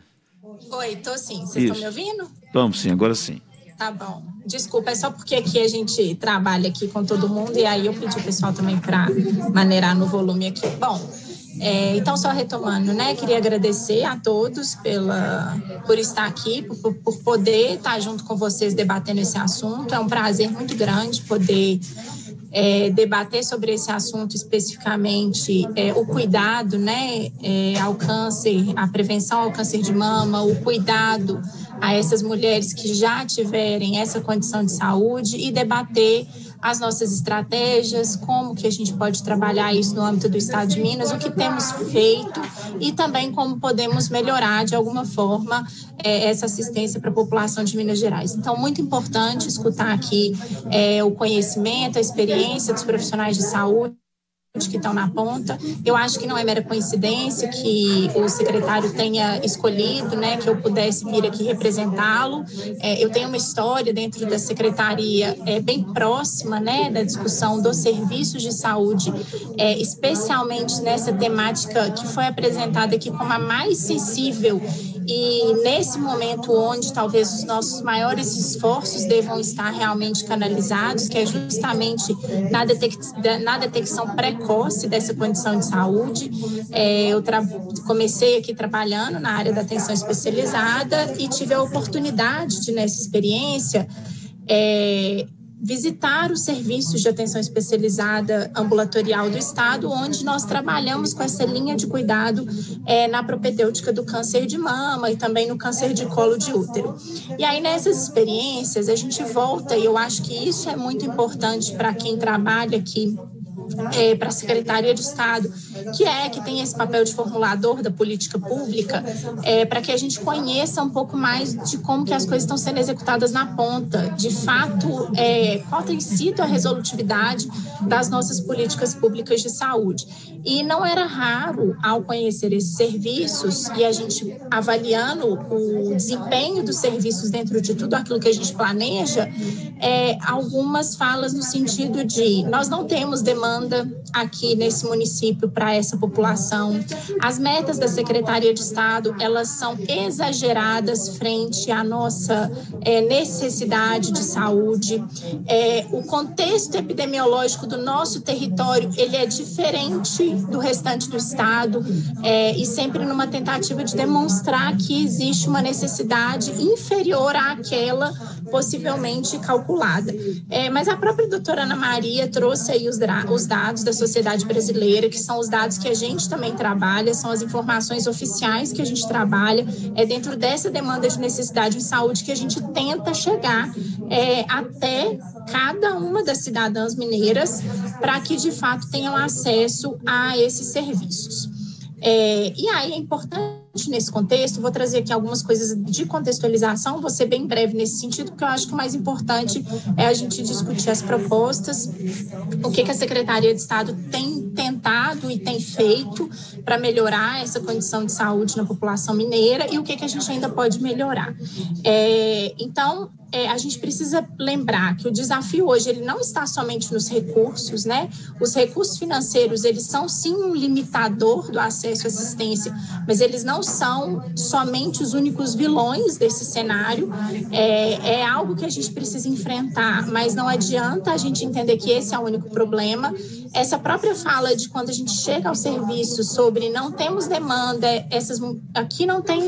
Oi, estou sim. Vocês estão me ouvindo? Estamos sim, agora sim. Tá bom. Desculpa, é só porque aqui a gente trabalha aqui com todo mundo e aí eu pedi o pessoal também para maneirar no volume aqui. Bom, é, então só retomando, né? Queria agradecer a todos pela, por estar aqui, por, por poder estar junto com vocês debatendo esse assunto. É um prazer muito grande poder... É, debater sobre esse assunto especificamente, é, o cuidado, né, é, ao câncer, a prevenção ao câncer de mama, o cuidado a essas mulheres que já tiverem essa condição de saúde e debater as nossas estratégias, como que a gente pode trabalhar isso no âmbito do Estado de Minas, o que temos feito e também como podemos melhorar de alguma forma é, essa assistência para a população de Minas Gerais. Então, muito importante escutar aqui é, o conhecimento, a experiência dos profissionais de saúde, que estão na ponta. Eu acho que não é mera coincidência que o secretário tenha escolhido, né, que eu pudesse vir aqui representá-lo. É, eu tenho uma história dentro da secretaria é, bem próxima, né, da discussão dos serviços de saúde, é, especialmente nessa temática que foi apresentada aqui como a mais sensível e nesse momento onde talvez os nossos maiores esforços devam estar realmente canalizados, que é justamente na, detec na detecção precoce dessa condição de saúde. É, eu comecei aqui trabalhando na área da atenção especializada e tive a oportunidade de, nessa experiência, é, visitar os serviços de atenção especializada ambulatorial do Estado, onde nós trabalhamos com essa linha de cuidado é, na propedêutica do câncer de mama e também no câncer de colo de útero. E aí, nessas experiências, a gente volta, e eu acho que isso é muito importante para quem trabalha aqui, É, para a Secretaria de Estado, que é que tem esse papel de formulador da política pública, é, para que a gente conheça um pouco mais de como que as coisas estão sendo executadas na ponta. De fato, é, qual tem sido a resolutividade das nossas políticas públicas de saúde. E não era raro, ao conhecer esses serviços e a gente avaliando o desempenho dos serviços dentro de tudo aquilo que a gente planeja, é, algumas falas no sentido de nós não temos demanda aqui nesse município para essa população. As metas da Secretaria de Estado, elas são exageradas frente à nossa é, necessidade de saúde. É, o contexto epidemiológico do nosso território, ele é diferente do restante do Estado é, e sempre numa tentativa de demonstrar que existe uma necessidade inferior àquela possivelmente calculada. É, mas a própria doutora Ana Maria trouxe aí os os dados da Sociedade Brasileira, que são os dados que a gente também trabalha, são as informações oficiais que a gente trabalha, é dentro dessa demanda de necessidade de saúde que a gente tenta chegar é, até cada uma das cidadãs mineiras para que, de fato, tenham acesso a esses serviços. É, e aí é importante nesse contexto, vou trazer aqui algumas coisas de contextualização, vou ser bem breve nesse sentido, porque eu acho que o mais importante é a gente discutir as propostas, o que, que a Secretaria de Estado tem tentado e tem feito para melhorar essa condição de saúde na população mineira e o que, que a gente ainda pode melhorar. É, então, é, a gente precisa lembrar que o desafio hoje ele não está somente nos recursos, né? Os recursos financeiros, eles são sim um limitador do acesso à assistência, mas eles não são somente os únicos vilões desse cenário. É, é algo que a gente precisa enfrentar, mas não adianta a gente entender que esse é o único problema. Essa própria fala de quando a gente chega ao serviço sobre não temos demanda, essas, aqui não tem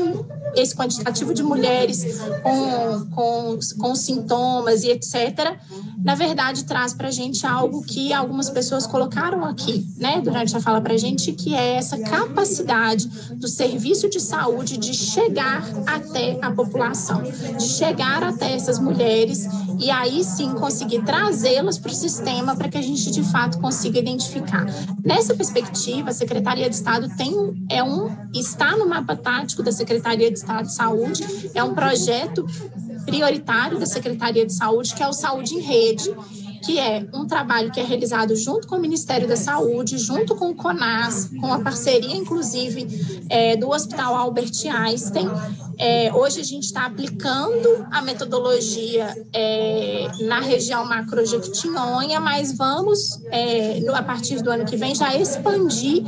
esse quantitativo de mulheres com, com, com sintomas e etcétera, na verdade traz para a gente algo que algumas pessoas colocaram aqui, né, durante a fala para a gente, que é essa capacidade do serviço de saúde de chegar até a população, de chegar até essas mulheres e aí sim conseguir trazê-las para o sistema para que a gente de fato consiga identificar. Nessa perspectiva, a Secretaria de Estado tem, é um, está no mapa tático da Secretaria de Estado de Saúde, é um projeto prioritário da Secretaria de Saúde, que é o Saúde em Rede, que é um trabalho que é realizado junto com o Ministério da Saúde, junto com o CONAS, com a parceria, inclusive, é, do Hospital Albert Einstein. É, hoje a gente está aplicando a metodologia é, na região macro Jequitinhonha, mas vamos, é, no, a partir do ano que vem, já expandir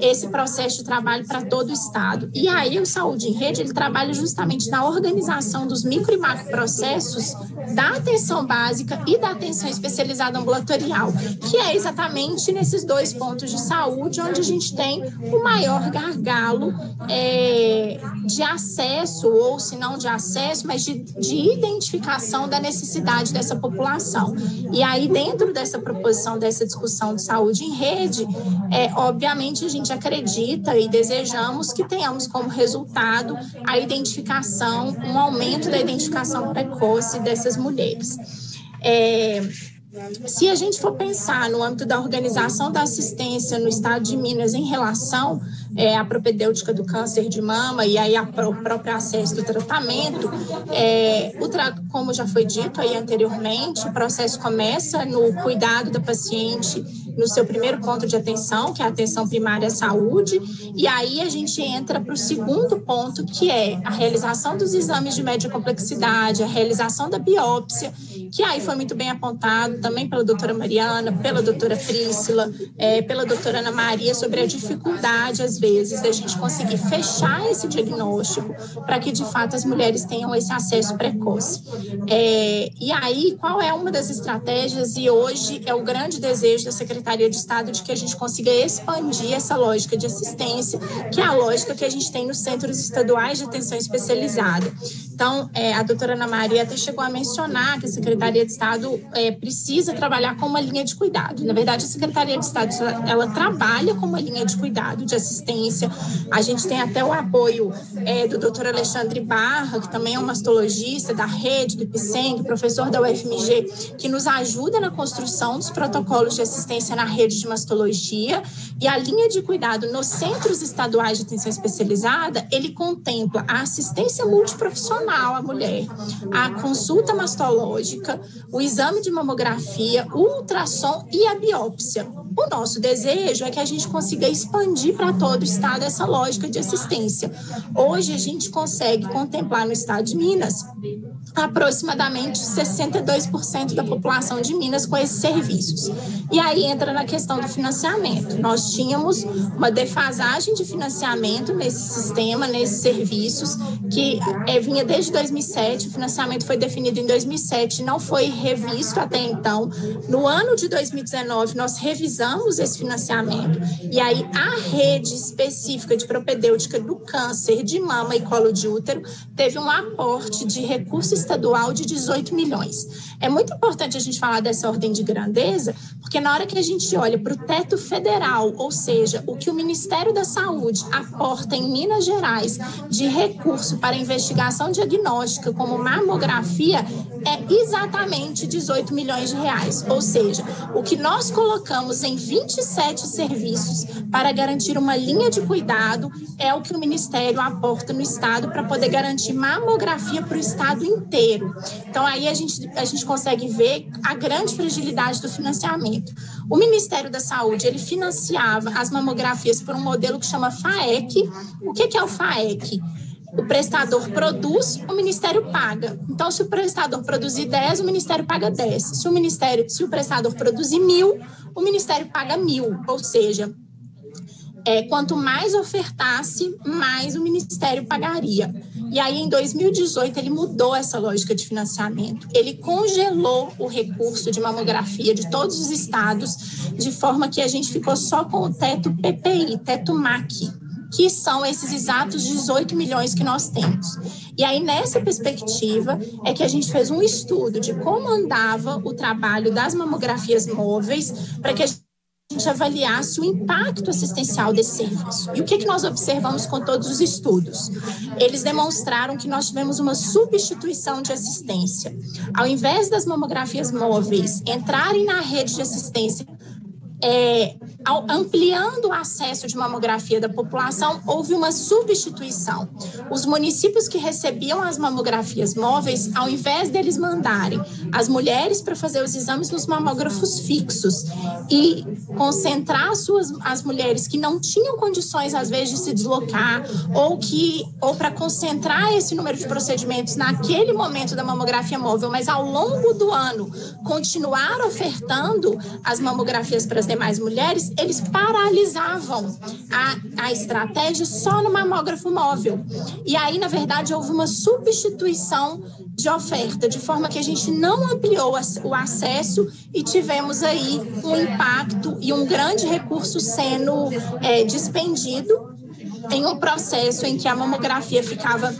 esse processo de trabalho para todo o Estado. E aí o Saúde em Rede, ele trabalha justamente na organização dos micro e macro processos da atenção básica e da atenção especializada ambulatorial, que é exatamente nesses dois pontos de saúde onde a gente tem o maior gargalo é, de acesso, ou se não de acesso, mas de, de identificação da necessidade dessa população. E aí dentro dessa proposição, dessa discussão de saúde em rede, é, obviamente a gente acredita e desejamos que tenhamos como resultado a identificação, um aumento da identificação precoce dessas mulheres. É, se a gente for pensar no âmbito da organização da assistência no estado de Minas em relação é, a propedêutica do câncer de mama e aí a, o próprio acesso do tratamento. É, o tra- como já foi dito aí anteriormente, o processo começa no cuidado da paciente no seu primeiro ponto de atenção, que é a atenção primária à saúde, e aí a gente entra para o segundo ponto, que é a realização dos exames de média complexidade, a realização da biópsia, que aí foi muito bem apontado também pela doutora Mariana, pela doutora Priscila, é, pela doutora Ana Maria, sobre a dificuldade, às vezes, da gente conseguir fechar esse diagnóstico para que, de fato, as mulheres tenham esse acesso precoce. É, e aí, qual é uma das estratégias? E hoje é o grande desejo da Secretaria de Estado de que a gente consiga expandir essa lógica de assistência, que é a lógica que a gente tem nos centros estaduais de atenção especializada. Então, é, a doutora Ana Maria até chegou a mencionar que a Secretaria de Estado é, precisa trabalhar com uma linha de cuidado. Na verdade, a Secretaria de Estado, ela trabalha com uma linha de cuidado, de assistência. A gente tem até o apoio é, do doutor Alexandre Barra, que também é um mastologista da rede, do P I C E M, professor da U F M G, que nos ajuda na construção dos protocolos de assistência na rede de mastologia. E a linha de cuidado nos centros estaduais de atenção especializada, ele contempla a assistência multiprofissional à mulher, a consulta mastológica, o exame de mamografia, o ultrassom e a biópsia. O nosso desejo é que a gente consiga expandir para todo o estado essa lógica de assistência. Hoje a gente consegue contemplar no estado de Minas aproximadamente sessenta e dois por cento da população de Minas com esses serviços. E aí entra na questão do financiamento. Nós tínhamos uma defasagem de financiamento nesse sistema, nesses serviços, que é, vinha desde dois mil e sete, o financiamento foi definido em dois mil e sete, não foi revisto até então. No ano de dois mil e dezenove, nós revisamos esse financiamento, e aí a rede específica de propedêutica do câncer de mama e colo de útero teve um aporte de recurso estadual de dezoito milhões. É muito importante a gente falar dessa ordem de grandeza, porque na hora que a gente olha para o teto federal, ou seja, o que o Ministério da Saúde aporta em Minas Gerais de recurso para investigação diagnóstica como mamografia, é exatamente dezoito milhões de reais, ou seja, o que nós colocamos em vinte e sete serviços para garantir uma linha de cuidado é o que o Ministério aporta no Estado para poder garantir mamografia para o Estado inteiro. Então aí a gente, a gente consegue ver a grande fragilidade do financiamento. O Ministério da Saúde, ele financiava as mamografias por um modelo que chama FAEC. O que que é o FAEC? O prestador produz, o Ministério paga. Então, se o prestador produzir dez, o Ministério paga dez. Se o, ministério, se o prestador produzir mil, o Ministério paga mil. Ou seja, é, quanto mais ofertasse, mais o Ministério pagaria. E aí, em dois mil e dezoito, ele mudou essa lógica de financiamento. Ele congelou o recurso de mamografia de todos os estados, de forma que a gente ficou só com o teto P P I, teto M A C, que são esses exatos dezoito milhões que nós temos. E aí, nessa perspectiva, é que a gente fez um estudo de como andava o trabalho das mamografias móveis para que a gente a gente avaliasse o impacto assistencial desse serviço. E o que, que nós observamos com todos os estudos? Eles demonstraram que nós tivemos uma substituição de assistência. Ao invés das mamografias móveis entrarem na rede de assistência, É, ampliando o acesso de mamografia da população, houve uma substituição. Os municípios que recebiam as mamografias móveis, ao invés deles mandarem as mulheres para fazer os exames nos mamógrafos fixos e concentrar suas, as mulheres que não tinham condições, às vezes, de se deslocar ou, que, ou para concentrar esse número de procedimentos naquele momento da mamografia móvel, mas ao longo do ano continuar ofertando as mamografias para as demais mulheres, eles paralisavam a, a estratégia só no mamógrafo móvel. E aí, na verdade, houve uma substituição de oferta, de forma que a gente não ampliou o acesso e tivemos aí um impacto e um grande recurso sendo é, despendido em um processo em que a mamografia ficava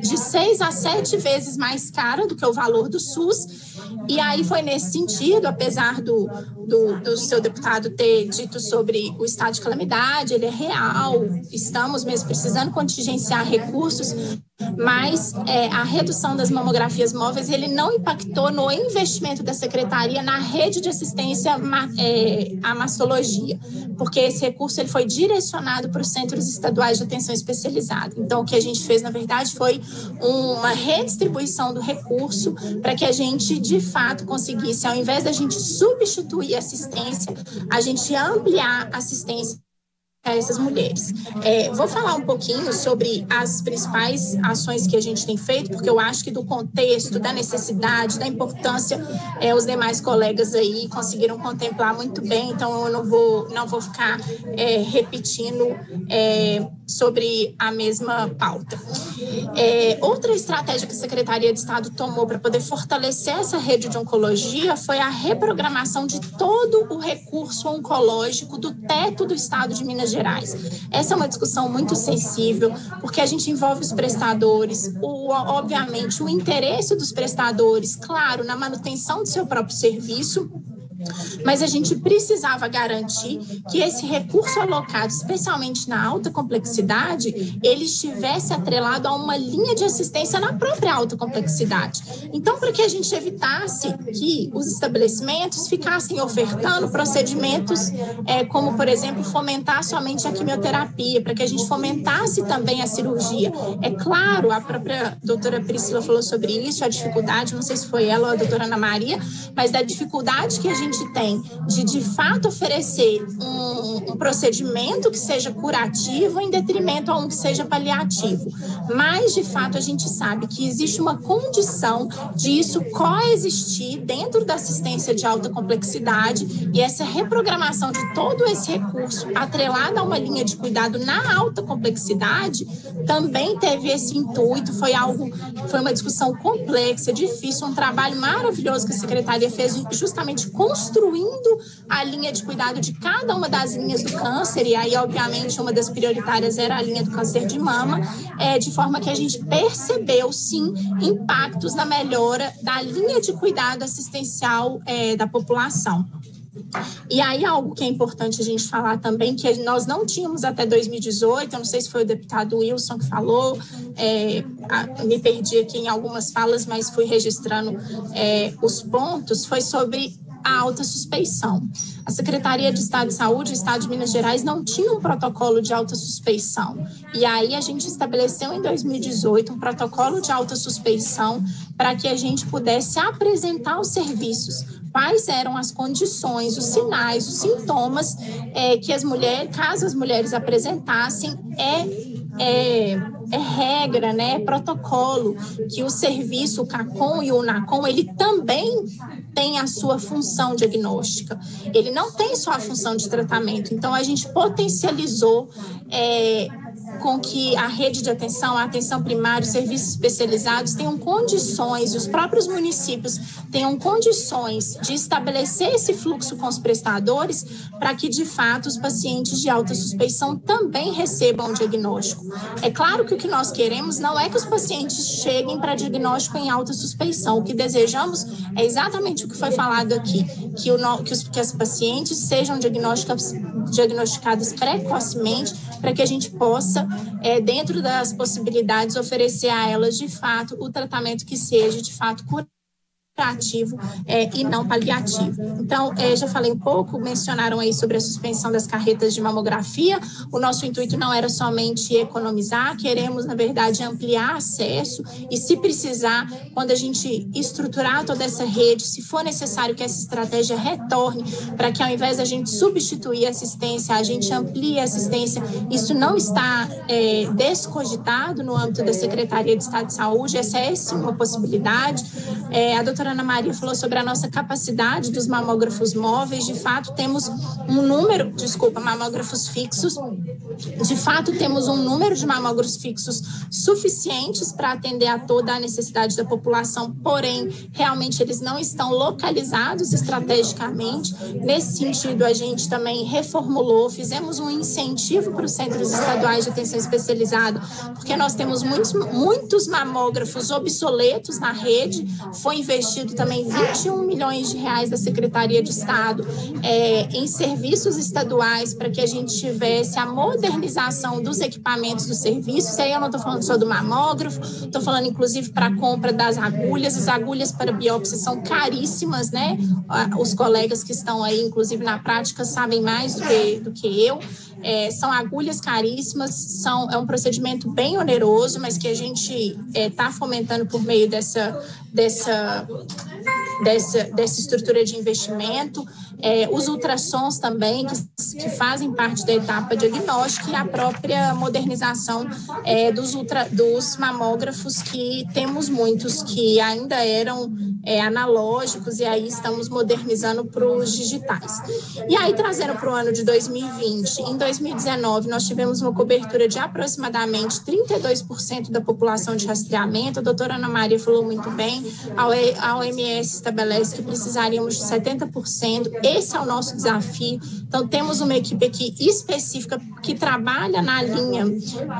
de seis a sete vezes mais cara do que o valor do SUS E aí foi nesse sentido, apesar do, do, do seu deputado ter dito sobre o estado de calamidade, ele é real, estamos mesmo precisando contingenciar recursos, mas é, a redução das mamografias móveis, ele não impactou no investimento da Secretaria na rede de assistência é, à mastologia, porque esse recurso ele foi direcionado para os centros estaduais de atenção especializada. Então, o que a gente fez, na verdade, foi uma redistribuição do recurso para que a gente, de fato, conseguisse, ao invés da gente substituir assistência, a gente ampliar assistência a essas mulheres. É, vou falar um pouquinho sobre as principais ações que a gente tem feito, porque eu acho que do contexto, da necessidade, da importância, é, os demais colegas aí conseguiram contemplar muito bem, então eu não vou, não vou ficar é, repetindo é, sobre a mesma pauta. É, outra estratégia que a Secretaria de Estado tomou para poder fortalecer essa rede de oncologia foi a reprogramação de todo o recurso oncológico do teto do Estado de Minas Gerais. Essa é uma discussão muito sensível, porque a gente envolve os prestadores, o, obviamente o interesse dos prestadores, claro, na manutenção do seu próprio serviço, mas a gente precisava garantir que esse recurso alocado, especialmente na alta complexidade, ele estivesse atrelado a uma linha de assistência na própria alta complexidade. Então, para que a gente evitasse que os estabelecimentos ficassem ofertando procedimentos é, como, por exemplo, fomentar somente a quimioterapia, para que a gente fomentasse também a cirurgia. É claro, a própria doutora Priscila falou sobre isso, a dificuldade, não sei se foi ela ou a doutora Ana Maria, mas da dificuldade que a gente A gente tem de, de fato, oferecer um, um procedimento que seja curativo em detrimento a um que seja paliativo. Mas, de fato, a gente sabe que existe uma condição de isso coexistir dentro da assistência de alta complexidade, e essa reprogramação de todo esse recurso atrelado a uma linha de cuidado na alta complexidade também teve esse intuito. Foi algo, foi uma discussão complexa, difícil, um trabalho maravilhoso que a Secretaria fez justamente com construindo a linha de cuidado de cada uma das linhas do câncer, e aí, obviamente, uma das prioritárias era a linha do câncer de mama, é, de forma que a gente percebeu, sim, impactos na melhora da linha de cuidado assistencial é, da população. E aí, algo que é importante a gente falar também, que nós não tínhamos até dois mil e dezoito, eu não sei se foi o deputado Wilson que falou, é, a, me perdi aqui em algumas falas, mas fui registrando é, os pontos, foi sobre a alta suspeição. A Secretaria de Estado de Saúde, o Estado de Minas Gerais, não tinha um protocolo de alta suspeição. E aí a gente estabeleceu em dois mil e dezoito um protocolo de alta suspeição para que a gente pudesse apresentar os serviços. Quais eram as condições, os sinais, os sintomas é, que as mulheres, caso as mulheres apresentassem, é, é, é regra, né, é protocolo que o serviço, o CACOM e o UNACOM, ele também tem a sua função diagnóstica. Ele não tem só a função de tratamento. Então, a gente potencializou é, com que a rede de atenção, a atenção primária, os serviços especializados tenham condições, os próprios municípios tenham condições de estabelecer esse fluxo com os prestadores para que, de fato, os pacientes de alta suspeição também recebam o diagnóstico. É claro que o que nós queremos não é que os pacientes cheguem para diagnóstico em alta suspeição. O que desejamos é exatamente o que foi falado aqui, que, o, que, os, que as pacientes sejam diagnósticas, diagnosticadas precocemente para que a gente possa É, dentro das possibilidades, oferecer a elas, de fato, o tratamento que seja, de fato, curativo é, e não paliativo. Então, é, já falei um pouco, mencionaram aí sobre a suspensão das carretas de mamografia. O nosso intuito não era somente economizar, queremos, na verdade, ampliar acesso e, se precisar, quando a gente estruturar toda essa rede, se for necessário que essa estratégia retorne para que, ao invés da gente substituir a assistência, a gente amplie a assistência. Isso não está é, descogitado no âmbito da Secretaria de Estado de Saúde, essa é sim uma possibilidade. É, a doutora Ana Maria falou sobre a nossa capacidade dos mamógrafos móveis. De fato, temos um número, desculpa, mamógrafos fixos, de fato temos um número de mamógrafos fixos suficientes para atender a toda a necessidade da população, porém, realmente eles não estão localizados estrategicamente. Nesse sentido, a gente também reformulou, fizemos um incentivo para os centros estaduais de atenção especializada, porque nós temos muitos, muitos mamógrafos obsoletos na rede, foi investido investido também vinte e um milhões de reais da Secretaria de Estado é, em serviços estaduais para que a gente tivesse a modernização dos equipamentos dos serviços. Aí eu não estou falando só do mamógrafo, estou falando inclusive para a compra das agulhas. As agulhas para biópsia são caríssimas, né? Os colegas que estão aí, inclusive na prática, sabem mais do que, do que eu. É, são agulhas caríssimas, são, é um procedimento bem oneroso, mas que a gente está é, fomentando por meio dessa, dessa, dessa, dessa estrutura de investimento. É, os ultrassons também, que, que fazem parte da etapa diagnóstica, e a própria modernização é, dos, ultra, dos mamógrafos, que temos muitos que ainda eram é, analógicos, e aí estamos modernizando para os digitais. E aí, trazendo para o ano de dois mil e vinte, em dois mil e dezenove, nós tivemos uma cobertura de aproximadamente trinta e dois por cento da população de rastreamento. A doutora Ana Maria falou muito bem, a O M S estabelece que precisaríamos de setenta por cento. Esse é o nosso desafio. Então, temos uma equipe aqui específica que trabalha na linha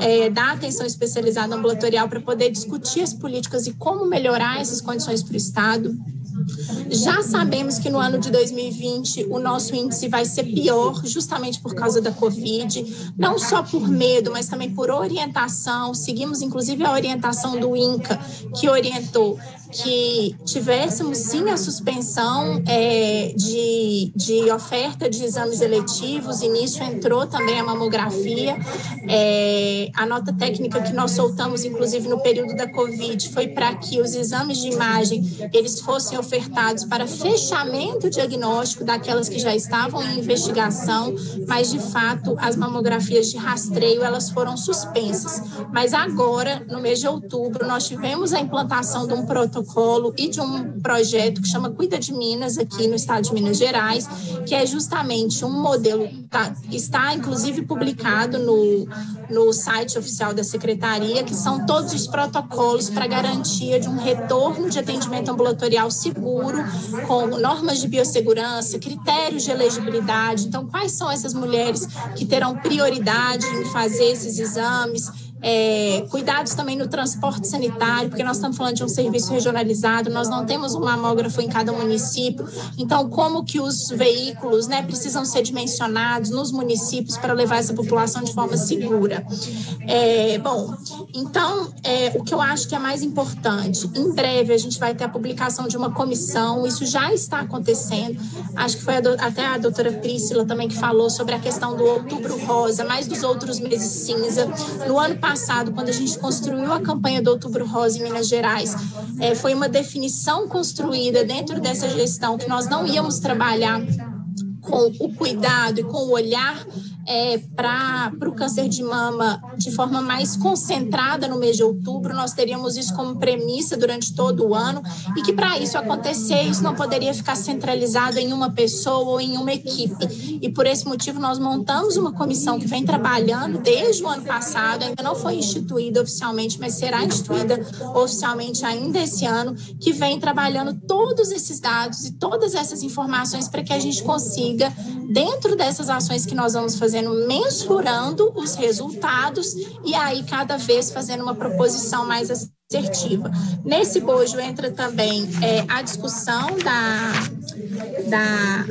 é, da atenção especializada ambulatorial para poder discutir as políticas e como melhorar essas condições para o Estado. Já sabemos que no ano de dois mil e vinte o nosso índice vai ser pior, justamente por causa da Covid, não só por medo, mas também por orientação. Seguimos, inclusive, a orientação do INCA, que orientou que tivéssemos sim a suspensão é, de, de oferta de exames eletivos, e nisso entrou também a mamografia. É, a nota técnica que nós soltamos, inclusive no período da Covid, foi para que os exames de imagem eles fossem ofertados para fechamento diagnóstico daquelas que já estavam em investigação, mas de fato as mamografias de rastreio elas foram suspensas. Mas agora, no mês de outubro, nós tivemos a implantação de um protocolo e de um projeto que chama Cuida de Minas, aqui no estado de Minas Gerais, que é justamente um modelo, tá, está inclusive publicado no, no site oficial da Secretaria, que são todos os protocolos para garantia de um retorno de atendimento ambulatorial seguro, com normas de biossegurança, critérios de elegibilidade. Então, quais são essas mulheres que terão prioridade em fazer esses exames? É, cuidados também no transporte sanitário, porque nós estamos falando de um serviço regionalizado, nós não temos um mamógrafo em cada município. Então, como que os veículos, né, precisam ser dimensionados nos municípios para levar essa população de forma segura? É, bom, então, é, o que eu acho que é mais importante, em breve a gente vai ter a publicação de uma comissão, isso já está acontecendo. Acho que foi a do, até a doutora Priscila também que falou sobre a questão do Outubro Rosa, mais dos outros meses cinza. No ano passado, passado, quando a gente construiu a campanha do Outubro Rosa em Minas Gerais, é, foi uma definição construída dentro dessa gestão que nós não íamos trabalhar com o cuidado e com o olhar É, para o câncer de mama de forma mais concentrada no mês de outubro. Nós teríamos isso como premissa durante todo o ano, e que para isso acontecer, isso não poderia ficar centralizado em uma pessoa ou em uma equipe. E por esse motivo nós montamos uma comissão que vem trabalhando desde o ano passado, ainda não foi instituída oficialmente, mas será instituída oficialmente ainda esse ano, que vem trabalhando todos esses dados e todas essas informações para que a gente consiga, dentro dessas ações que nós vamos fazer, mensurando os resultados e aí cada vez fazendo uma proposição mais assertiva. Nesse bojo entra também é, a discussão da, da,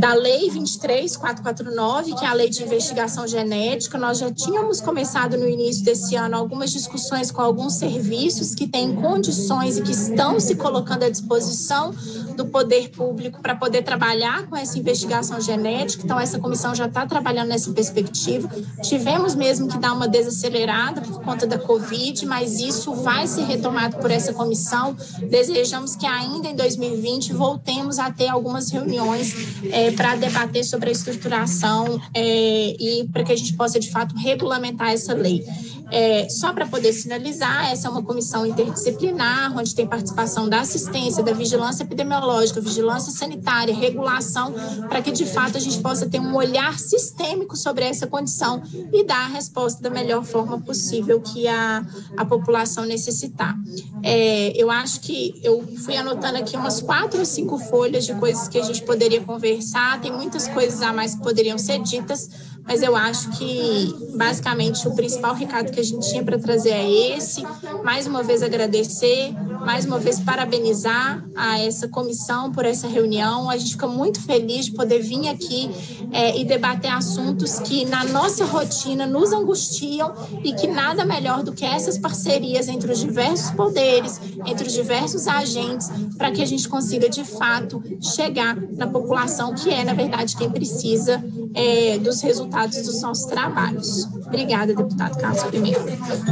da Lei vinte e três mil quatrocentos e quarenta e nove, que é a Lei de Investigação Genética. Nós já tínhamos começado no início desse ano algumas discussões com alguns serviços que têm condições e que estão se colocando à disposição do poder público para poder trabalhar com essa investigação genética. Então, essa comissão já está trabalhando nessa perspectiva. Tivemos mesmo que dar uma desacelerada por conta da Covid, mas isso vai ser retomado por essa comissão. Desejamos que ainda em dois mil e vinte voltemos a ter algumas reuniões é, para debater sobre a estruturação é, e para que a gente possa, de fato, regulamentar essa lei. É, só para poder sinalizar, essa é uma comissão interdisciplinar, onde tem participação da assistência, da vigilância epidemiológica, vigilância sanitária, regulação, para que de fato a gente possa ter um olhar sistêmico sobre essa condição e dar a resposta da melhor forma possível que a, a população necessitar. É, eu acho que eu fui anotando aqui umas quatro ou cinco folhas de coisas que a gente poderia conversar, tem muitas coisas a mais que poderiam ser ditas, mas eu acho que, basicamente, o principal recado que a gente tinha para trazer é esse. Mais uma vez, agradecer mais uma vez parabenizar a essa comissão por essa reunião. A gente fica muito feliz de poder vir aqui é, e debater assuntos que na nossa rotina nos angustiam e que nada melhor do que essas parcerias entre os diversos poderes, entre os diversos agentes, para que a gente consiga de fato chegar na população que é, na verdade, quem precisa é, dos resultados dos nossos trabalhos. Obrigada, deputado Carlos Pimenta.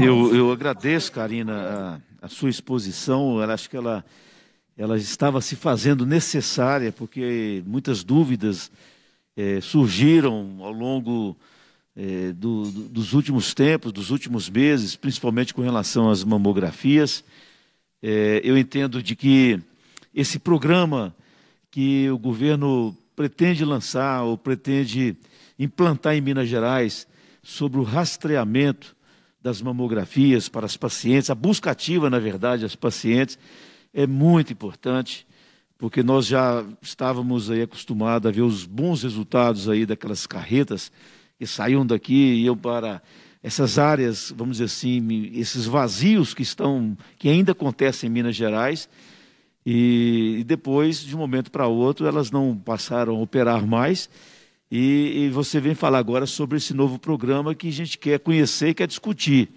Eu, eu agradeço, Karina, a, a sua exposição. Eu acho que ela, ela estava se fazendo necessária, porque muitas dúvidas é, surgiram ao longo é, do, do, dos últimos tempos, dos últimos meses, principalmente com relação às mamografias. É, eu entendo de que esse programa que o governo pretende lançar ou pretende implantar em Minas Gerais sobre o rastreamento das mamografias para as pacientes, a busca ativa, na verdade, das pacientes, é muito importante, porque nós já estávamos aí acostumados a ver os bons resultados aí daquelas carretas que saíam daqui e iam para essas áreas, vamos dizer assim, esses vazios que estão, que ainda acontecem em Minas Gerais, e, e depois, de um momento para outro, elas não passaram a operar mais. E, e você vem falar agora sobre esse novo programa que a gente quer conhecer e quer discutir.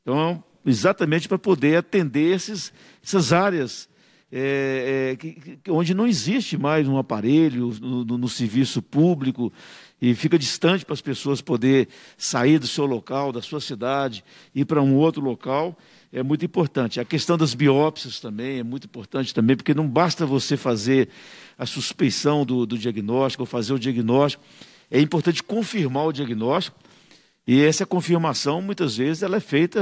Então, exatamente para poder atender esses, essas áreas é, é, que, que, onde não existe mais um aparelho no, no, no serviço público e fica distante para as pessoas poderem sair do seu local, da sua cidade, ir para um outro local, é muito importante. A questão das biópsias também é muito importante também, porque não basta você fazer a suspeição do, do diagnóstico, ou fazer o diagnóstico, é importante confirmar o diagnóstico, e essa confirmação, muitas vezes, ela é feita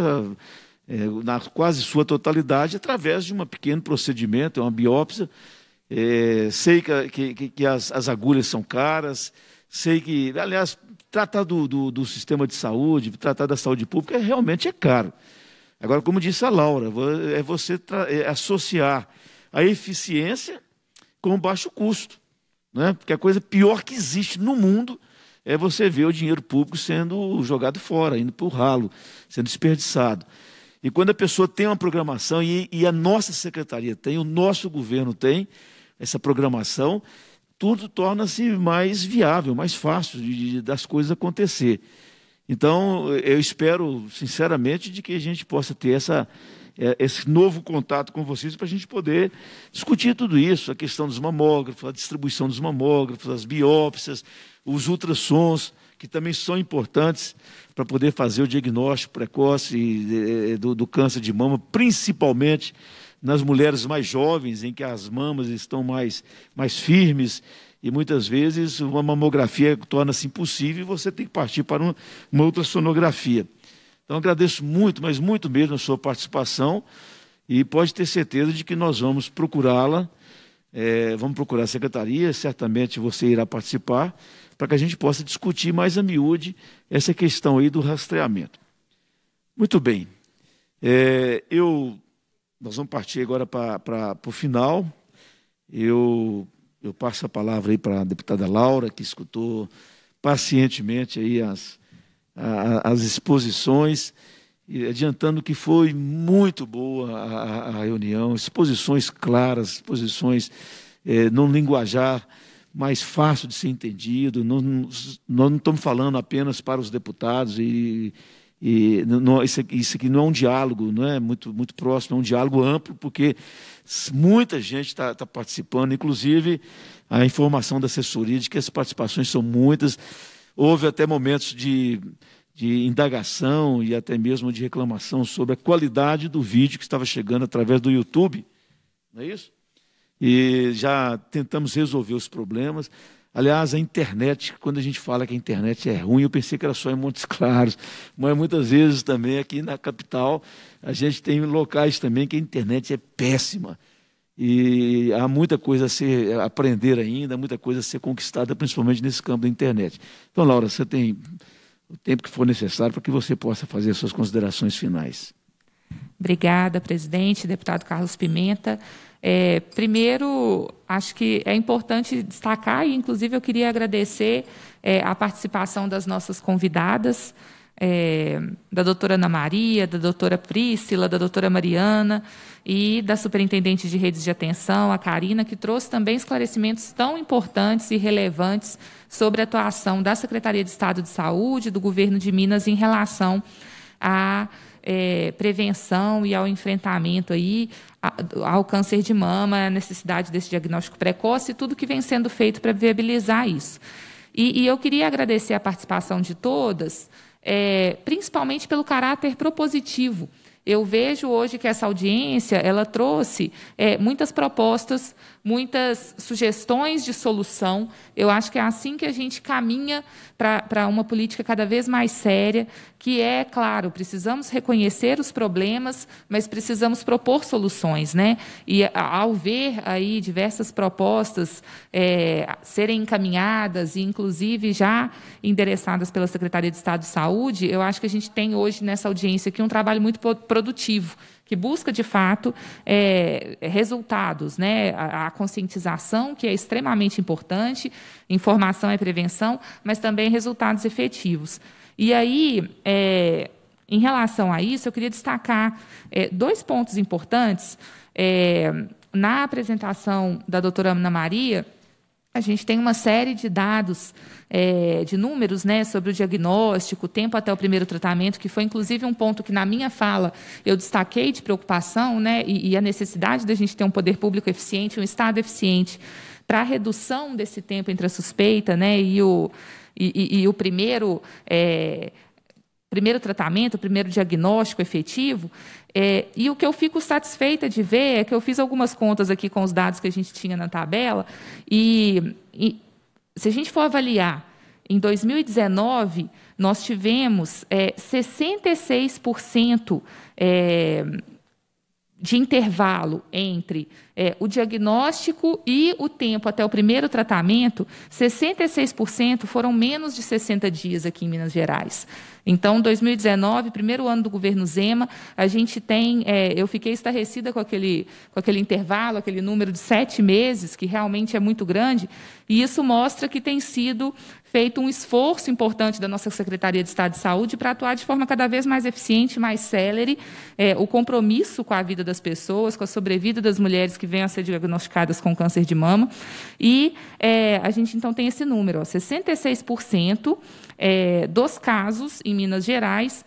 é, na quase sua totalidade, através de um pequeno procedimento, uma biópsia. É, sei que, que, que as, as agulhas são caras, sei que, aliás, tratar do, do, do sistema de saúde, tratar da saúde pública, realmente é caro. Agora, como disse a Laura, é você é associar a eficiência com baixo custo, né? Porque a coisa pior que existe no mundo é você ver o dinheiro público sendo jogado fora, indo para o ralo, sendo desperdiçado. E quando a pessoa tem uma programação, e, e a nossa secretaria tem, o nosso governo tem essa programação, tudo torna-se mais viável, mais fácil de, de, das coisas acontecer. Então, eu espero, sinceramente, de que a gente possa ter essa... esse novo contato com vocês para a gente poder discutir tudo isso, a questão dos mamógrafos, a distribuição dos mamógrafos, as biópsias, os ultrassons, que também são importantes para poder fazer o diagnóstico precoce do, do câncer de mama, principalmente nas mulheres mais jovens, em que as mamas estão mais, mais firmes, e muitas vezes uma mamografia torna-se impossível e você tem que partir para uma, uma ultrassonografia. Então, agradeço muito, mas muito mesmo a sua participação, e pode ter certeza de que nós vamos procurá-la, é, vamos procurar a secretaria, certamente você irá participar, para que a gente possa discutir mais a miúde essa questão aí do rastreamento. Muito bem, é, eu, nós vamos partir agora para o final, eu, eu passo a palavra aí para a deputada Laura, que escutou pacientemente aí as... as exposições, adiantando que foi muito boa a, a reunião, exposições claras, exposições é, num linguajar mais fácil de ser entendido. Não, nós não estamos falando apenas para os deputados, e, e não, isso, isso aqui não é um diálogo, não é muito, muito próximo, é um diálogo amplo, porque muita gente está tá participando, inclusive a informação da assessoria de que as participações são muitas. Houve até momentos de, de indagação e até mesmo de reclamação sobre a qualidade do vídeo que estava chegando através do YouTube, não é isso? E já tentamos resolver os problemas. Aliás, a internet, quando a gente fala que a internet é ruim, eu pensei que era só em Montes Claros, mas muitas vezes também aqui na capital a gente tem locais também que a internet é péssima. E há muita coisa a se aprender ainda, muita coisa a ser conquistada, principalmente nesse campo da internet. Então, Laura, você tem o tempo que for necessário para que você possa fazer suas considerações finais. Obrigada, presidente, deputado Carlos Pimenta. É, primeiro, acho que é importante destacar, e inclusive eu queria agradecer é, a participação das nossas convidadas, é, da doutora Ana Maria, da doutora Priscila, da doutora Mariana e da superintendente de redes de atenção, a Karina, que trouxe também esclarecimentos tão importantes e relevantes sobre a atuação da Secretaria de Estado de Saúde, do Governo de Minas, em relação à é, prevenção e ao enfrentamento aí ao câncer de mama, a necessidade desse diagnóstico precoce e tudo que vem sendo feito para viabilizar isso. E, e eu queria agradecer a participação de todas, é, principalmente pelo caráter propositivo. Eu vejo hoje que essa audiência ela trouxe é, muitas propostas, muitas sugestões de solução. Eu acho que é assim que a gente caminha para uma política cada vez mais séria, que é, claro, precisamos reconhecer os problemas, mas precisamos propor soluções, né? E ao ver aí diversas propostas é, serem encaminhadas e, inclusive, já endereçadas pela Secretaria de Estado de Saúde, eu acho que a gente tem hoje nessa audiência aqui um trabalho muito produtivo, que busca, de fato, é, resultados, né? A, a conscientização, que é extremamente importante, informação é prevenção, mas também resultados efetivos. E aí, é, em relação a isso, eu queria destacar é, dois pontos importantes. É, na apresentação da doutora Ana Maria, a gente tem uma série de dados, é, de números, né, sobre o diagnóstico, tempo até o primeiro tratamento, que foi, inclusive, um ponto que, na minha fala, eu destaquei de preocupação, né, e, e a necessidade da gente ter um poder público eficiente, um Estado eficiente, para a redução desse tempo entre a suspeita, né, e o... E, e, e o primeiro, é, primeiro tratamento, o primeiro diagnóstico efetivo, é, e o que eu fico satisfeita de ver é que eu fiz algumas contas aqui com os dados que a gente tinha na tabela, e, e se a gente for avaliar, em dois mil e dezenove, nós tivemos é, sessenta e seis por cento é, de intervalo entre é, o diagnóstico e o tempo até o primeiro tratamento, sessenta e seis por cento foram menos de sessenta dias aqui em Minas Gerais. Então, dois mil e dezenove, primeiro ano do governo Zema, a gente tem... É, eu fiquei estarrecida com aquele, com aquele intervalo, aquele número de sete meses, que realmente é muito grande, e isso mostra que tem sido feito um esforço importante da nossa Secretaria de Estado de Saúde para atuar de forma cada vez mais eficiente, mais célere, é, o compromisso com a vida das pessoas, com a sobrevida das mulheres que venham a ser diagnosticadas com câncer de mama. E é, a gente, então, tem esse número, ó, sessenta e seis por cento é, dos casos em Minas Gerais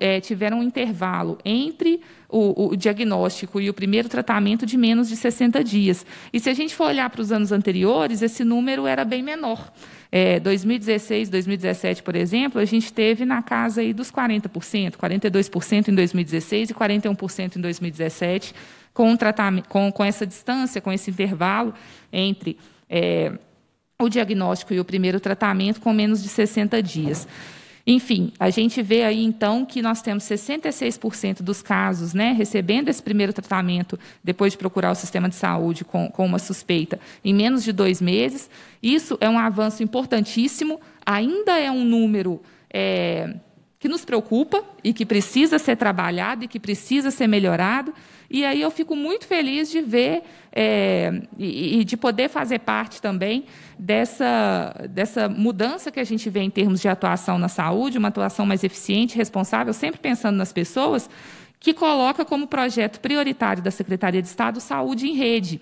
é, tiveram um intervalo entre o, o diagnóstico e o primeiro tratamento de menos de sessenta dias. E se a gente for olhar para os anos anteriores, esse número era bem menor. É, dois mil e dezesseis, dois mil e dezessete, por exemplo, a gente teve na casa aí dos quarenta por cento, quarenta e dois por cento em dois mil e dezesseis e quarenta e um por cento em dois mil e dezessete, com, um tratamento, com, com essa distância, com esse intervalo entre... É, o diagnóstico e o primeiro tratamento com menos de sessenta dias. Enfim, a gente vê aí, então, que nós temos sessenta e seis por cento dos casos, né, recebendo esse primeiro tratamento depois de procurar o sistema de saúde com, com uma suspeita em menos de dois meses. Isso é um avanço importantíssimo, ainda é um número é, que nos preocupa e que precisa ser trabalhado e que precisa ser melhorado. E aí eu fico muito feliz de ver é, e, e de poder fazer parte também dessa, dessa mudança que a gente vê em termos de atuação na saúde, uma atuação mais eficiente, responsável, sempre pensando nas pessoas, que coloca como projeto prioritário da Secretaria de Estado Saúde em Rede.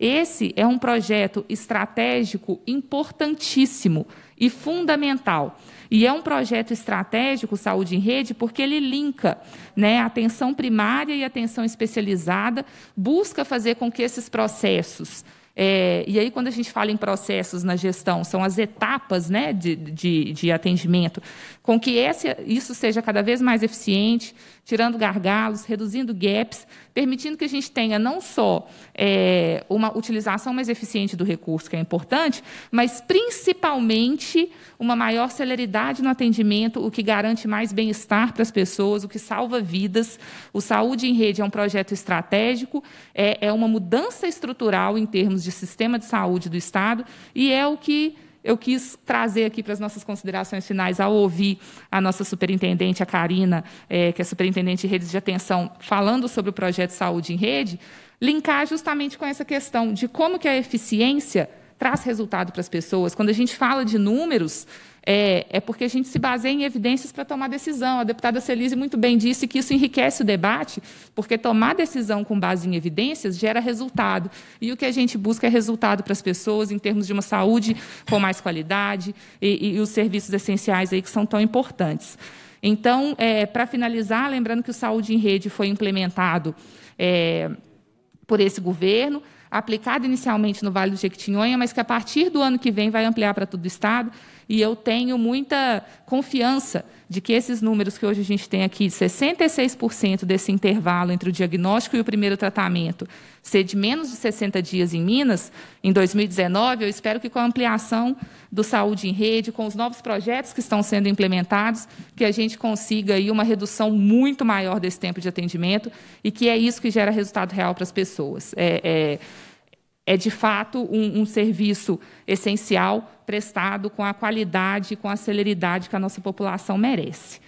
Esse é um projeto estratégico importantíssimo e fundamental. E é um projeto estratégico, Saúde em Rede, porque ele linka, né, a atenção primária e a atenção especializada, busca fazer com que esses processos... É, e aí, quando a gente fala em processos na gestão, são as etapas, né, de, de, de atendimento, com que esse, isso seja cada vez mais eficiente, tirando gargalos, reduzindo gaps, permitindo que a gente tenha não só é, uma utilização mais eficiente do recurso, que é importante, mas, principalmente, uma maior celeridade no atendimento, o que garante mais bem-estar para as pessoas, o que salva vidas. O Saúde em Rede é um projeto estratégico, é, é uma mudança estrutural em termos de de sistema de saúde do Estado, e é o que eu quis trazer aqui para as nossas considerações finais, ao ouvir a nossa superintendente, a Karina, é, que é superintendente de redes de atenção, falando sobre o projeto Saúde em Rede, linkar justamente com essa questão de como que a eficiência traz resultado para as pessoas. Quando a gente fala de números, é, é porque a gente se baseia em evidências para tomar decisão. A deputada Celise muito bem disse que isso enriquece o debate, porque tomar decisão com base em evidências gera resultado. E o que a gente busca é resultado para as pessoas, em termos de uma saúde com mais qualidade e, e os serviços essenciais aí que são tão importantes. Então, é, para finalizar, lembrando que o Saúde em Rede foi implementado é, por esse governo, aplicado inicialmente no Vale do Jequitinhonha, mas que a partir do ano que vem vai ampliar para todo o Estado, e eu tenho muita confiança de que esses números que hoje a gente tem aqui, sessenta e seis por cento desse intervalo entre o diagnóstico e o primeiro tratamento, ser de menos de sessenta dias em Minas, em dois mil e dezenove, eu espero que com a ampliação do Saúde em Rede, com os novos projetos que estão sendo implementados, que a gente consiga aí uma redução muito maior desse tempo de atendimento, e que é isso que gera resultado real para as pessoas. É, é, é de fato, um, um serviço essencial prestado com a qualidade e com a celeridade que a nossa população merece.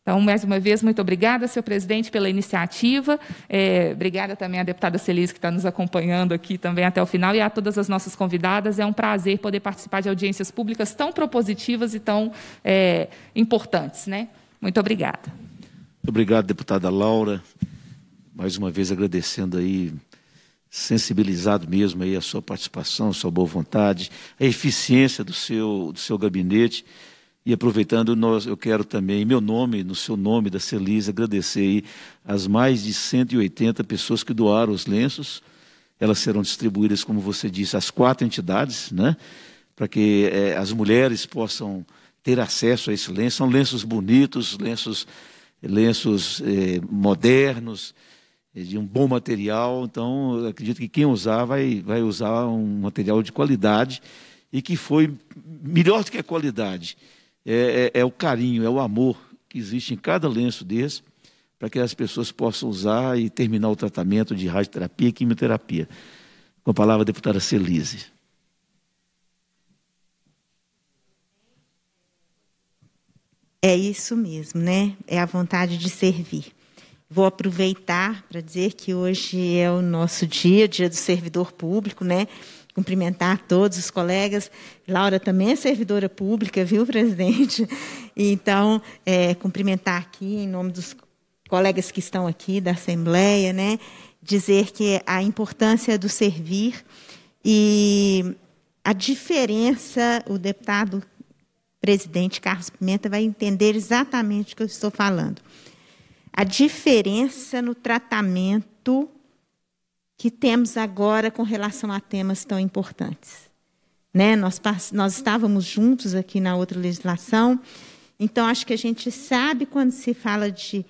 Então, mais uma vez, muito obrigada, senhor presidente, pela iniciativa. É, obrigada também à deputada Celise, que está nos acompanhando aqui também até o final, e a todas as nossas convidadas. É um prazer poder participar de audiências públicas tão propositivas e tão é, importantes, né? Muito obrigada. Muito obrigado, deputada Laura. Mais uma vez agradecendo aí, sensibilizado mesmo aí a sua participação, a sua boa vontade, a eficiência do seu, do seu gabinete. E aproveitando, nós, eu quero também, em meu nome, no seu nome, da Celise, agradecer aí as mais de cento e oitenta pessoas que doaram os lenços. Elas serão distribuídas, como você disse, às quatro entidades, né? Para que é, as mulheres possam ter acesso a esse lenço. São lenços bonitos, lenços, lenços é, modernos, de um bom material. Então, eu acredito que quem usar vai, vai usar um material de qualidade e que foi melhor do que a qualidade. É, é, é o carinho, é o amor que existe em cada lenço desse, para que as pessoas possam usar e terminar o tratamento de radioterapia e quimioterapia. Com a palavra, a deputada Celise. É isso mesmo, né? É a vontade de servir. Vou aproveitar para dizer que hoje é o nosso dia, dia do servidor público, né? Cumprimentar todos os colegas. Laura também é servidora pública, viu, presidente? Então, é, cumprimentar aqui em nome dos colegas que estão aqui da Assembleia, né? Dizer que a importância do servir e a diferença, o deputado presidente Carlos Pimenta vai entender exatamente o que eu estou falando. A diferença no tratamento que temos agora com relação a temas tão importantes, né? Nós, nós estávamos juntos aqui na outra legislação, então acho que a gente sabe, quando se fala de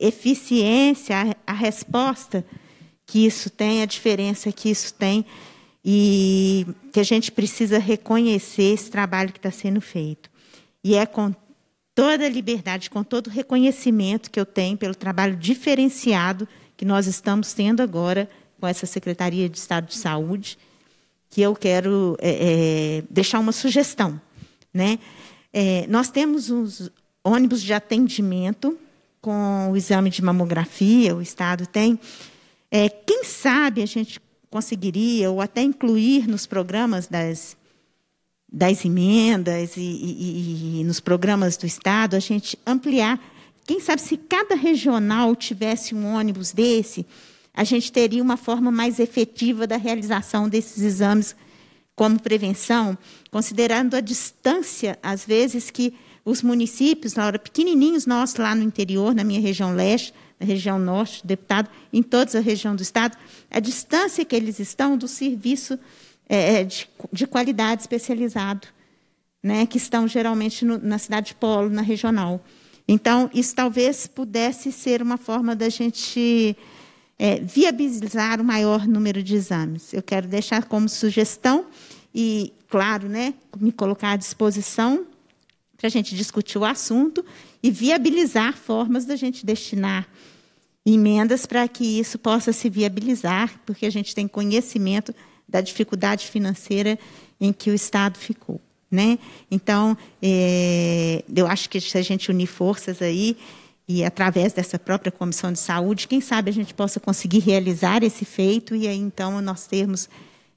eficiência, a, a resposta que isso tem, a diferença que isso tem, e que a gente precisa reconhecer esse trabalho que está sendo feito. E é com toda a liberdade, com todo o reconhecimento que eu tenho pelo trabalho diferenciado que nós estamos tendo agora com essa Secretaria de Estado de Saúde, que eu quero é, é, deixar uma sugestão, né? É, nós temos os ônibus de atendimento com o exame de mamografia, o Estado tem. É, quem sabe a gente conseguiria, ou até incluir nos programas das, das emendas e, e, e nos programas do Estado, a gente ampliar. Quem sabe se cada regional tivesse um ônibus desse, a gente teria uma forma mais efetiva da realização desses exames como prevenção, considerando a distância, às vezes, que os municípios, na hora, pequenininhos nós, lá no interior, na minha região leste, na região norte, deputado, em toda a região do Estado, a distância que eles estão do serviço é, de, de qualidade especializado, né, que estão geralmente no, na cidade de polo, na regional. Então, isso talvez pudesse ser uma forma da gente... É, viabilizar o maior número de exames. Eu quero deixar como sugestão e, claro, né, me colocar à disposição para a gente discutir o assunto e viabilizar formas da gente destinar emendas para que isso possa se viabilizar, porque a gente tem conhecimento da dificuldade financeira em que o Estado ficou, né? Então, é, eu acho que se a gente unir forças aí, e através dessa própria Comissão de Saúde, quem sabe a gente possa conseguir realizar esse feito e aí então nós termos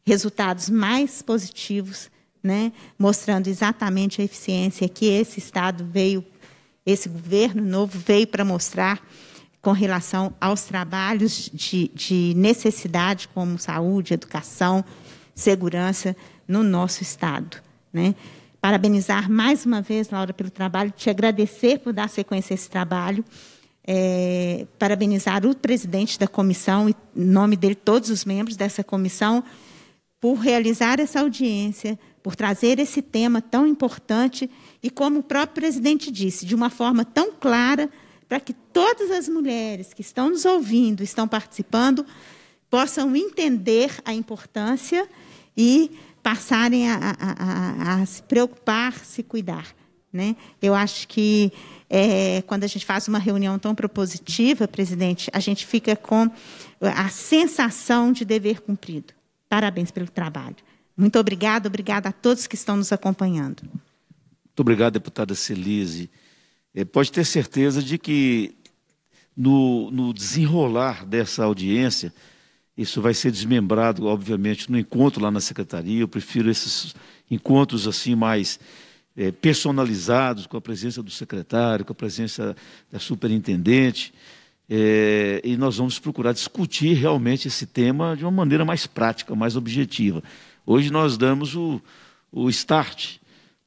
resultados mais positivos, né, mostrando exatamente a eficiência que esse Estado veio, esse governo novo veio para mostrar com relação aos trabalhos de, de necessidade, como saúde, educação, segurança, no nosso Estado, né? Parabenizar mais uma vez, Laura, pelo trabalho, te agradecer por dar sequência a esse trabalho, é, parabenizar o presidente da comissão, e, em nome dele, todos os membros dessa comissão, por realizar essa audiência, por trazer esse tema tão importante e, como o próprio presidente disse, de uma forma tão clara, para que todas as mulheres que estão nos ouvindo, estão participando, possam entender a importância e passarem a, a, a, a se preocupar, se cuidar, né? Eu acho que, é, quando a gente faz uma reunião tão propositiva, presidente, a gente fica com a sensação de dever cumprido. Parabéns pelo trabalho. Muito obrigada, obrigada a todos que estão nos acompanhando. Muito obrigado, deputada Celise. É, pode ter certeza de que, no, no desenrolar dessa audiência, isso vai ser desmembrado, obviamente, no encontro lá na Secretaria. Eu prefiro esses encontros assim mais é, personalizados, com a presença do secretário, com a presença da superintendente. É, e nós vamos procurar discutir realmente esse tema de uma maneira mais prática, mais objetiva. Hoje nós damos o, o start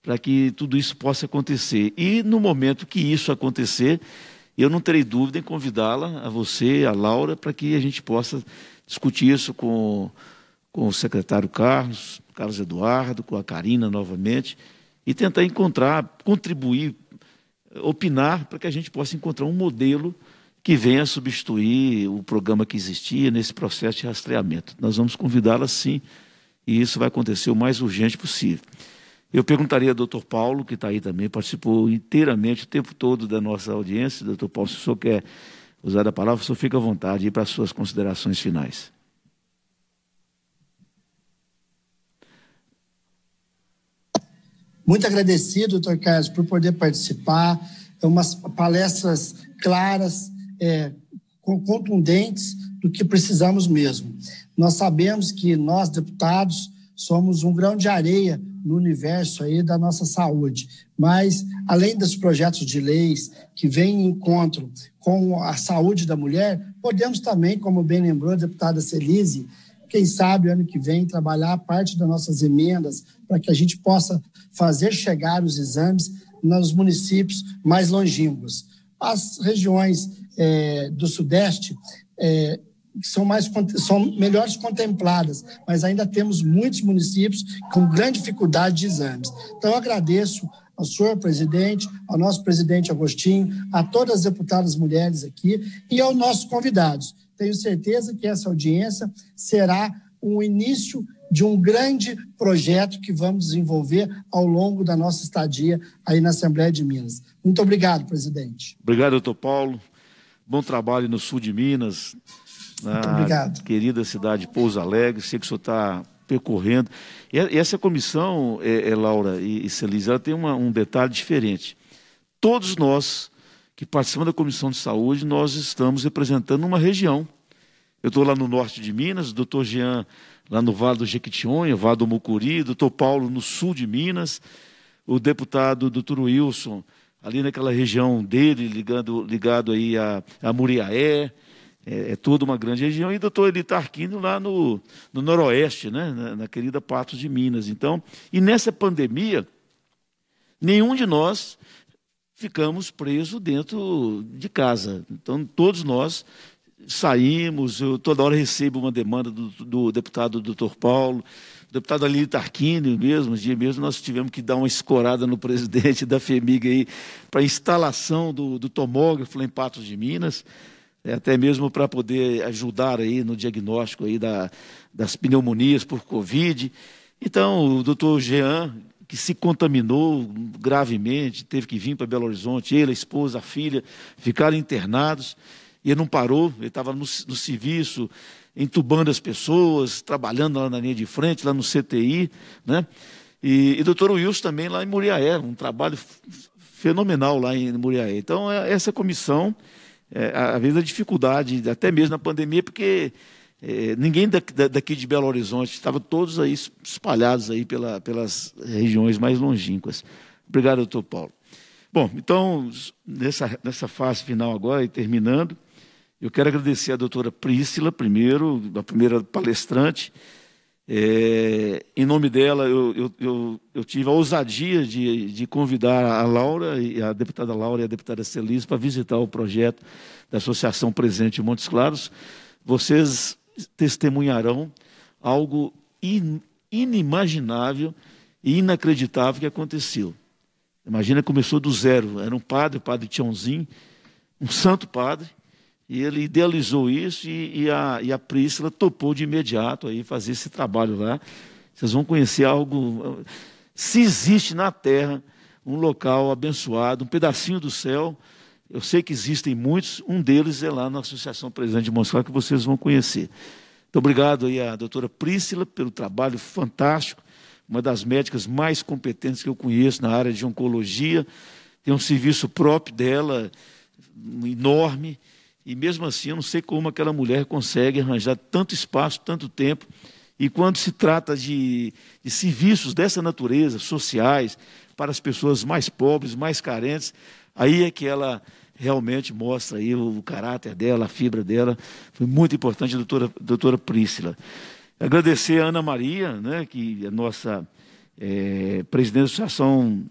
para que tudo isso possa acontecer. E no momento que isso acontecer, eu não terei dúvida em convidá-la, a você, a Laura, para que a gente possa discutir isso com, com o secretário Carlos, Carlos Eduardo, com a Karina novamente, e tentar encontrar, contribuir, opinar, para que a gente possa encontrar um modelo que venha substituir o programa que existia nesse processo de rastreamento. Nós vamos convidá-la, sim, e isso vai acontecer o mais urgente possível. Eu perguntaria ao doutor Paulo, que está aí também, participou inteiramente o tempo todo da nossa audiência. Doutor Paulo, se o senhor quer usar a palavra, o senhor fica à vontade e para as suas considerações finais. Muito agradecido, doutor Carlos, por poder participar. É umas palestras claras, É, contundentes do que precisamos mesmo. Nós sabemos que nós, deputados, somos um grão de areia no universo aí da nossa saúde, mas além dos projetos de leis que vêm em encontro com a saúde da mulher, podemos também, como bem lembrou a deputada Celise, quem sabe ano que vem trabalhar a parte das nossas emendas para que a gente possa fazer chegar os exames nos municípios mais longínquos. As regiões É, do Sudeste é, são, mais, são melhores contempladas, mas ainda temos muitos municípios com grande dificuldade de exames. Então, eu agradeço ao senhor presidente, ao nosso presidente Agostinho, a todas as deputadas mulheres aqui e aos nossos convidados. Tenho certeza que essa audiência será o início de um grande projeto que vamos desenvolver ao longo da nossa estadia aí na Assembleia de Minas. Muito obrigado, presidente. Obrigado, doutor Paulo. Bom trabalho no sul de Minas, na querida cidade de Pouso Alegre. Sei que o senhor está percorrendo. E essa comissão, é, é, Laura e, e Celise, ela tem uma, um detalhe diferente. Todos nós que participamos da Comissão de Saúde, nós estamos representando uma região. Eu estou lá no norte de Minas, o doutor Jean lá no Vale do Jequitinhonha, Vale do Mucuri, o doutor Paulo no sul de Minas, o deputado doutor Wilson ali naquela região dele, ligado, ligado aí a, a Muriaé, é, é toda uma grande região, e o doutor Hely Tarqüínio lá no, no noroeste, né, na, na querida Patos de Minas. Então, e nessa pandemia, nenhum de nós ficamos presos dentro de casa. Então, todos nós saímos. Eu toda hora recebo uma demanda do, do deputado doutor Paulo, deputado Hely Tarqüínio, mesmo dia mesmo, nós tivemos que dar uma escorada no presidente da FEMIG aí para a instalação do, do tomógrafo lá em Patos de Minas, até mesmo para poder ajudar aí no diagnóstico aí da, das pneumonias por Covid. Então, o doutor Jean, que se contaminou gravemente, teve que vir para Belo Horizonte, ele, a esposa, a filha, ficaram internados, e ele não parou, ele estava no, no serviço, entubando as pessoas, trabalhando lá na linha de frente, lá no C T I, né? E o doutor Wilson também lá em Muriaé, um trabalho fenomenal lá em Muriaé. Então, é, essa comissão, é, às vezes, a dificuldade, até mesmo na pandemia, porque É, ninguém da, da, daqui de Belo Horizonte, estavam todos aí espalhados aí pela, pelas regiões mais longínquas. Obrigado, doutor Paulo. Bom, então, nessa, nessa fase final agora e terminando, eu quero agradecer a doutora Priscila, primeiro, a primeira palestrante. É, em nome dela, eu, eu, eu, eu tive a ousadia de, de convidar a Laura, e a deputada Laura e a deputada Celise para visitar o projeto da Associação Presente em Montes Claros. Vocês testemunharão algo in, inimaginável e inacreditável que aconteceu. Imagina, começou do zero. Era um padre, o padre Tiãozinho, um santo padre, e ele idealizou isso e, e, a, e a Priscila topou de imediato aí fazer esse trabalho lá. Vocês vão conhecer algo... Se existe na Terra um local abençoado, um pedacinho do céu, eu sei que existem muitos, um deles é lá na Associação Presente de Montes Claros, que vocês vão conhecer. Então, obrigado aí à doutora Priscila pelo trabalho fantástico, uma das médicas mais competentes que eu conheço na área de oncologia, tem um serviço próprio dela, enorme, e mesmo assim eu não sei como aquela mulher consegue arranjar tanto espaço, tanto tempo, e quando se trata de, de serviços dessa natureza, sociais, para as pessoas mais pobres, mais carentes, aí é que ela realmente mostra aí o caráter dela, a fibra dela, foi muito importante a doutora, doutora Priscila. Agradecer a Ana Maria, né, que é nossa é, presidente da Associação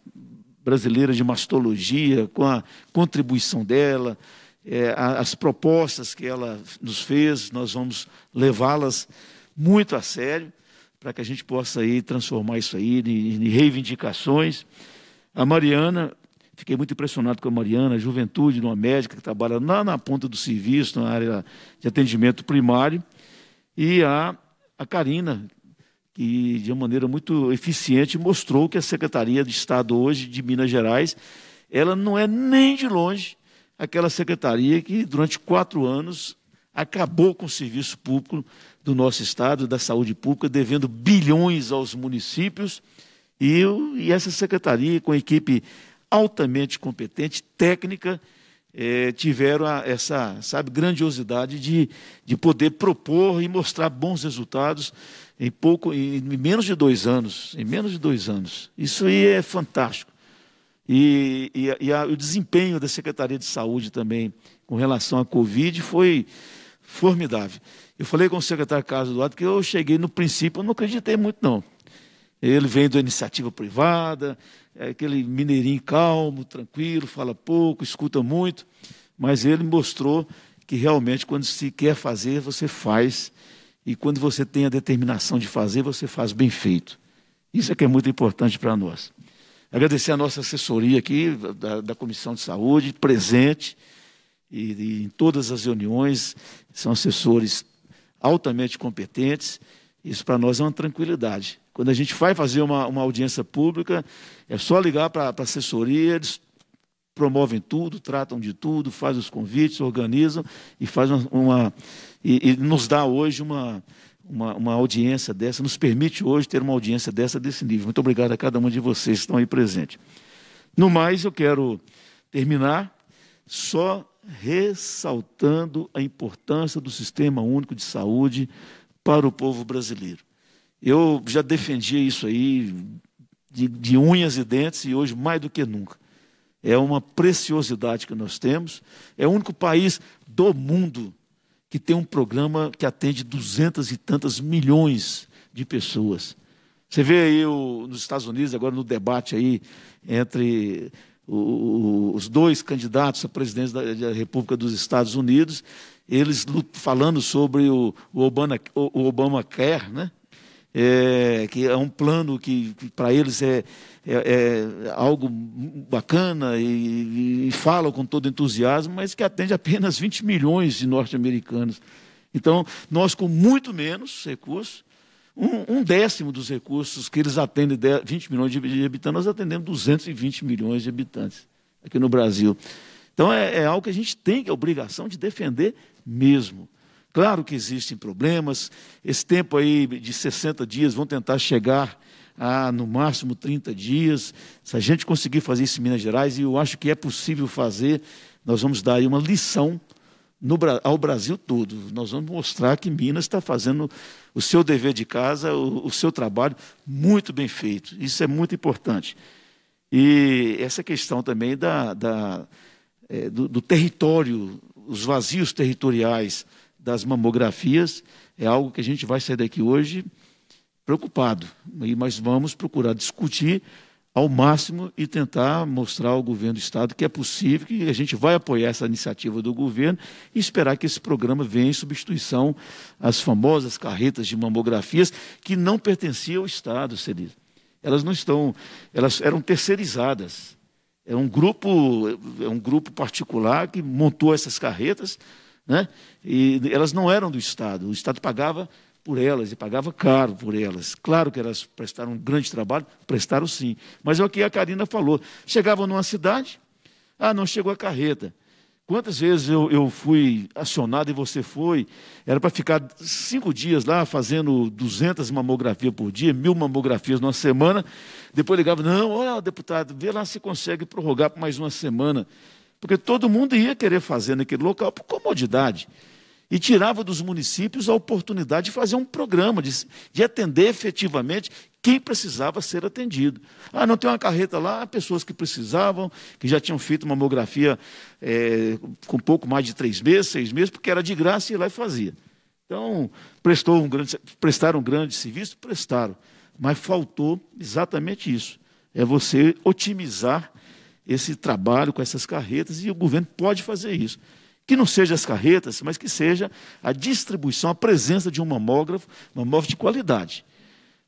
Brasileira de Mastologia, com a contribuição dela, é, a, as propostas que ela nos fez, nós vamos levá-las muito a sério, para que a gente possa aí transformar isso aí em reivindicações. A Mariana, fiquei muito impressionado com a Mariana, a juventude de uma médica que trabalha lá na ponta do serviço, na área de atendimento primário, e a A Karina, que de uma maneira muito eficiente mostrou que a Secretaria de Estado hoje de Minas Gerais, ela não é nem de longe aquela secretaria que durante quatro anos acabou com o serviço público do nosso Estado, da saúde pública, devendo bilhões aos municípios. E, eu, e essa secretaria, com a equipe altamente competente, técnica, É, tiveram a, essa sabe, grandiosidade de, de poder propor e mostrar bons resultados em, pouco, em, em menos de dois anos. Em menos de dois anos. Isso aí é fantástico. E, e, e a, o desempenho da Secretaria de Saúde também com relação à Covid foi formidável. Eu falei com o secretário Carlos Eduardo que eu cheguei no princípio, eu não acreditei muito não. Ele vem da iniciativa privada, é aquele mineirinho calmo, tranquilo, fala pouco, escuta muito, mas ele mostrou que realmente quando se quer fazer, você faz, e quando você tem a determinação de fazer, você faz bem feito. Isso é que é muito importante para nós. Agradecer a nossa assessoria aqui, da, da Comissão de Saúde, presente, e, e em todas as reuniões, são assessores altamente competentes, isso para nós é uma tranquilidade. Quando a gente vai fazer uma, uma audiência pública, é só ligar para a assessoria, eles promovem tudo, tratam de tudo, fazem os convites, organizam e, faz uma, uma, e, e nos dá hoje uma, uma, uma audiência dessa, nos permite hoje ter uma audiência dessa, desse nível. Muito obrigado a cada um de vocês que estão aí presentes. No mais, eu quero terminar só ressaltando a importância do Sistema Único de Saúde para o povo brasileiro. Eu já defendia isso aí de, de unhas e dentes e hoje mais do que nunca. É uma preciosidade que nós temos. É o único país do mundo que tem um programa que atende duzentas e tantas milhões de pessoas. Você vê aí o, nos Estados Unidos, agora no debate aí entre o, os dois candidatos à presidência da, da República dos Estados Unidos, eles falando sobre o, o, Obama, o, o Obamacare, né? É, que é um plano que, que para eles é, é, é algo bacana e, e falam com todo entusiasmo, mas que atende apenas vinte milhões de norte-americanos. Então, nós com muito menos recursos, um, um décimo dos recursos que eles atendem, vinte milhões de, de habitantes, nós atendemos duzentos e vinte milhões de habitantes aqui no Brasil. Então, é, é algo que a gente tem a obrigação de defender mesmo. Claro que existem problemas, esse tempo aí de sessenta dias vão tentar chegar a, no máximo, trinta dias. Se a gente conseguir fazer isso em Minas Gerais, e eu acho que é possível fazer, nós vamos dar aí uma lição no, ao Brasil todo. Nós vamos mostrar que Minas está fazendo o seu dever de casa, o, o seu trabalho muito bem feito. Isso é muito importante. E essa questão também da, da, é, do, do território, os vazios territoriais das mamografias, é algo que a gente vai sair daqui hoje preocupado, mas vamos procurar discutir ao máximo e tentar mostrar ao governo do Estado que é possível, que a gente vai apoiar essa iniciativa do governo e esperar que esse programa venha em substituição às famosas carretas de mamografias que não pertenciam ao Estado, Celise. Elas não estão, elas eram terceirizadas. É um grupo, é um grupo particular que montou essas carretas, né? E elas não eram do Estado. O Estado pagava por elas e pagava caro por elas. Claro que elas prestaram um grande trabalho, prestaram sim. Mas é o que a Karina falou. Chegavam numa cidade, ah, não chegou a carreta. Quantas vezes eu, eu fui acionado e você foi? Era para ficar cinco dias lá fazendo duzentas mamografias por dia, mil mamografias numa semana. Depois ligava, não, olha, deputado, vê lá se consegue prorrogar por mais uma semana. Porque todo mundo ia querer fazer naquele local por comodidade. E tirava dos municípios a oportunidade de fazer um programa, de, de atender efetivamente quem precisava ser atendido. Ah, não tem uma carreta lá, pessoas que precisavam, que já tinham feito mamografia é, com pouco mais de três meses, seis meses, porque era de graça e ia lá e fazia. Então, prestou um grande, prestaram um grande serviço? Prestaram. Mas faltou exatamente isso. É você otimizar esse trabalho com essas carretas, e o governo pode fazer isso. Que não seja as carretas, mas que seja a distribuição, a presença de um mamógrafo, mamógrafo de qualidade.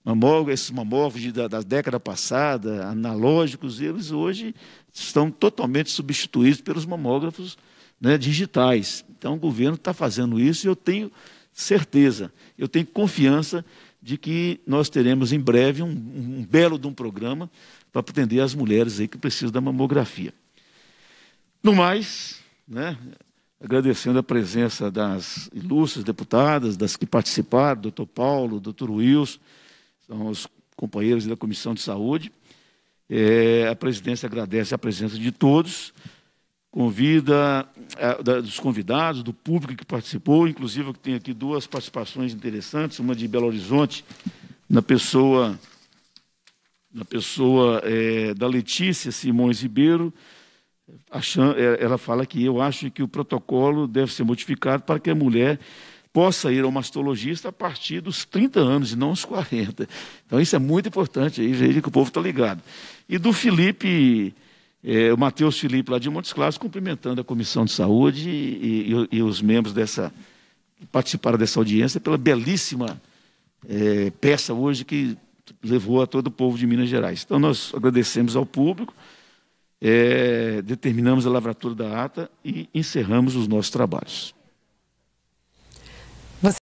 Mamógrafo, esses mamógrafos de, da, da década passada, analógicos, eles hoje estão totalmente substituídos pelos mamógrafos, né, digitais. Então, o governo está fazendo isso e eu tenho certeza, eu tenho confiança de que nós teremos em breve um, um belo de um programa para atender as mulheres aí que precisam da mamografia. No mais, né, agradecendo a presença das ilustres deputadas, das que participaram, doutor Paulo, doutor Wilson, são os companheiros da Comissão de Saúde. É, a presidência agradece a presença de todos, convida a, da, dos convidados, do público que participou, inclusive eu tenho aqui duas participações interessantes, uma de Belo Horizonte, na pessoa, na pessoa é, da Letícia Simões Ribeiro. Ela fala que eu acho que o protocolo deve ser modificado para que a mulher possa ir ao mastologista a partir dos trinta anos e não os quarenta. Então, isso é muito importante, aí veja que o povo está ligado. E do Felipe, é, o Matheus Felipe, lá de Montes Claros, cumprimentando a Comissão de Saúde e, e, e os membros dessa, que participaram dessa audiência pela belíssima é, peça hoje que levou a todo o povo de Minas Gerais. Então, nós agradecemos ao público. É, determinamos a lavratura da ata e encerramos os nossos trabalhos.